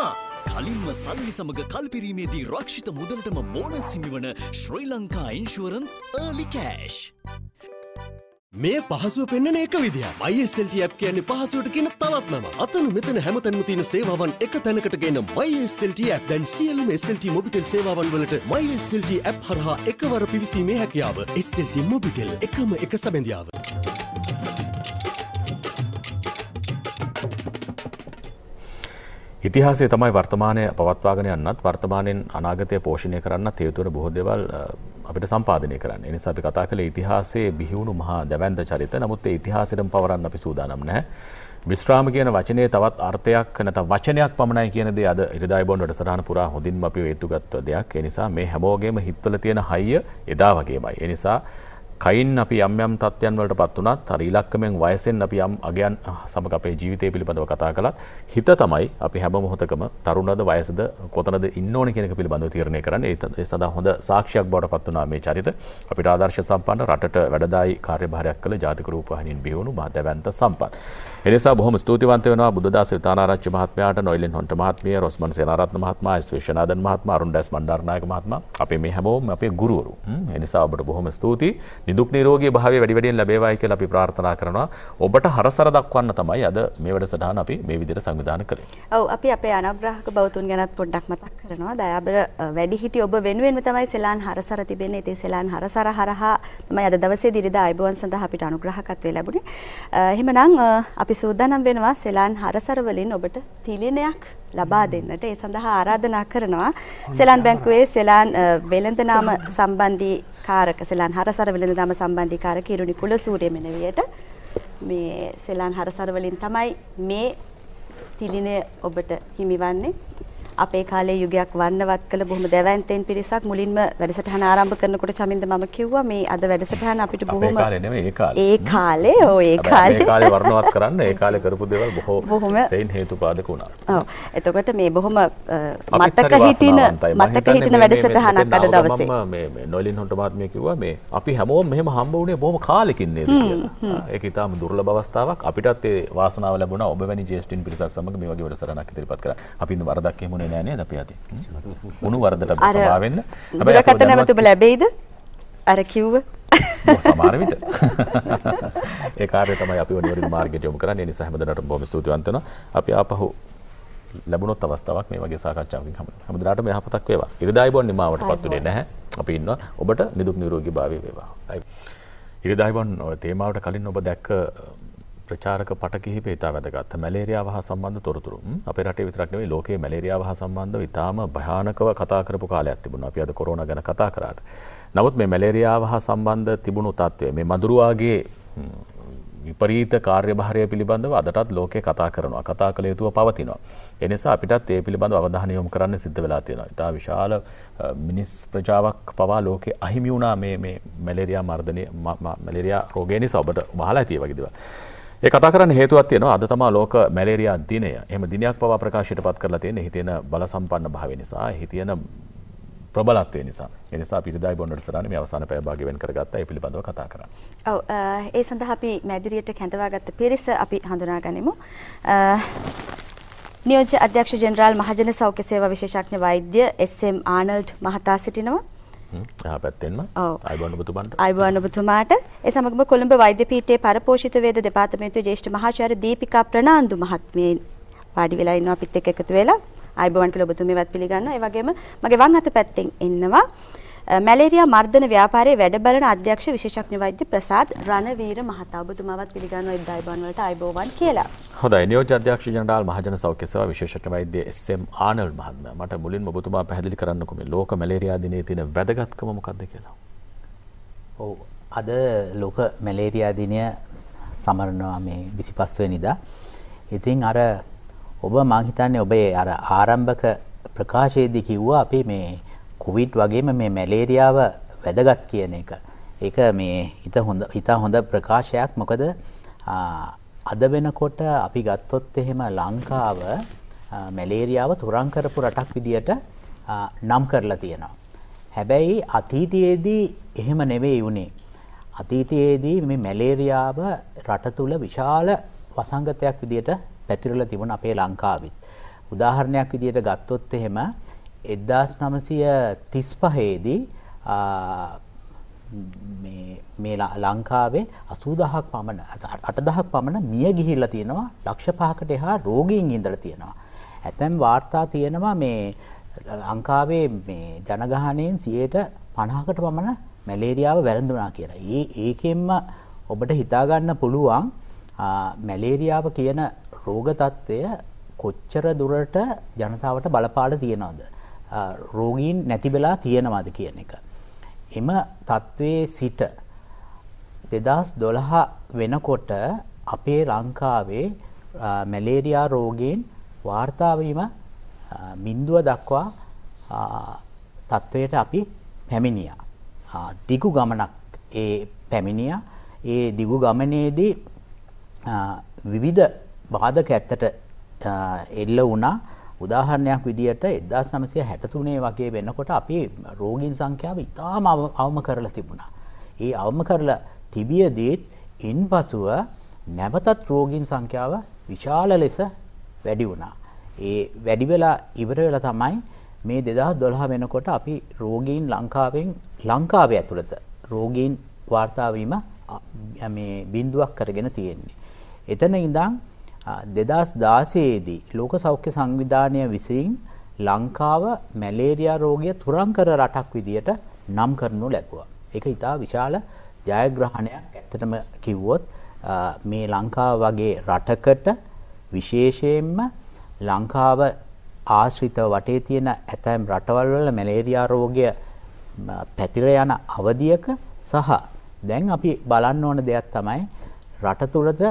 කලින්ම සල්ලි සමග කල්පිරීමේදී රක්ෂිත මුදලටම බෝනස් හිමිවන Sri Lanka insurance early cash. මේ පහසුව පෙන්වන එක විදියක්. MySLT app කියන්නේ පහසුවට කියන තවත් නම. අතන මෙතන හැමතැනම තියෙන සේවාවන් එක තැනකට ගෙන MySLT app දැන් සියලුම SLT Mobitel සේවාවන් වලට MySLT app හරහා එකවර පිවිසීමේ හැකියාව. SLT Mobitel එකම එක සැබඳියාව. ඉතිහාසය තමයි වර්තමානයේ පවත්වාගෙන යන්නත් වර්තමානයේ අනාගතය පෝෂණය කරන්නත් හේතු වෙන බොහෝ දේවල් අපිට සම්පාදනය කරන්න. ඒ නිසා අපි කතා කළේ ඉතිහාසයේ බිහිවුණු මහා දැවැන්ත චරිත. නමුත් ඒ ඉතිහාසයෙන් පවරන්න අපි සූදානම් නැහැ. විශ්‍රාම කියන වචනේ තවත් අර්ථයක් නැත්නම් වචනයක් පමණයි කියන දේ අද ඉරිදායි බොන්ඩ් වැඩසටහන පුරා හොඳින්ම අපි හේතුගත් දෙයක්. ඒ නිසා මේ හැමෝගෙම හිතවල තියෙන හයිය එදා වගේමයි. ඒ නිසා කයින් අපි යම් යම් තත්ත්වයන් වලට පත් වුණත් හරි ඉලක්කමෙන් වයසෙන් අපි යම් අගයන් සමග අපේ ජීවිතය පිළිබඳව කතා කළත් හිත තමයි අපි හැම මොහොතකම තරුණද වයසද කොතනද ඉන්න ඕන කියන එක පිළිබඳව තීරණය කරන්නේ. ඒ සඳහා හොඳ සාක්ෂියක් බවට පත් වුණා මේ චරිත. අපිට ආදර්ශ සම්පන්න රටට වැඩදායි කාර්යභාරයක් කළ ජාතික රූපවාහිනියෙන් බිහිවුණු මහා දැවැන්ත සම්පත්. ඒ නිසා බොහොම ස්තුතිවන්ත වෙනවා බුද්ධදාස විතානාරච්චි මහත්මයාට, නොයිලෙන් හොන්ට මහත්මිය, රොස්මන් සේනාරත්න මහත්මයා, එස් විශ්වනාදන් මහත්මයා, අරුණ ඩැස් බණ්ඩාරනායක මහත්මයා අපේ මේ හැමෝම අපේ ගුරුවරු. ඒ නිසා ඔබට බොහොම ස්තුතියි. නිදුක් නිරෝගී භාවය වැඩි වැඩියෙන් ලැබේවායි කියලා අපි ප්‍රාර්ථනා කරනවා. ඔබට හරසර දක්වන්න තමයි අද මේ වැඩසටහන අපි මේ විදිහට සංවිධානය කළේ. ඔව් අපි අපේ අනුග්‍රාහක බෞතුන් ගැනත් පොඩ්ඩක් මතක් කරනවා. දයාබර වැඩිහිටි ඔබ වෙනුවෙන්ම තමයි සෙලාන් හරසර තිබෙන්නේ. ඉතින් සෙලාන් හරසර හරහා තමයි අද දවසේ දිරිදා අයබෝන් සඳහා අපිට අනුග්‍රාහකත්වය ලැබුණේ. එහෙමනම් අපි සූදානම් වෙනවා සෙලාන් හරසර වලින් ඔබට තිලිනයක් ලබා දෙන්නට. ඒ සඳහා ආරාධනා කරනවා සෙලාන් බැංකුවේ සෙලාන් වෙළඳනාම සම්බන්ධී කාරක සෙලාන් හරසර වෙළඳනාම සම්බන්ධී කාරක ඉරුණි කුලසූරිය මෙනවියට මේ සෙලාන් හරසර වලින් තමයි මේ තිලිනය ඔබට හිමිවන්නේ. අපේ කාලේ යුගයක් වර්ණවත් කළ බොහොම දැවැන්තෙන් පිරිසක් මුලින්ම වැඩසටහන ආරම්භ කරනකොට චමින්ද මම කිව්වා මේ අද වැඩසටහන අපිට බොහොම ඒ කාලේ වර්ණවත් කරන්න ඒ කාලේ කරපු දේවල් බොහොම සෙයින් හේතුපාදක වුණා. ඔව්. එතකොට මේ බොහොම මතක හිටින වැඩසටහනක් අද දවසේ. මම මේ නොයිලින් හොන්ට මහත්මිය කිව්වා මේ අපි හැමෝම මෙහෙම හම්බ වුණේ බොහොම කාලෙකින් නේද කියලා. ඒක ඊටාම දුර්ලභ අවස්ථාවක්. අපිටත් ඒ වාසනාව ලැබුණා ඔබ වැනි ජේෂ්ඨින් පිරිසක් සමග මේ වගේ වැඩසටහනක් ඉදිරිපත් කරා. අපි ඉන්න වරදක් එහෙම නෑ නේද අපි ආදී. උණු වරදට අපි සභාව වෙන්න. හැබැයි කතා නැවතුම ලැබෙයිද? අර කිව්ව සමහර විට. ඒ කාර්යය තමයි අපි වනිවරින් මාර්ගයට යොමු කරන්නේ. ඒ නිසා හැමදෙනාටම බොහොම ස්තුතිවන්ත වෙනවා. අපි ආපහු ලැබුණොත් අවස්ථාවක් මේ වගේ සාකච්ඡාවකින් හැමදෙනාටම යහපතක් වේවා. ඉරිදායිබොන් නිමාවටපත් උනේ නැහැ. අපි ඉන්නවා. ඔබට නිදුක් නිරෝගී භාවය වේවා. ඉරිදායිබොන් තේමාවට කලින් ඔබ දැක්ක ප්‍රචාරක පට කිහිපය ඉතා වැදගත්. මැලේරියාව හා සම්බන්ධ තොරතුරු. අපේ රටේ විතරක් නෙවෙයි ලෝකයේ මැලේරියාව හා සම්බන්ධව ඉතාම භයානකව කතා කරපු කාලයක් තිබුණා. අපි අද කොරෝනා ගැන කතා කරාට. නමුත් මේ මැලේරියාව හා සම්බන්ධ තිබුණු තත්ත්වය මේ මදුරුවාගේ විපරීත කාර්යභාරය පිළිබඳව අදටත් ලෝකේ කතා කරනවා. කතා කළ යුතුව පවතිනවා. ඒ නිසා අපිටත් ඒ පිළිබඳව අවධානය යොමු කරන්න සිද්ධ වෙලා තියෙනවා. ඉතා විශාල මිනිස් ප්‍රජාවක් පවා ලෝකේ අහිමි වුණා මේ මැලේරියා රෝගය නිසා. ඔබට වහලා තියෙ වගේ දේවල්. ඒ කතා කරන්න හේතුවක් තියෙනවා. අද තමයි ලෝක මැලේරියා දිනය. එහෙම දිනයක් පවා ප්‍රකාශයට පත් කරලා තියෙන හිතේන බලසම්පන්න භාවය නිසා, හිතේන ප්‍රබලත්වය නිසා. ඒ නිසා අපි ඉරිදායි බොන්නට සරණ මේ අවසාන පැය භාගය වෙන් කරගත්තා. ඒ පිළිබඳව කතා කරන්න. ඔව්, ඒ සඳහා අපි මැදිරියට කැඳවාගත්ත පිරිස අපි හඳුනාගනිමු. නියෝජ්‍ය අධ්‍යක්ෂ ජෙනරාල් මහජන සෞඛ්‍ය සේවා විශේෂඥ වෛද්‍ය එස්.එම්. ආනල්ඩ් මහතා සිටිනවා. පැත්තෙන්ම අයිබෝන් ඔබතුමාට. ඒ සමගම කොළඹ වෛද්‍ය පීඨයේ පරපෝෂිත වේද දෙපාර්තමේන්තුවේ ජ්‍යෙෂ්ඨ මහාචාර්ය දීපිකා ප්‍රනාන්දු මහත්මිය පාඩි වෙලා ඉන්නවා අපිත් එක්ක එකතු වෙලා. අයිබෝන් කියලා ඔබතුමියවත් පිළිගන්නවා. ඒ වගේම මගේ වම් අත පැත්තෙන් ඉන්නවා මැලේරියා මර්ධන ව්‍යාපාරයේ වැඩ බලන අධ්‍යක්ෂ විශේෂඥ වෛද්‍ය ප්‍රසාද් රණවීර මහතා. ඔබතුමාවත් පිළිගන්නවා ඉද්දායිබෝන් වලට අයිබෝවන් කියලා. හොඳයි. නියෝජ්‍ය අධ්‍යක්ෂ ජෙනරාල් මහජන සෞඛ්‍ය සේවා විශේෂඥ වෛද්‍ය එස්.එම්. ආනල්ඩ් මහත්මයා, මට මුලින්ම ඔබතුමා පැහැදිලි කරන්නකෝ මේ ලෝක මැලේරියා දිනේ තියෙන වැදගත්කම මොකක්ද කියලා. ඔව්, අද ලෝක මැලේරියා දිනය සමරනවා මේ 25 වෙනිදා. ඉතින් අර ඔබ මං හිතන්නේ ඔබේ අර ආරම්භක ප්‍රකාශයේදී කිව්වා අපි මේ කොවිඩ් වගේම මේ මැලේරියාව වැදගත් කියන එක. ඒක මේ හිත හොඳ ප්‍රකාශයක්. මොකද අද වෙනකොට අපි ගත්තොත් එහෙම ලංකාව මැලේරියාව තුරන් කරපු රටක් විදියට නම් කරලා තියෙනවා. හැබැයි අතීතයේදී එහෙම නෙවෙයි වුණේ. අතීතයේදී මේ මැලේරියාව රට තුල විශාල වසංගතයක් විදියට පැතිරලා තිබුණා අපේ ලංකාවෙත්. උදාහරණයක් විදියට ගත්තොත් එහෙම 1935ේදී මේ ලංකාවේ 80000ක් පමණ 8000ක් පමණ මිය ගිහිල්ලා තියෙනවා. ලක්ෂ 5කට එහා රෝගීන් ඉඳලා තියෙනවා. ඇතැම් වාර්තා තියෙනවා මේ ලංකාවේ මේ ජනගහණයෙන් 50%කට පමණ මැලේරියාව වැළඳුණා කියලා. ඒකෙන්ම ඔබට හිතා ගන්න පුළුවන් මැලේරියාව කියන රෝග තත්ත්වය කොච්චර දුරට ජනතාවට බලපාලා තියෙනවද? රෝගීන් නැති වෙලා තියෙනවද කියන එක. එම තත්ත්වයේ සිට 2012 වෙනකොට අපේ ලංකාවේ මැලේරියා රෝගීන් වාර්තා වීම 0 දක්වා තත්ත්වයට අපි පැමිණියා. දිගු ගමනක් පැමිණියා. ඒ දිගු ගමනේදී විවිධ බාධක ඇත්තට එල්ල වුණා. උදාහරණයක් විදියට 1963 වගේ වෙනකොට අපි රෝගීන් සංඛ්‍යාව ඉතාම අවම කරලා තිබුණා. ඒ අවම කරලා තිබියදීත් ඉන්පසුව නැවතත් රෝගීන් සංඛ්‍යාව විශාල ලෙස වැඩි වුණා. ඒ වැඩි වෙලා ඉවර වෙලා තමයි මේ 2012 වෙනකොට අපි රෝගීන් ලංකාවේ ඇතුළත රෝගීන් වාර්තා වීම මේ බිඳුවක් කරගෙන තියෙන්නේ. එතන ඉඳන් 2016ේදී ලෝක සෞඛ්‍ය සංවිධානය විසින් ලංකාව මැලේරියා රෝගය තුරංකර රටක් විදියට නම් කරනු ලැබුවා. ඒක ඉතා විශාල ජයග්‍රහණයක්. ඇත්තටම කිව්වොත් මේ ලංකාව වගේ රටකට විශේෂයෙන්ම ලංකාව ආශ්‍රිත වටේ තියෙන ඇතැම් රටවල් වල මැලේරියා රෝගය පැතිර යන අවධියක සහ දැන් අපි බලන්න ඕන දෙයක් තමයි රට තුළද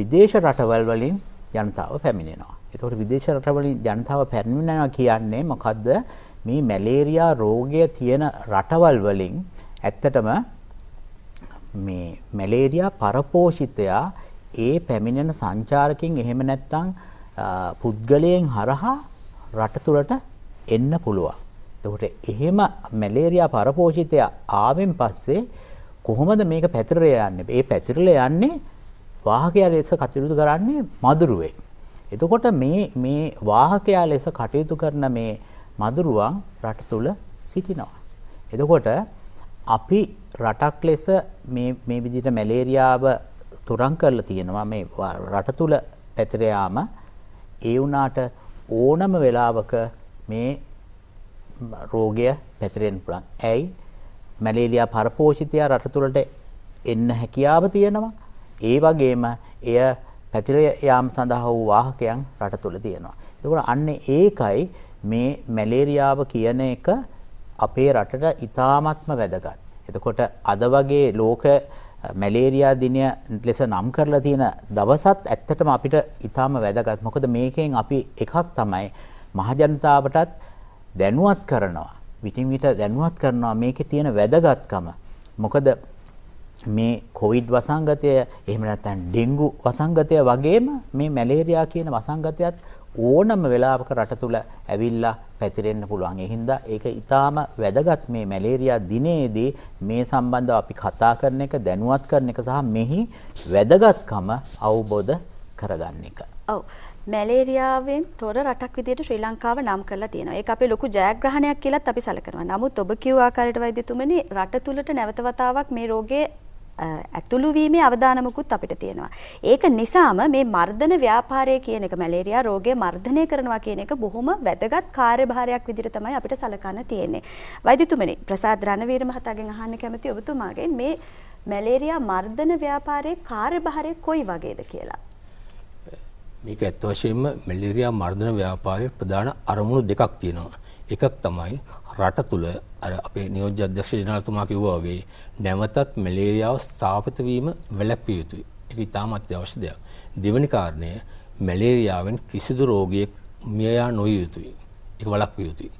විදේශ රටවල් වලින් ජනතාව පැමිණෙනවා. එතකොට විදේශ රටවලින් ජනතාව පැමිණෙනවා කියන්නේ මොකද්ද? මේ මැලේරියා රෝගය තියෙන රටවල් වලින් ඇත්තටම මේ මැලේරියා පරපෝෂිතයා ඒ පැමිණෙන සංචාරකයන් එහෙම නැත්නම් පුද්ගලයන් හරහා රට තුලට එන්න පුළුවන්. එතකොට එහෙම මැලේරියා පරපෝෂිතයා ආවෙන් පස්සේ කොහොමද මේක පැතිරලා යන්නේ? මේ පැතිරලා යන්නේ වාහකයා ලෙස කටයුතු කරන්නේ මදුරුවේ. එතකොට මේ වාහකයා ලෙස කටයුතු කරන මේ මදුරුවන් රට තුල සිටිනවා. එතකොට අපි රටක් ලෙස මේ විදිහට මැලේරියාව තුරන් කරලා තියෙනවා මේ රට තුල පැතිර යාම. ඒ වුණාට ඕනම වෙලාවක මේ රෝගය පැතිරෙන්න පුළුවන්. ඇයි? මැලේරියා පරපෝෂිතයා රට තුලට එන්න හැකියාව තියෙනවා. ඒ වගේම එය පැතිර යාම සඳහා වූ වාහකයන් රට තුල තියෙනවා. ඒකෝර අන්නේ ඒකයි මේ මැලේරියාව කියන එක අපේ රටට ඉතාමත්ම වැදගත්. එතකොට අද වගේ ලෝක මැලේරියා දිනය ලෙස නම් කරලා තියෙන දවසත් ඇත්තටම අපිට ඉතාම වැදගත්. මොකද මේකෙන් අපි එකක් තමයි මහජනතාවටත් දැනුවත් කරනවා. විටින් විට දැනුවත් කරනවා මේකේ තියෙන වැදගත්කම. මොකද මේ කොවිඩ් වසංගතය එහෙම නැත්නම් ඩෙන්ගු වසංගතය වගේම මේ මැලේරියා කියන වසංගතයත් ඕනම වෙලාවක රට තුල ඇවිල්ලා පැතිරෙන්න පුළුවන්. ඒ හින්දා ඒක ඊටාම වැදගත් මේ මැලේරියා දිනේදී මේ සම්බන්ධව අපි කතා කරන එක, දැනුවත් කරන එක සහ මෙහි වැදගත්කම අවබෝධ කරගන්න එක. ඔව්. මැලේරියාවෙන් තොර රටක් විදියට ශ්‍රී ලංකාව නම් කරලා තියෙනවා. ඒක අපේ ලොකු ජයග්‍රහණයක් කියලාත් අපි සැලකනවා. නමුත් ඔබ කිව්ව ආකාරයට වෛද්‍යතුමනි රට තුලට නැවත වතාවක් මේ රෝගේ ඇතුළු වීමේ අවදානමකුත් අපිට තියෙනවා. ඒක නිසාම මේ මර්ධන ව්‍යාපාරය කියන එක මැලේරියා රෝගය මර්ධනය කරනවා කියන එක බොහොම වැදගත් කාර්යභාරයක් විදිහට තමයි අපිට සලකන්න තියෙන්නේ. වෛද්‍යතුමනි ප්‍රසාද් රණවීර මහතාගෙන් අහන්න කැමතියි ඔබතුමාගෙන් මේ මැලේරියා මර්ධන ව්‍යාපාරයේ කාර්යභාරය කොයි වගේද කියලා. මේක ඇත්ත වශයෙන්ම මැලේරියා මර්ධන ව්‍යාපාරයේ ප්‍රධාන අරමුණු දෙකක් තියෙනවා. එකක් තමයි රට තුල අර අපේ නියෝජ්‍ය අධ්‍යක්ෂ ජනරාල්තුමා කිව්වා වගේ නැවතත් මැලේරියාව ස්ථාපිත වීම වැළැක්විය යුතුයි. ඒක ඉතාම අත්‍යවශ්‍ය දෙයක්. දෙවෙනි කාරණය මැලේරියාවෙන් කිසිදු රෝගියෙක් මිය යා නොවිය යුතුයි. ඒක වැළැක්විය යුතුයි.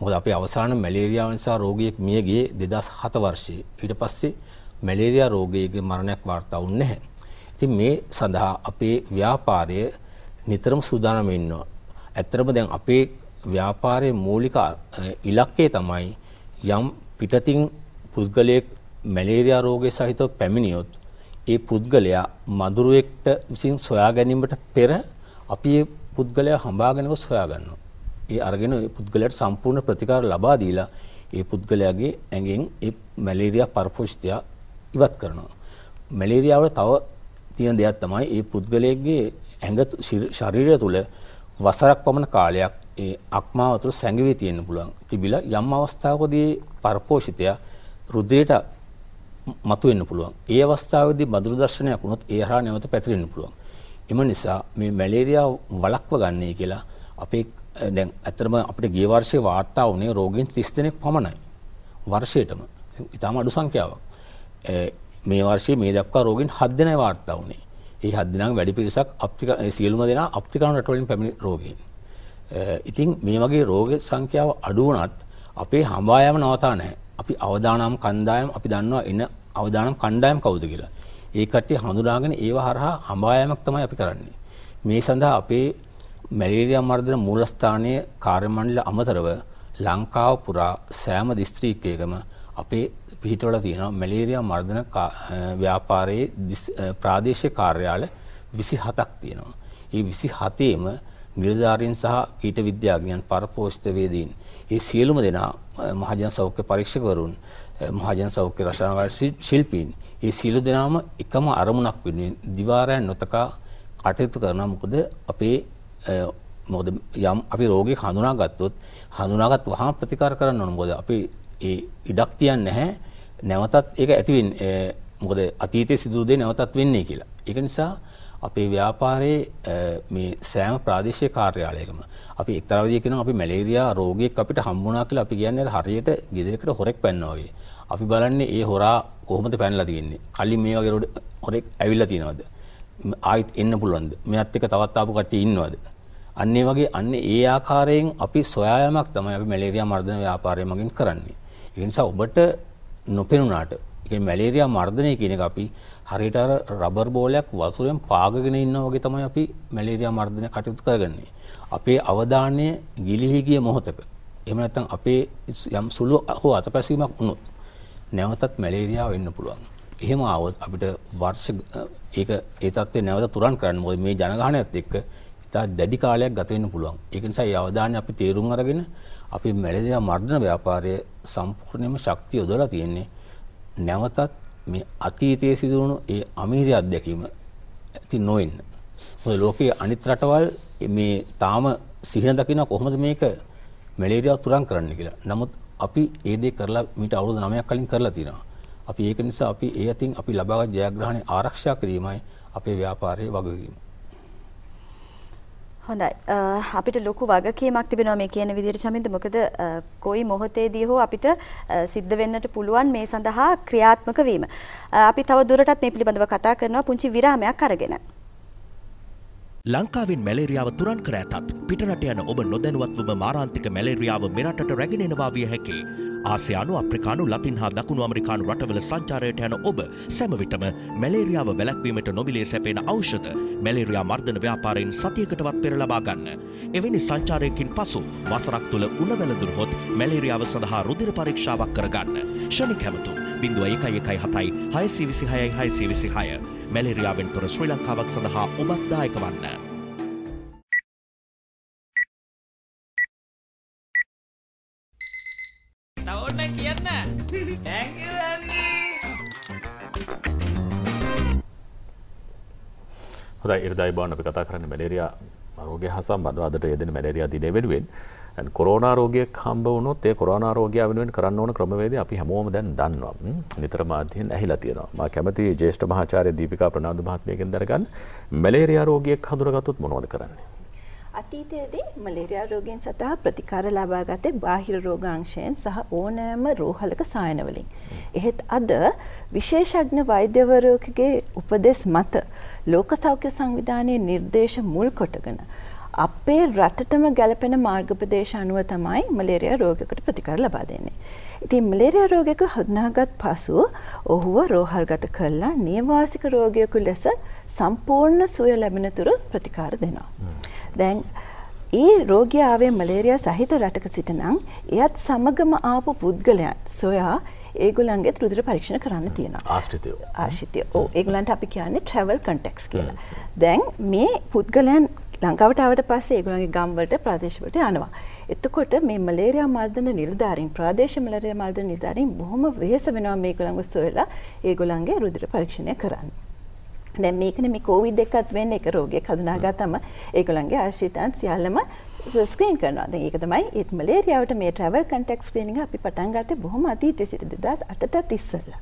මොකද අපේ අවසාන මැලේරියාව නිසා රෝගියෙක් මිය ගියේ 2007 වර්ෂයේ. ඊට පස්සේ මැලේරියා රෝගයේ මරණයක් වාර්තා වුණේ නැහැ. ඉතින් මේ සඳහා අපේ ව්‍යාපාරය නිතරම සූදානම් වෙනවා. ඇත්තටම දැන් අපේ ව්‍යාපාරයේ මූලික ඉලක්කය තමයි යම් පිටතින් පුද්ගලයෙක් මැලේරියා රෝගය සහිතව පැමිණියොත් ඒ පුද්ගලයා මදුරුවෙක්ට විසින් සොයා ගැනීමට පෙර අපි ඒ පුද්ගලයා හඹාගෙන සොයා ගන්නවා. ඒ අරගෙන ඒ පුද්ගලයාට සම්පූර්ණ ප්‍රතිකාර ලබා දීලා ඒ පුද්ගලයාගේ ඇඟෙන් ඒ මැලේරියා පරපෝෂිතයා ඉවත් කරනවා. මැලේරියා වල තව තියෙන දෙයක් තමයි ඒ පුද්ගලයාගේ ඇඟ ශරීරය තුල වසරක් පමණ කාලයක් ඒ අක්මාව තුළ සැඟවී තියෙන්න පුළුවන්. තිබිලා යම් අවස්ථාවකදී පරපෝෂිතය රුධිරයට මතුවෙන්න පුළුවන්. ඒ අවස්ථාවේදී මදුරු දර්ශනයක් වුණොත් ඒ හරහා නැවත පැතිරෙන්න පුළුවන්. එම නිසා මේ මැලේරියා වළක්ව ගන්නයි කියලා අපේ දැන් අතරම අපිට ගිය වර්ෂයේ වාර්තා වුණේ රෝගීන් 30 දෙනෙක් පමණයි. වර්ෂයටම ඉතාම අඩු සංඛ්‍යාවක්. මේ වර්ෂයේ මේ දක්වා රෝගීන් 7 දෙනයි වාර්තා වුණේ. ඒ 7 දෙනාගෙන් වැඩි පිරිසක් සියලුම දෙනා අප්‍රිකානු රටවලින් පැමිණි රෝගීන්. ඉතින් මේ වගේ රෝග සංඛ්‍යාව අඩු වුණත් අපේ හඹායම නවතා නැහැ. අපි අවදානම් කණ්ඩායම් අපි දන්නවා එන අවදානම් කණ්ඩායම් කවුද කියලා. ඒ කට්ටිය හඳුනාගෙන ඒව හරහා හඹායමක් තමයි අපි කරන්නේ. මේ සඳහා අපේ මැලේරියා මර්ධන මූලස්ථානයේ කාර්ය මණ්ඩල අමතරව ලංකාව පුරා සෑම දිස්ත්‍රික්කයකම අපේ පිහිටවල තියෙනවා මැලේරියා මර්ධන ව්‍යාපාරයේ ප්‍රාදේශීය කාර්යාල 27ක් තියෙනවා. ඒ 27ෙම නිලධාරීන් සහ කීට විද්‍යාඥයන් පරපෝෂිත වේදීන් ඒ සියලුම දෙනා මහජන සෞඛ්‍ය පරීක්ෂකවරුන් මහජන සෞඛ්‍ය රසායන ශිල්පීන් ඒ සියලු දෙනාම එකම අරමුණක් වෙනුවෙන් දිවාරයන් නොතකා කටයුතු කරනවා. මොකද යම් අපි රෝගී හඳුනාගත්තොත් වහා ප්‍රතිකාර කරන්න ඕන. මොකද අපි ඒ ඉඩක් තියන්නේ නැහැ නැවතත් ඒක ඇති වෙන්නේ. මොකද අතීතයේ සිදු දේ නැවතත් වෙන්නේ කියලා. ඒක නිසා අපේ ව්‍යාපාරයේ මේ සෑම ප්‍රාදේශීය කාර්යාලයකම අපි එක්තරා විදිහකින් කියනවා අපි මැලේරියා රෝගියෙක් අපිට හම්බුණා කියලා. අපි කියන්නේ හරියට ගෙදරකට හොරෙක් පැනනවා වගේ. අපි බලන්නේ ඒ හොරා කොහොමද පැනලා තියෙන්නේ? කලින් මේ වගේ හොරෙක් ඇවිල්ලා තියෙනවද? ආයෙත් එන්න පුළුවන්ද? මෙයාත් එක තවත් ආපු කට්ටිය ඉන්නවද? අන්නේ වගේ අන්නේ ඒ ආකාරයෙන් අපි සොයා යාමක් තමයි අපි මැලේරියා මර්ධන ව්‍යාපාරය මගින් කරන්නේ. ඒ නිසා ඔබට නොපෙනුනාට ඒ මැලේරියා මර්ධනය කියන එක අපි හරියට අර රබර් බෝලයක් වතුරෙන් පාගගෙන ඉන්නා වගේ තමයි අපි මැලේරියා මර්ධනය කටයුතු කරගන්නේ. අපේ අවධානය ගිලිහි ගිය මොහොතක එහෙම නැත්නම් අපේ යම් සුළු හෝ අතපැසීමක් වුණොත් නැවතත් මැලේරියා වෙන්න පුළුවන්. එහෙම આવොත් අපිට වර්ෂ ඒක ඒ තත්ත්වය නැවත තුරන් කරන්න මොකද මේ ජනගහනයත් එක්ක දැඩි කාලයක් ගත වෙන්න පුළුවන්. ඒක නිසා ඒ අවධානය අපි තීරුම් අරගෙන අපි මැලේරියා මර්ධන ව්‍යාපාරයේ සම්පූර්ණයෙන්ම ශක්තිය යොදලා තියෙන්නේ නැවතත් මේ අතීතයේ සිදු වුණු ඒ අමීරිය අත්දැකීම ඇති නොවෙන්න. මොකද ලෝකයේ අනිත් රටවල් මේ තාම සිහින දකින්න කොහොමද මේක මැලේරියා තුරන් කරන්න කියලා. නමුත් අපි ඒ දේ කරලා මීට අවුරුදු 9ක් කලින් කරලා තියෙනවා. අපි ඒක නිසා අපි ඒ අතින් අපි ලබාගත් ජයග්‍රහණය ආරක්ෂා කිරීමයි අපේ ව්‍යාපාරයේ වගකීම. හොඳයි අපිට ලොකු වගකීමක් තිබෙනවා මේ කියන විදිහට චමින්ද. මොකද කොයි මොහොතේදී හෝ අපිට සිද්ධ වෙන්නට පුළුවන් මේ සඳහා ක්‍රියාත්මක වීම. අපි තව දුරටත් මේ පිළිබඳව කතා කරනවා පුංචි විරාමයක් අරගෙන. ලංකාවෙන් මැලේරියාව තුරන් කර ඇතත් පිටරට යන ඔබ නොදැනුවත්වම මාරාන්තික මැලේරියාව මෙරටට රැගෙන එනවා විය හැකේ. ආසියානු, අප්‍රිකානු, ලතින් හා දකුණු ඇමරිකානු රටවල සංචාරයට යන ඔබ සෑම විටම මැලේරියාව වැළැක්වීමට නොමිලේ සැපෙන ඖෂධ මැලේරියා මර්ධන ව්‍යාපාරයෙන් සතියකටවත් පෙර ලබා ගන්න. එවැනි සංචාරයකින් පසු වසරක් තුළ උණ වැළඳුනොත් මැලේරියාව සඳහා රුධිර පරීක්ෂාවක් කරගන්න. ශනික හැමතු 0117 626 626. මැලේරියාවෙන් තොර ශ්‍රී ලංකාවක් සඳහා ඔබත් දායක වන්න. හොඳයි ඉරදායි බවන් අපි කතා කරන්නේ මැලේරියා රෝගය හා සම්බන්ධව අදට යෙදෙන මැලේරියා දිනය වෙනුවෙන් කොරෝනා රෝගියෙක් හම්බ වුණොත් ඒ කොරෝනා රෝගියා වෙනුවෙන් කරන්න ඕන ක්‍රමවේදය අපි හැමෝම දැන් දන්නවා. නිතරම අධ්‍යයන ඇහිලා තියෙනවා. මම කැමති ජ්‍යෙෂ්ඨ මහාචාර්ය දීපිකා ප්‍රනාන්දු මහත්මියගෙන් දැනගන්න මැලේරියා රෝගියෙක් හඳුනාගත්තොත් මොනවද කරන්නේ? අතීතයේදී මැලේරියා රෝගයෙන් සතා ප්‍රතිකාර ලබාගත්තේ බාහිර රෝගාංශයෙන් සහ ඕනෑම රෝහලක සායන වලින්. එහෙත් අද විශේෂඥ වෛද්‍යවරයෙකුගේ උපදෙස් මත ලෝක සෞඛ්‍ය සංවිධානයේ නිර්දේශ මුල් කොටගෙන අපේ රටටම ගැලපෙන මාර්ගපදේශ අනුව තමයි මැලේරියා රෝගයකට ප්‍රතිකාර ලබා දෙන්නේ. ඉතින් මැලේරියා රෝගයක හඳුනාගත් පසු ඔහුව රෝහල්ගත කරලා නියවාසික රෝගියෙකු ලෙස සම්පූර්ණ සුවය ලැබෙන තුරු ප්‍රතිකාර දෙනවා. දැන් ඒ රෝගියා ආවේ මැලේරියා සහිත රටක සිටනම් එයත් සමගම ආපු පුද්ගලයන් සොයා ඒගොල්ලන්ගේ රුධිර පරීක්ෂණ කරන්න තියෙනවා. ආශ්‍රිතය. ඔව් ඒගොල්ලන්ට අපි කියන්නේ ට්‍රැවල් කන්ටැක්ට්ස් කියලා. දැන් මේ පුද්ගලයන් ලංකාවට ආවට පස්සේ ඒගොල්ලන්ගේ ගම් වලට ප්‍රදේශ වලට යනවා. එතකොට මේ මැලේරියා මර්ධන නිලධාරීන් ප්‍රාදේශීය මැලේරියා මර්ධන නිලධාරීන් බොහොම වෙහෙස වෙනවා මේගොල්ලන්ව සොයලා ඒගොල්ලන්ගේ රුධිර පරීක්ෂණය කරන්න. දැන් මේකනේ මේ කොවිඩ් එකත් වෙන්නේ එක රෝගයක් හඳුනාගත්තම ඒගොල්ලන්ගේ ආශ්‍රිතයන් සියල්ලම ස්ක්‍රීන් කරනවා. දැන් ඒක තමයි ඒත් මැලේරියාවට මේ ට්‍රැවල් කන්ටැක්ට් ස්ක්‍රීනින් අපි පටන් ගත්තේ බොහොම අතීතයේ සිට 2008ට ඉස්සෙල්ලා.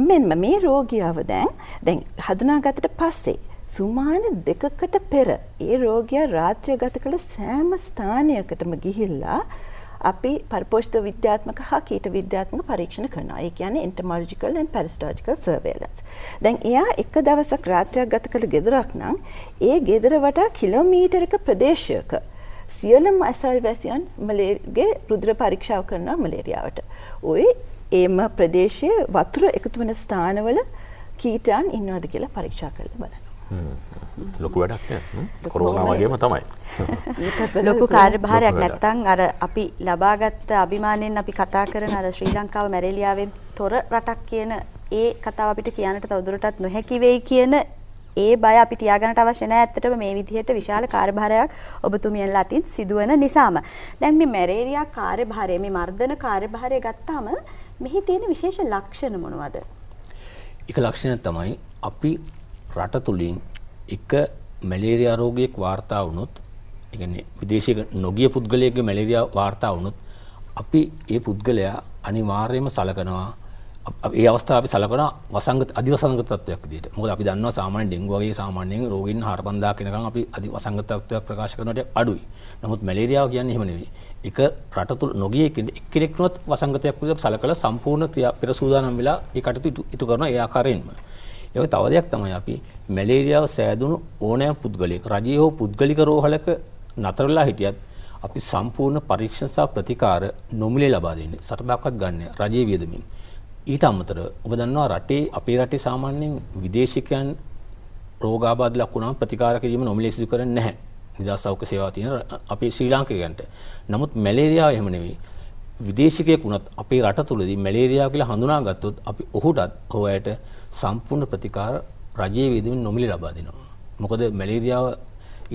එම්මෙන් මේ රෝගියාව දැන් හඳුනාගත්තට පස්සේ සුමාන 2කට පෙර ඒ රෝගියා රාත්‍රිය ගත කළ සෑම ස්ථානයකටම ගිහිල්ලා අපි පරිපෝෂිත විද්‍යාත්මක හා කීට විද්‍යාත්මක පරීක්ෂණ කරනවා. ඒ කියන්නේ entomological and parasitological surveillance. දැන් එයා එක දවසක් රාත්‍රියක් ගත කළ ගෙදරක් නම් ඒ ගෙදර වටා කිලෝමීටරක ප්‍රදේශයක සියලුම අසල්වැසියන් මැලේරියාගේ රුධිර පරීක්ෂාව කරනවා මැලේරියාවට. ওই එම ප්‍රදේශයේ වතුර එකතු වෙන ස්ථානවල කීටාන් ඉන්නවද කියලා පරීක්ෂා කරලා බලනවා. ලොකු වැඩක් නේ. කොරෝනා වගේම තමයි. ලොකු කාර්යභාරයක් නැත්තම් අර අපි ලබාගත් අභිමානයෙන් අපි කතා කරන අර ශ්‍රී ලංකාව මැලේරියාවෙන් තොර රටක් කියන ඒ කතාව අපිට කියන්නට තවදුරටත් නොහැකි වෙයි කියන ඒ බය අපි තියාගන්නට අවශ්‍ය නැහැ. ඇත්තටම මේ විදිහට විශාල කාර්යභාරයක් ඔබතුමියන්ලා අතින් සිදුවන නිසාම. දැන් මේ මැලේරියා කාර්යභාරය මේ මර්ධන කාර්යභාරය ගත්තාම මෙහි තියෙන විශේෂ ලක්ෂණ මොනවද? එක ලක්ෂණ තමයි අපි රට තුළින් එක මැලේරියා රෝගියෙක් වාර්තා වුණොත්, ඒ කියන්නේ විදේශයක නොගිය පුද්ගලයෙක්ගේ මැලේරියා වාර්තා වුණොත් අපි ඒ පුද්ගලයා අනිවාර්යයෙන්ම සලකනවා. ඒ අවස්ථාව අපි සලකනවා වසංගත අධිවසංගත තත්ත්වයක් විදිහට. මොකද අපි දන්නවා සාමාන්‍ය ඩෙන්ගු වගේ සාමාන්‍යයෙන් රෝගීන් 4500 වෙනකන් අපි අධිවසංගත තත්ත්වයක් ප්‍රකාශ කරනවට අඩුයි. නමුත් මැලේරියාව කියන්නේ එහෙම නෙවෙයි. එක රට තුළ නොගිය එක්කෙනෙක් වුණත් වසංගතයක් විදිහට සලකලා සම්පූර්ණ ක්‍රියා පෙරසූදානම් වෙලා ඒ කටයුතු ඉටු කරනවා ඒ ආකාරයෙන්ම. ඒක තව දෙයක් තමයි අපි මැලේරියාව සෑදුණු ඕනෑම පුද්ගලයෙක් රජයේ හෝ පුද්ගලික රෝහලක නතරලා හිටියත් අපි සම්පූර්ණ පරීක්ෂණ සහ ප්‍රතිකාර නොමිලේ ලබා දෙන්නේ සටනක්වත් ගන්න රජයේ වියදමින්. ඊට අමතරව ඔබ දන්නවා රටේ අපේ රටේ සාමාන්‍යයෙන් විදේශිකයන් රෝගාබාධ ලක්ුණාම ප්‍රතිකාර කිරීම නොමිලේ සිදු කරන්නේ නැහැ. නිදහස් සෞඛ්‍ය සේවාව තියෙන අපේ ශ්‍රී ලාංකිකයන්ට. නමුත් මැලේරියාව එහෙම නෙවෙයි. විදේශිකයෙක් වුණත් අපේ රට තුළදී මැලේරියාව කියලා හඳුනාගත්තොත් අපි ඔහුටත් හොයට සම්පූර්ණ ප්‍රතිකාර රජයේ වේදමින් නොමිලේ ලබා දෙනවා. මොකද මැලේරියාව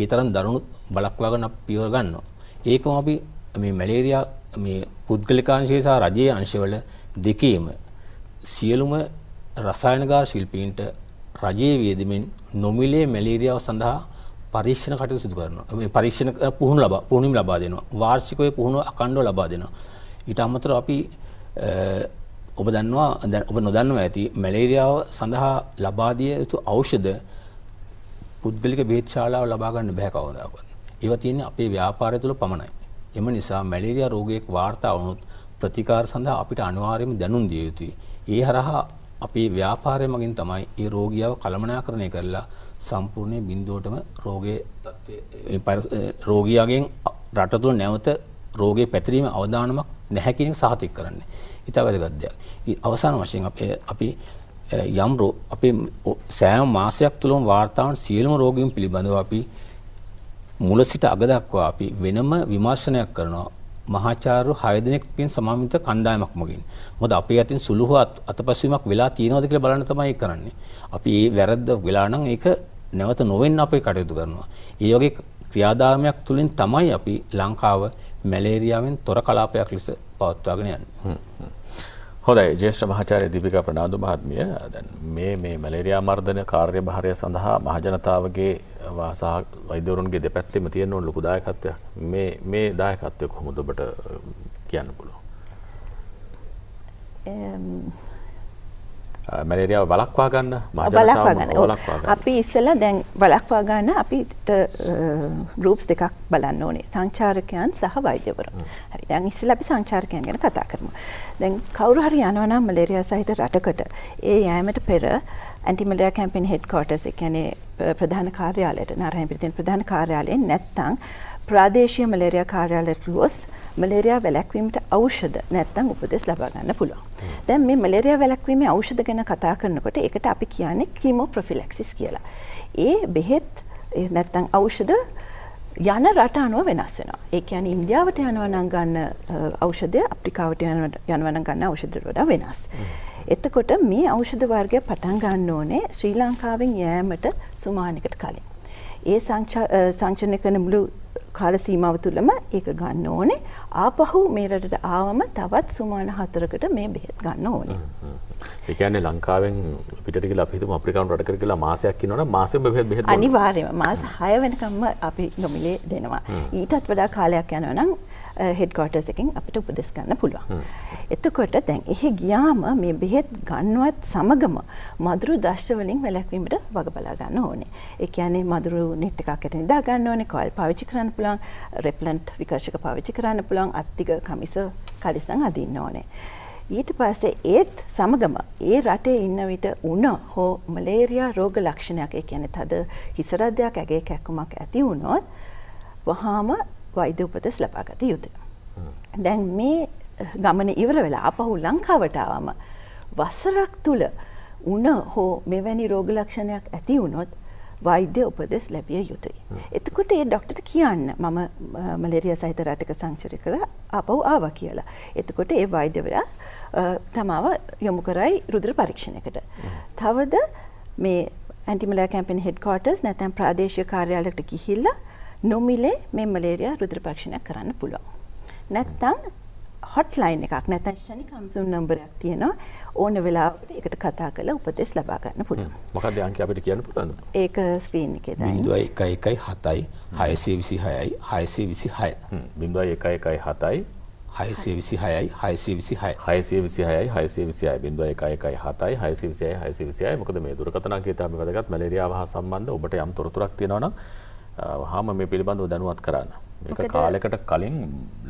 ඒ තරම් දරුණු බලක් වගන අපි පියවර ගන්නවා. ඒකම අපි මේ මැලේරියා මේ පුද්ගලික අංශය සහ රජයේ අංශවල දෙකේම සියලුම රසායනගාර ශිල්පීන්ට රජයේ වේදමින් නොමිලේ මැලේරියාව සඳහා පරීක්ෂණ කටයුතු සිදු කරනවා. මේ පරීක්ෂණ පුහුණුවීම් ලබා දෙනවා. වාර්ෂිකව පුහුණුව අඛණ්ඩව ලබා දෙනවා. ඊට අමතරව අපි ඔබ දන්නවා දැන් ඔබ නොදන්නවා ඇති මැලේරියාව සඳහා ලබා දිය යුතු ඖෂධ පුද්ගලික බෙහෙත් ශාලාව ලබා ගන්න බෑ කවදාවත්. ඒවා තියෙන්නේ අපේ ව්‍යාපාරය තුළ පමණයි. එම නිසා මැලේරියා රෝගයක් වාර්තා වුණොත් ප්‍රතිකාර සඳහා අපිට අනිවාර්යයෙන්ම දැනුම් දිය යුතුයි. ඒ හරහා අපේ ව්‍යාපාරය මගින් තමයි මේ රෝගියාව කළමනාකරණය කරලා සම්පූර්ණ බිඳුවටම රෝගයේ තත්ත්වය රෝගියාගෙන් රට තුළ නැවත රෝගේ පැතිරීම අවදානමක් නැහැ කියන එක සාතික කරන්නේ. ඊට වැඩිවත් දෙයක්. අවසාන වශයෙන් අපි යම් අපේ සෑම මාසයක් තුලම වාර්තා වන සියලුම රෝගීන් පිළිබඳව අපි මුල සිට අග දක්වා අපි වෙනම විමර්ශනයක් කරනවා. මහාචාර්ය 6 දිනකින් සමන්විත කණ්ඩායමක් මගින්. මොකද අපේ අතින් සුළු හෝ අතපසුවීමක් වෙලා තියෙනවද කියලා බලන්න තමයි ඒක කරන්නේ. අපි මේ වැරද්ද වෙලා නම් ඒක නැවත නොවෙන්න අපි කටයුතු කරනවා. ඒ වගේ ක්‍රියාදාමයක් තුලින් තමයි අපි ලංකාව මැලේරියාවෙන් තොර කලාපයක් ලෙස පවත්වාගෙන යන්නේ. හොඳයි ජේෂ්ඨ මහාචාර්ය දීපිකා ප්‍රනාන්දු මහත්මිය දැන් මේ මැලේරියා මර්ධන කාර්යභාරය සඳහා මහ ජනතාවගේ සහ වෛද්‍යවරුන්ගේ දෙපැත්තෙම තියෙන ලොකු දායකත්වයක්. මේ දායකත්වය කොහොමද ඔබට කියන්න පුළුවන්? මැලේරියාව වළක්වා ගන්න මහ ජනතාව අපි ඉස්සෙල්ලා දැන් වළක්වා ගන්න අපිට ගෲප්ස් දෙකක් බලන්න ඕනේ සංචාරකයන් සහ වෛද්‍යවරුන්. හරි දැන් ඉස්සෙල්ලා අපි සංචාරකයන් ගැන කතා කරමු. දැන් කවුරු හරි යනවා නම් මැලේරියා සහිත රටකට ඒ යෑමට පෙර anti malaria campaign headquarters ඒ කියන්නේ ප්‍රධාන කාර්යාලයට නාරායන්පිටිය තියෙන ප්‍රධාන කාර්යාලයෙන් නැත්නම් ප්‍රාදේශීය මැලේරියා කාර්යාලයට ගොස් මැලේරියා වැළැක්වීමට ඖෂධ නැත්නම් උපදෙස් ලබා ගන්න පුළුවන්. දැන් මේ මැලේරියා වැළැක්වීමේ ඖෂධ ගැන කතා කරනකොට ඒකට අපි කියන්නේ කීමෝ ප්‍රොෆිලැක්සිස් කියලා. ඒ බෙහෙත් නැත්නම් ඖෂධ යන රට අනුව වෙනස් වෙනවා. ඒ කියන්නේ ඉන්දියාවට යනවා නම් ගන්න ඖෂධය අප්‍රිකාවට යනවා නම් ගන්න ඖෂධයට වඩා වෙනස්. එතකොට මේ ඖෂධ වර්ගය පටන් ගන්න ඕනේ ශ්‍රී ලංකාවෙන් යෑමට සුමානකට කලින්. ඒ සංචාරණය කරන මුළු කාල සීමාව තුළම ඒක ගන්න ඕනේ. ආපහු මේ රටට ආවම තවත් සුමාන 4කට මේ බෙහෙත් ගන්න ඕනේ. ඒ කියන්නේ ලංකාවෙන් පිටට ගිහලා අපි හිතමු අප්‍රිකානු රටකට ගිහලා මාසයක් ඉන්නවනම් මාසෙම බෙහෙත් ගන්න. අනිවාර්යයෙන්ම මාස 6 වෙනකම්ම අපි නොමිලේ දෙනවා. ඊටත් වඩා කාලයක් යනවා නම් හෙඩ් ක්වෝටර්ස් එකෙන් අපිට උපදෙස් ගන්න පුළුවන්. එතකොට දැන් එහෙ ගියාම මේ බෙහෙත් ගන්නවත් සමගම මදුරු දෂ්ට වලින් වැළැක්වීමට වග බලා ගන්න ඕනේ. ඒ කියන්නේ මදුරු net එකක් ඇතුළේ දා ගන්න ඕනේ, coil පාවිච්චි කරන්න පුළුවන්, repellent විකර්ෂක පාවිච්චි කරන්න පුළුවන්, අත්තික කමිස කලිසම් අදින්න ඕනේ. ඊට පස්සේ ඒත් සමගම ඒ රටේ ඉන්න විට උණ හෝ මැලේරියා රෝග ලක්ෂණයක්, ඒ කියන්නේ තද හිස රදයක්, ඇගේ කැක්කුමක් ඇති වුණොත් වහාම වෛද්‍ය උපදෙස් ලබා ගත යුතුය. දැන් මේ ගමන ඉවර වෙලා අපහු ලංකාවට ආවම වසරක් තුල උණ හෝ මෙවැනි රෝග ලක්ෂණයක් ඇති වුණොත් වෛද්‍ය උපදෙස් ලැබිය යුතුයි. එතකොට ඒ ડોක්ටර්ට කියන්න මම මැලේරියා සහිත රටක සංචාරය කළා අපහු ආවා කියලා. එතකොට ඒ වෛද්‍යවරයා තමාව යොමු කරයි රුධිර පරීක්ෂණයකට. තවද මේ anti malaria campaign headquarters නැත්නම් ප්‍රාදේශීය කාර්යාලයට ගිහිල්ලා නොමිලේ මේ මැලේරියා රුධිර පරීක්ෂණයක් කරන්න පුළුවන්. නැත්නම් හොට්ලයින් එකක් නැත්නම් ශනික අමුතුම් නම්බරයක් තියෙනවා. ඕන වෙලාවකට ඒකට කතා කරලා උපදෙස් ලබා ගන්න පුළුවන්. මොකක්ද අංකය අපිට කියන්න පුළුවන්ද? ඒක ස්ක්‍රීන් එකේ දාන්න. 0117යි 626යි 626. 0117යි 626යි 626. 626යි 626. 0117යි 626යි 626. මොකද මේ දුරකථන අංකය තමයි වැදගත්. මැලේරියාව හා සම්බන්ධ ඔබට යම් තොරතුරක් තියෙනවා නම් වහාම මේ පිළිබඳව දැනුවත් කරන්න. මේක කාලයකට කලින්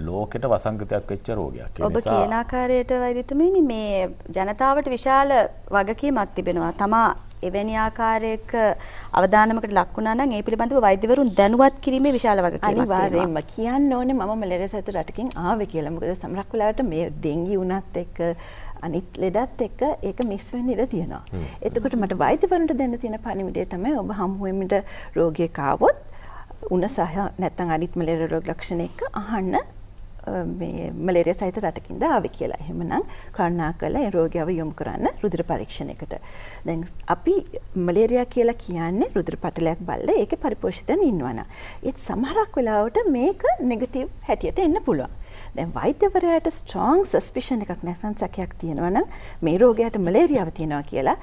ලෝකෙට වසංගතයක් වෙච්ච රෝගයක්. ඔබ කියන ආකාරයට වෛද්‍යතුමනි මේ ජනතාවට විශාල වගකීමක් තිබෙනවා. තමා එවැනි ආකාරයක අවදානමකට ලක් වුණා නම් ඒ පිළිබඳව වෛද්‍යවරුන් දැනුවත් කිරීමේ විශාල වගකීමක් තියෙනවා. අනිවාර්යයෙන්ම කියන්න ඕනේ මම මැලරියා සහිත රටකින් ආවේ කියලා. මොකද සමහරක් වෙලාවට මේ ඩෙන්ගි උනත් එක්ක අනිත් ලෙඩත් එක්ක ඒක මිස් වෙන්න ඉඩ තියෙනවා. එතකොට මට වෛද්‍යවරුන්ට දෙන්න තියෙන පණිවිඩය තමයි ඔබ හමුවෙමිට රෝගියෙක් ආවොත් උන සහ නැත්නම් අනිත් මැලරියා රෝග ලක්ෂණ එක්ක අහන්න मलेरिया सहित रटकिंद आवे කියලා. එහෙමනම් කරුණාකරලා ඒ රෝගියාව යොමු කරන්න රුධිර පරීක්ෂණයකට. දැන් අපි මලේරියා කියලා කියන්නේ රුධිර පටලයක් බලලා ඒකේ පරිපෝෂිතෙන් ඉන්නවනම් ඒත් සමහරක් වෙලාවට මේක නෙගටිව් හැටියට එන්න පුළුවන්. දැන් වෛද්‍යවරයාට ස්ට්‍රොං සස්පිෂන් එකක් නැත්නම් සැකයක් තියෙනවා නම් මේ රෝගියාට මලේරියාව තියෙනවා කියලා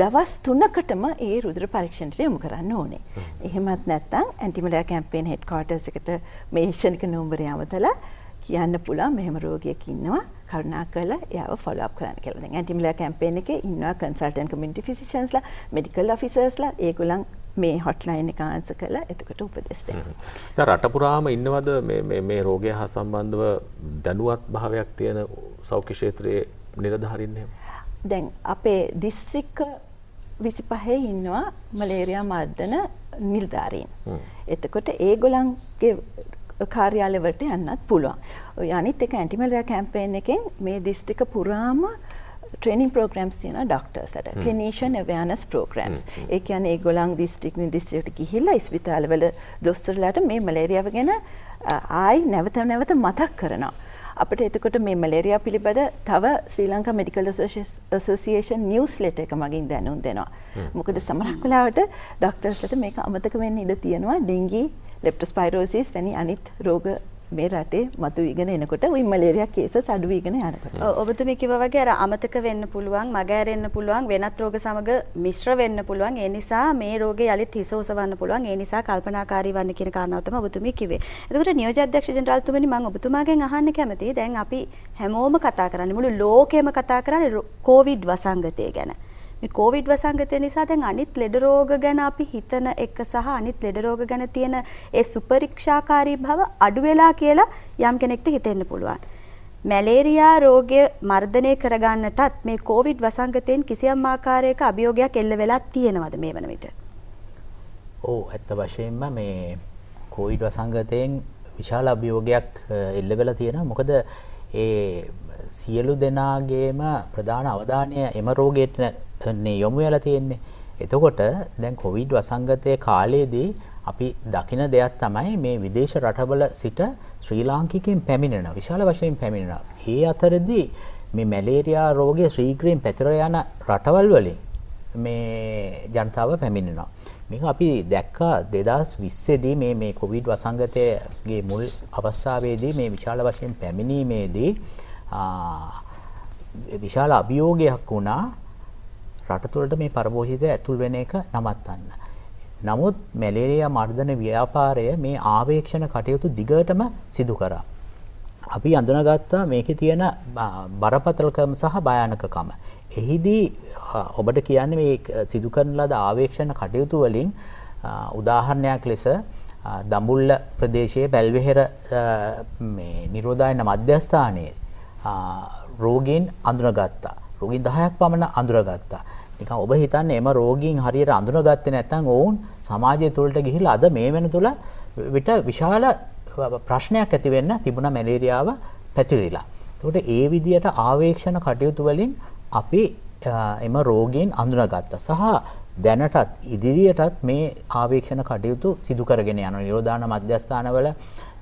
දවස් 3කටම ඒ රුධිර පරීක්ෂණයට යොමු කරන්න ඕනේ. එහෙමත් නැත්නම් anti malaria campaign headquarters එකට මේ ෂණික නම්බරය අවතලා කියන්න පුළුවන් මෙහෙම රෝගියෙක් ඉන්නවා කරුණාකරලා එයාව ෆලෝ අප් කරන්න කියලා. දැන් ඇන්ටි මලේරියා කැම්පේන් එකේ ඉන්නවා කන්සල්ටන්ට් කමියුනිටි ෆිසිෂියන්ස්ලා, මෙඩිකල් ඔෆිසර්ස්ලා, ඒගොල්ලන් මේ හොට්ලයින් එක ආන්සර් කරලා එතකොට උපදෙස් දෙනවා. දැන් රට පුරාම ඉන්නවද මේ රෝගය හා සම්බන්ධව දැනුවත් භාවයක් තියෙන සෞඛ්‍ය ක්ෂේත්‍රයේ නිලධාරීන් එහෙම? දැන් අපේ දිස්ත්‍රික්ක 25 ඉන්නවා මලේරියා මර්ධන නිලධාරීන්. එතකොට ඒගොල්ලන්ගේ කාර්යාලවලට යන්නත් පුළුවන්. ඔය අනිත් එක ඇන්ටි මැලරියා කැම්පේන් එකෙන් මේ දිස්ත්‍රික්ක පුරාම ට්‍රේනින් ප්‍රෝග්‍රෑම්ස් තියෙනවා ડોක්ටර්ස්ලාට. ක්ලිනිෂන් අවයර්නස් ප්‍රෝග්‍රෑම්ස්. ඒ කියන්නේ ඒගොල්ලන් දිස්ත්‍රික්කෙට ගිහිල්ලා ඉස්පිතාලවල දොස්තරලාට මේ මැලේරියාව ගැන ආයි නැවත මතක් කරනවා. අපිට එතකොට මේ මැලේරියා පිළිබඳ තව Sri Lanka medical association newsletter එක මගින් දැනුම් දෙනවා. මොකද සමහරක් වෙලාවට ડોක්ටර්ස්ලාට මේක අමතක වෙන්න ඉඩ තියෙනවා. ඩෙන්ගි लेप्टोस्पाइरोसिस වැනි අනිත් රෝග මේ රටේ මතුවීගෙන එනකොට ওই මලේරියා කේසස් අඩුවීගෙන යනකොට. ඔබතුමී කිව්වා වගේ අර අමතක වෙන්න පුළුවන්, මග ඇරෙන්න පුළුවන්, වෙනත් රෝග සමග මිශ්‍ර වෙන්න පුළුවන්. ඒ නිසා මේ රෝගේ යලිත් හිස ඔසවන්න පුළුවන්. ඒ නිසා කල්පනාකාරී වන්න කියන කාරණාව තමයි ඔබතුමී කිව්වේ. එතකොට නියෝජ්‍ය අධ්‍යක්ෂ ජෙනරාල්තුමනි මම ඔබතුමාගෙන් අහන්න කැමතියි. දැන් අපි හැමෝම කතා කරන්නේ මුළු ලෝකෙම කතා කරන්නේ කොවිඩ් වසංගතය ගැන. මේ කොවිඩ් වසංගතය නිසා දැන් අනිත් ලෙඩ රෝග ගැන අපි හිතන එක සහ අනිත් ලෙඩ රෝග ගැන තියෙන ඒ සුපරීක්ෂාකාරී භව අඩු වෙලා කියලා යම් කෙනෙක්ට හිතෙන්න පුළුවන්. මැලේරියා රෝගය මර්ධනය කරගන්නටත් මේ කොවිඩ් වසංගතයෙන් කිසියම් ආකාරයක අභියෝගයක් එල්ල වෙලා තියෙනවද මේ වන විට? ඔව්, ඇත්ත වශයෙන්ම මේ කොවිඩ් වසංගතයෙන් විශාල අභියෝගයක් එල්ල වෙලා තියෙනවා. මොකද ඒ සියලු දෙනාගේම ප්‍රධාන අවධානය එම රෝගයට යොමු වෙලා තියෙන්නේ. එතකොට දැන් කොවිඩ් වසංගතයේ කාලයේදී අපි දකින දෙයක් තමයි මේ විදේශ රටවල සිට ශ්‍රී ලාංකිකයන් පැමිණෙනවා. විශාල වශයෙන් පැමිණෙනවා. ඒ අතරදී මේ මැලේරියා රෝගය ශීඝ්‍රයෙන් පැතිර යන රටවල් වලින් මේ ජනතාව පැමිණෙනවා. මේක අපි දැක්කා 2020 දී මේ කොවිඩ් වසංගතයේ මුල් අවස්ථාවේදී මේ විශාල වශයෙන් පැමිණීමේදී විශාල අභියෝගයක් වුණා රට තුළට මේ පරපෝෂිතය ඇතුල් වෙන එක නවත්තන්න. නමුත් මැලේරියා මර්ධන ව්‍යාපාරය මේ ආවේක්ෂණ කටයුතු දිගටම සිදු කරා. අපි අඳුනගත්තා මේකේ තියෙන බරපතලකම සහ භයානකකම. එහිදී ඔබට කියන්නේ මේ සිදු කරන ලද ආවේක්ෂණ කටයුතු වලින් උදාහරණයක් ලෙස දඹුල්ල ප්‍රදේශයේ බැල්වෙහෙර මේ නිරෝධායන මධ්‍යස්ථානයේ රෝගීන් අඳුනගත්තා. රෝගීන් 10ක් පමණ අඳුරගත්තා. නිකන් ඔබ හිතන්නේ එම රෝගීන් හරියට අඳුරගත්තේ නැත්නම් ඔවුන් සමාජය තුළට ගිහිලා අද මේ වෙනතුල විට විශාල ප්‍රශ්නයක් ඇති වෙන්න තිබුණා මැලේරියාව පැතිරිලා. ඒකට ඒ විදියට ආවේක්ෂණ කටයුතු වලින් අපි එම රෝගීන් අඳුරගත්තා. සහ දැනටත් ඉදිරියටත් මේ ආවේක්ෂණ කටයුතු සිදු කරගෙන යනවා. නිරෝධායන මධ්‍යස්ථානවල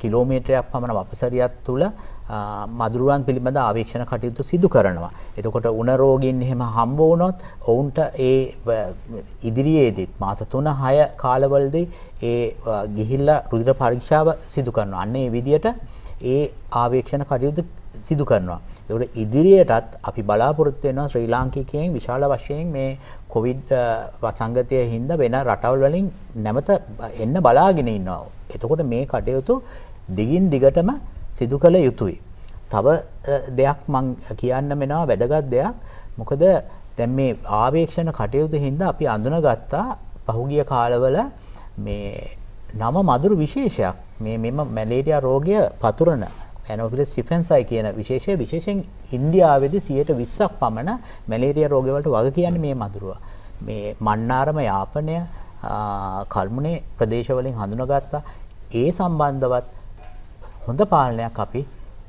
කිලෝමීටරයක් පමණ වපසරියක් තුළ මදුරුවන් පිළිබඳ ආවේක්ෂණ කටයුතු සිදු කරනවා. එතකොට උණ රෝගීන් එහෙම හම්බ වුණොත් ඔවුන්ට ඒ ඉදිරියේදී මාස 3-6 කාලවලදී ඒ ගිහිල්ලා රුධිර පරීක්ෂාව සිදු කරනවා. අන්න ඒ විදිහට ඒ ආවේක්ෂණ කටයුතු සිදු කරනවා. ඒකට ඉදිරියටත් අපි බලාපොරොත්තු වෙනවා ශ්‍රී ලාංකිකයන් විශාල වශයෙන් මේ කොවිඩ් වසංගතය හින්දා වෙන රටවල් වලින් නැමත එන්න බලාගෙන ඉන්නවා. එතකොට මේ කටයුතු දිගින් දිගටම සිදු කළ යුතුයි. තව දෙයක් මං කියන්න වෙනවා වැදගත් දෙයක්. මොකද දැන් මේ ආවේක්ෂණ කටයුතු හින්දා අපි අඳුනගත්තා පහුගිය කාලවල මේ නව මදුරු විශේෂයක් මෙම මැලේරියා රෝගය පතුරන ඇනොෆිලස් ඩිෆෙන්සයි කියන විශේෂය විශේෂයෙන් ඉන්දියාවේදී 20% පමණ මැලේරියා රෝගවලට වග කියන්නේ මේ මදුරුවා. මේ මන්නාරම යාපනය කල්මුනේ ප්‍රදේශ වලින් හඳුනාගත්තා. ඒ සම්බන්ධවත් හොඳ පාලනයක් අපි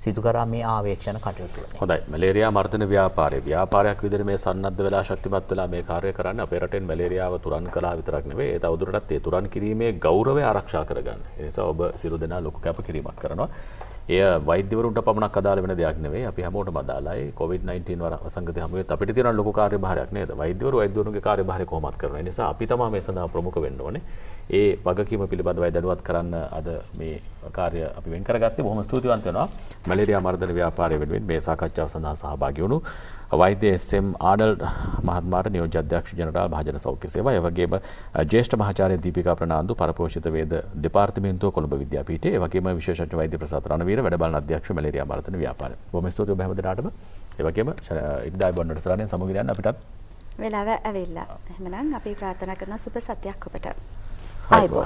සිදු කරා මේ ආවේක්ෂණ කටයුතු වලින්. හොඳයි. මැලේරියා මර්ධන ව්‍යාපාරය ව්‍යාපාරයක් විදිහට මේ සම්නද්ධ වෙලා ශක්තිමත් වෙලා මේ කාර්යය කරන්නේ අපේ රටෙන් මැලේරියාව තුරන් කළා විතරක් නෙවෙයි ඒ තවදුරටත් ඒ තුරන් කිරීමේ ගෞරවය ආරක්ෂා කරගන්න. ඒ නිසා ඔබ සියලු දෙනා ලොකු කැපකිරීමක් කරනවා. එය වෛද්‍යවරුන්ට පමණක් අදාළ වෙන දෙයක් නෙවෙයි අපි හැමෝටම අදාළයි COVID-19 වර අසංගතය හැමෝට අපිට තියෙන ලොකු කාර්යභාරයක් නේද වෛද්‍යවරුන්ගේ කාර්යභාරය කොහොමද කරන්නේ ඒ නිසා අපි තමයි මේ සඳහා ප්‍රමුඛ වෙන්න ඕනේ ඒ වගකීම පිළිබඳවයි දැනුවත් කරන්න අද මේ කාර්ය අපි වෙන් කරගත්තේ බොහොම ස්තුතිවන්ත වෙනවා මැලේරියා මර්ධන ව්‍යාපාරය වෙනුවෙන් මේ සාකච්ඡාව සඳහා සහභාගී වුණු වෛද්‍ය එස්.එම්. ආඩල් මහත්මයාට නියෝජ්‍ය අධ්‍යක්ෂ ජනරාල් භාජන සෞඛ්‍ය සේවා ඒ වගේම ජ්‍යෙෂ්ඨ මහාචාර්ය දීපිකා ප්‍රනාන්දු පරපෝෂිත වේද දෙපාර්තමේන්තුව කොළඹ විද්‍යාපීඨය ඒ වගේම විශේෂඥ වෛද්‍ය ප්‍රසාද රණවීර වැඩබලන අධ්‍යක්ෂ මැලේරියා මර්ධන ව්‍යාපාරය. බොහොම ස්තුතියි ඔබ හැමදෙනාටම. ඒ වගේම ඉදා බොන්නට සරණෙන් සමුගිර යන අපිටත් වෙලාව ඇවිල්ලා. එහෙනම් අපි ප්‍රාර්ථනා කරන සුබ සත්‍යයක් ඔබට. ආයුබෝවන්.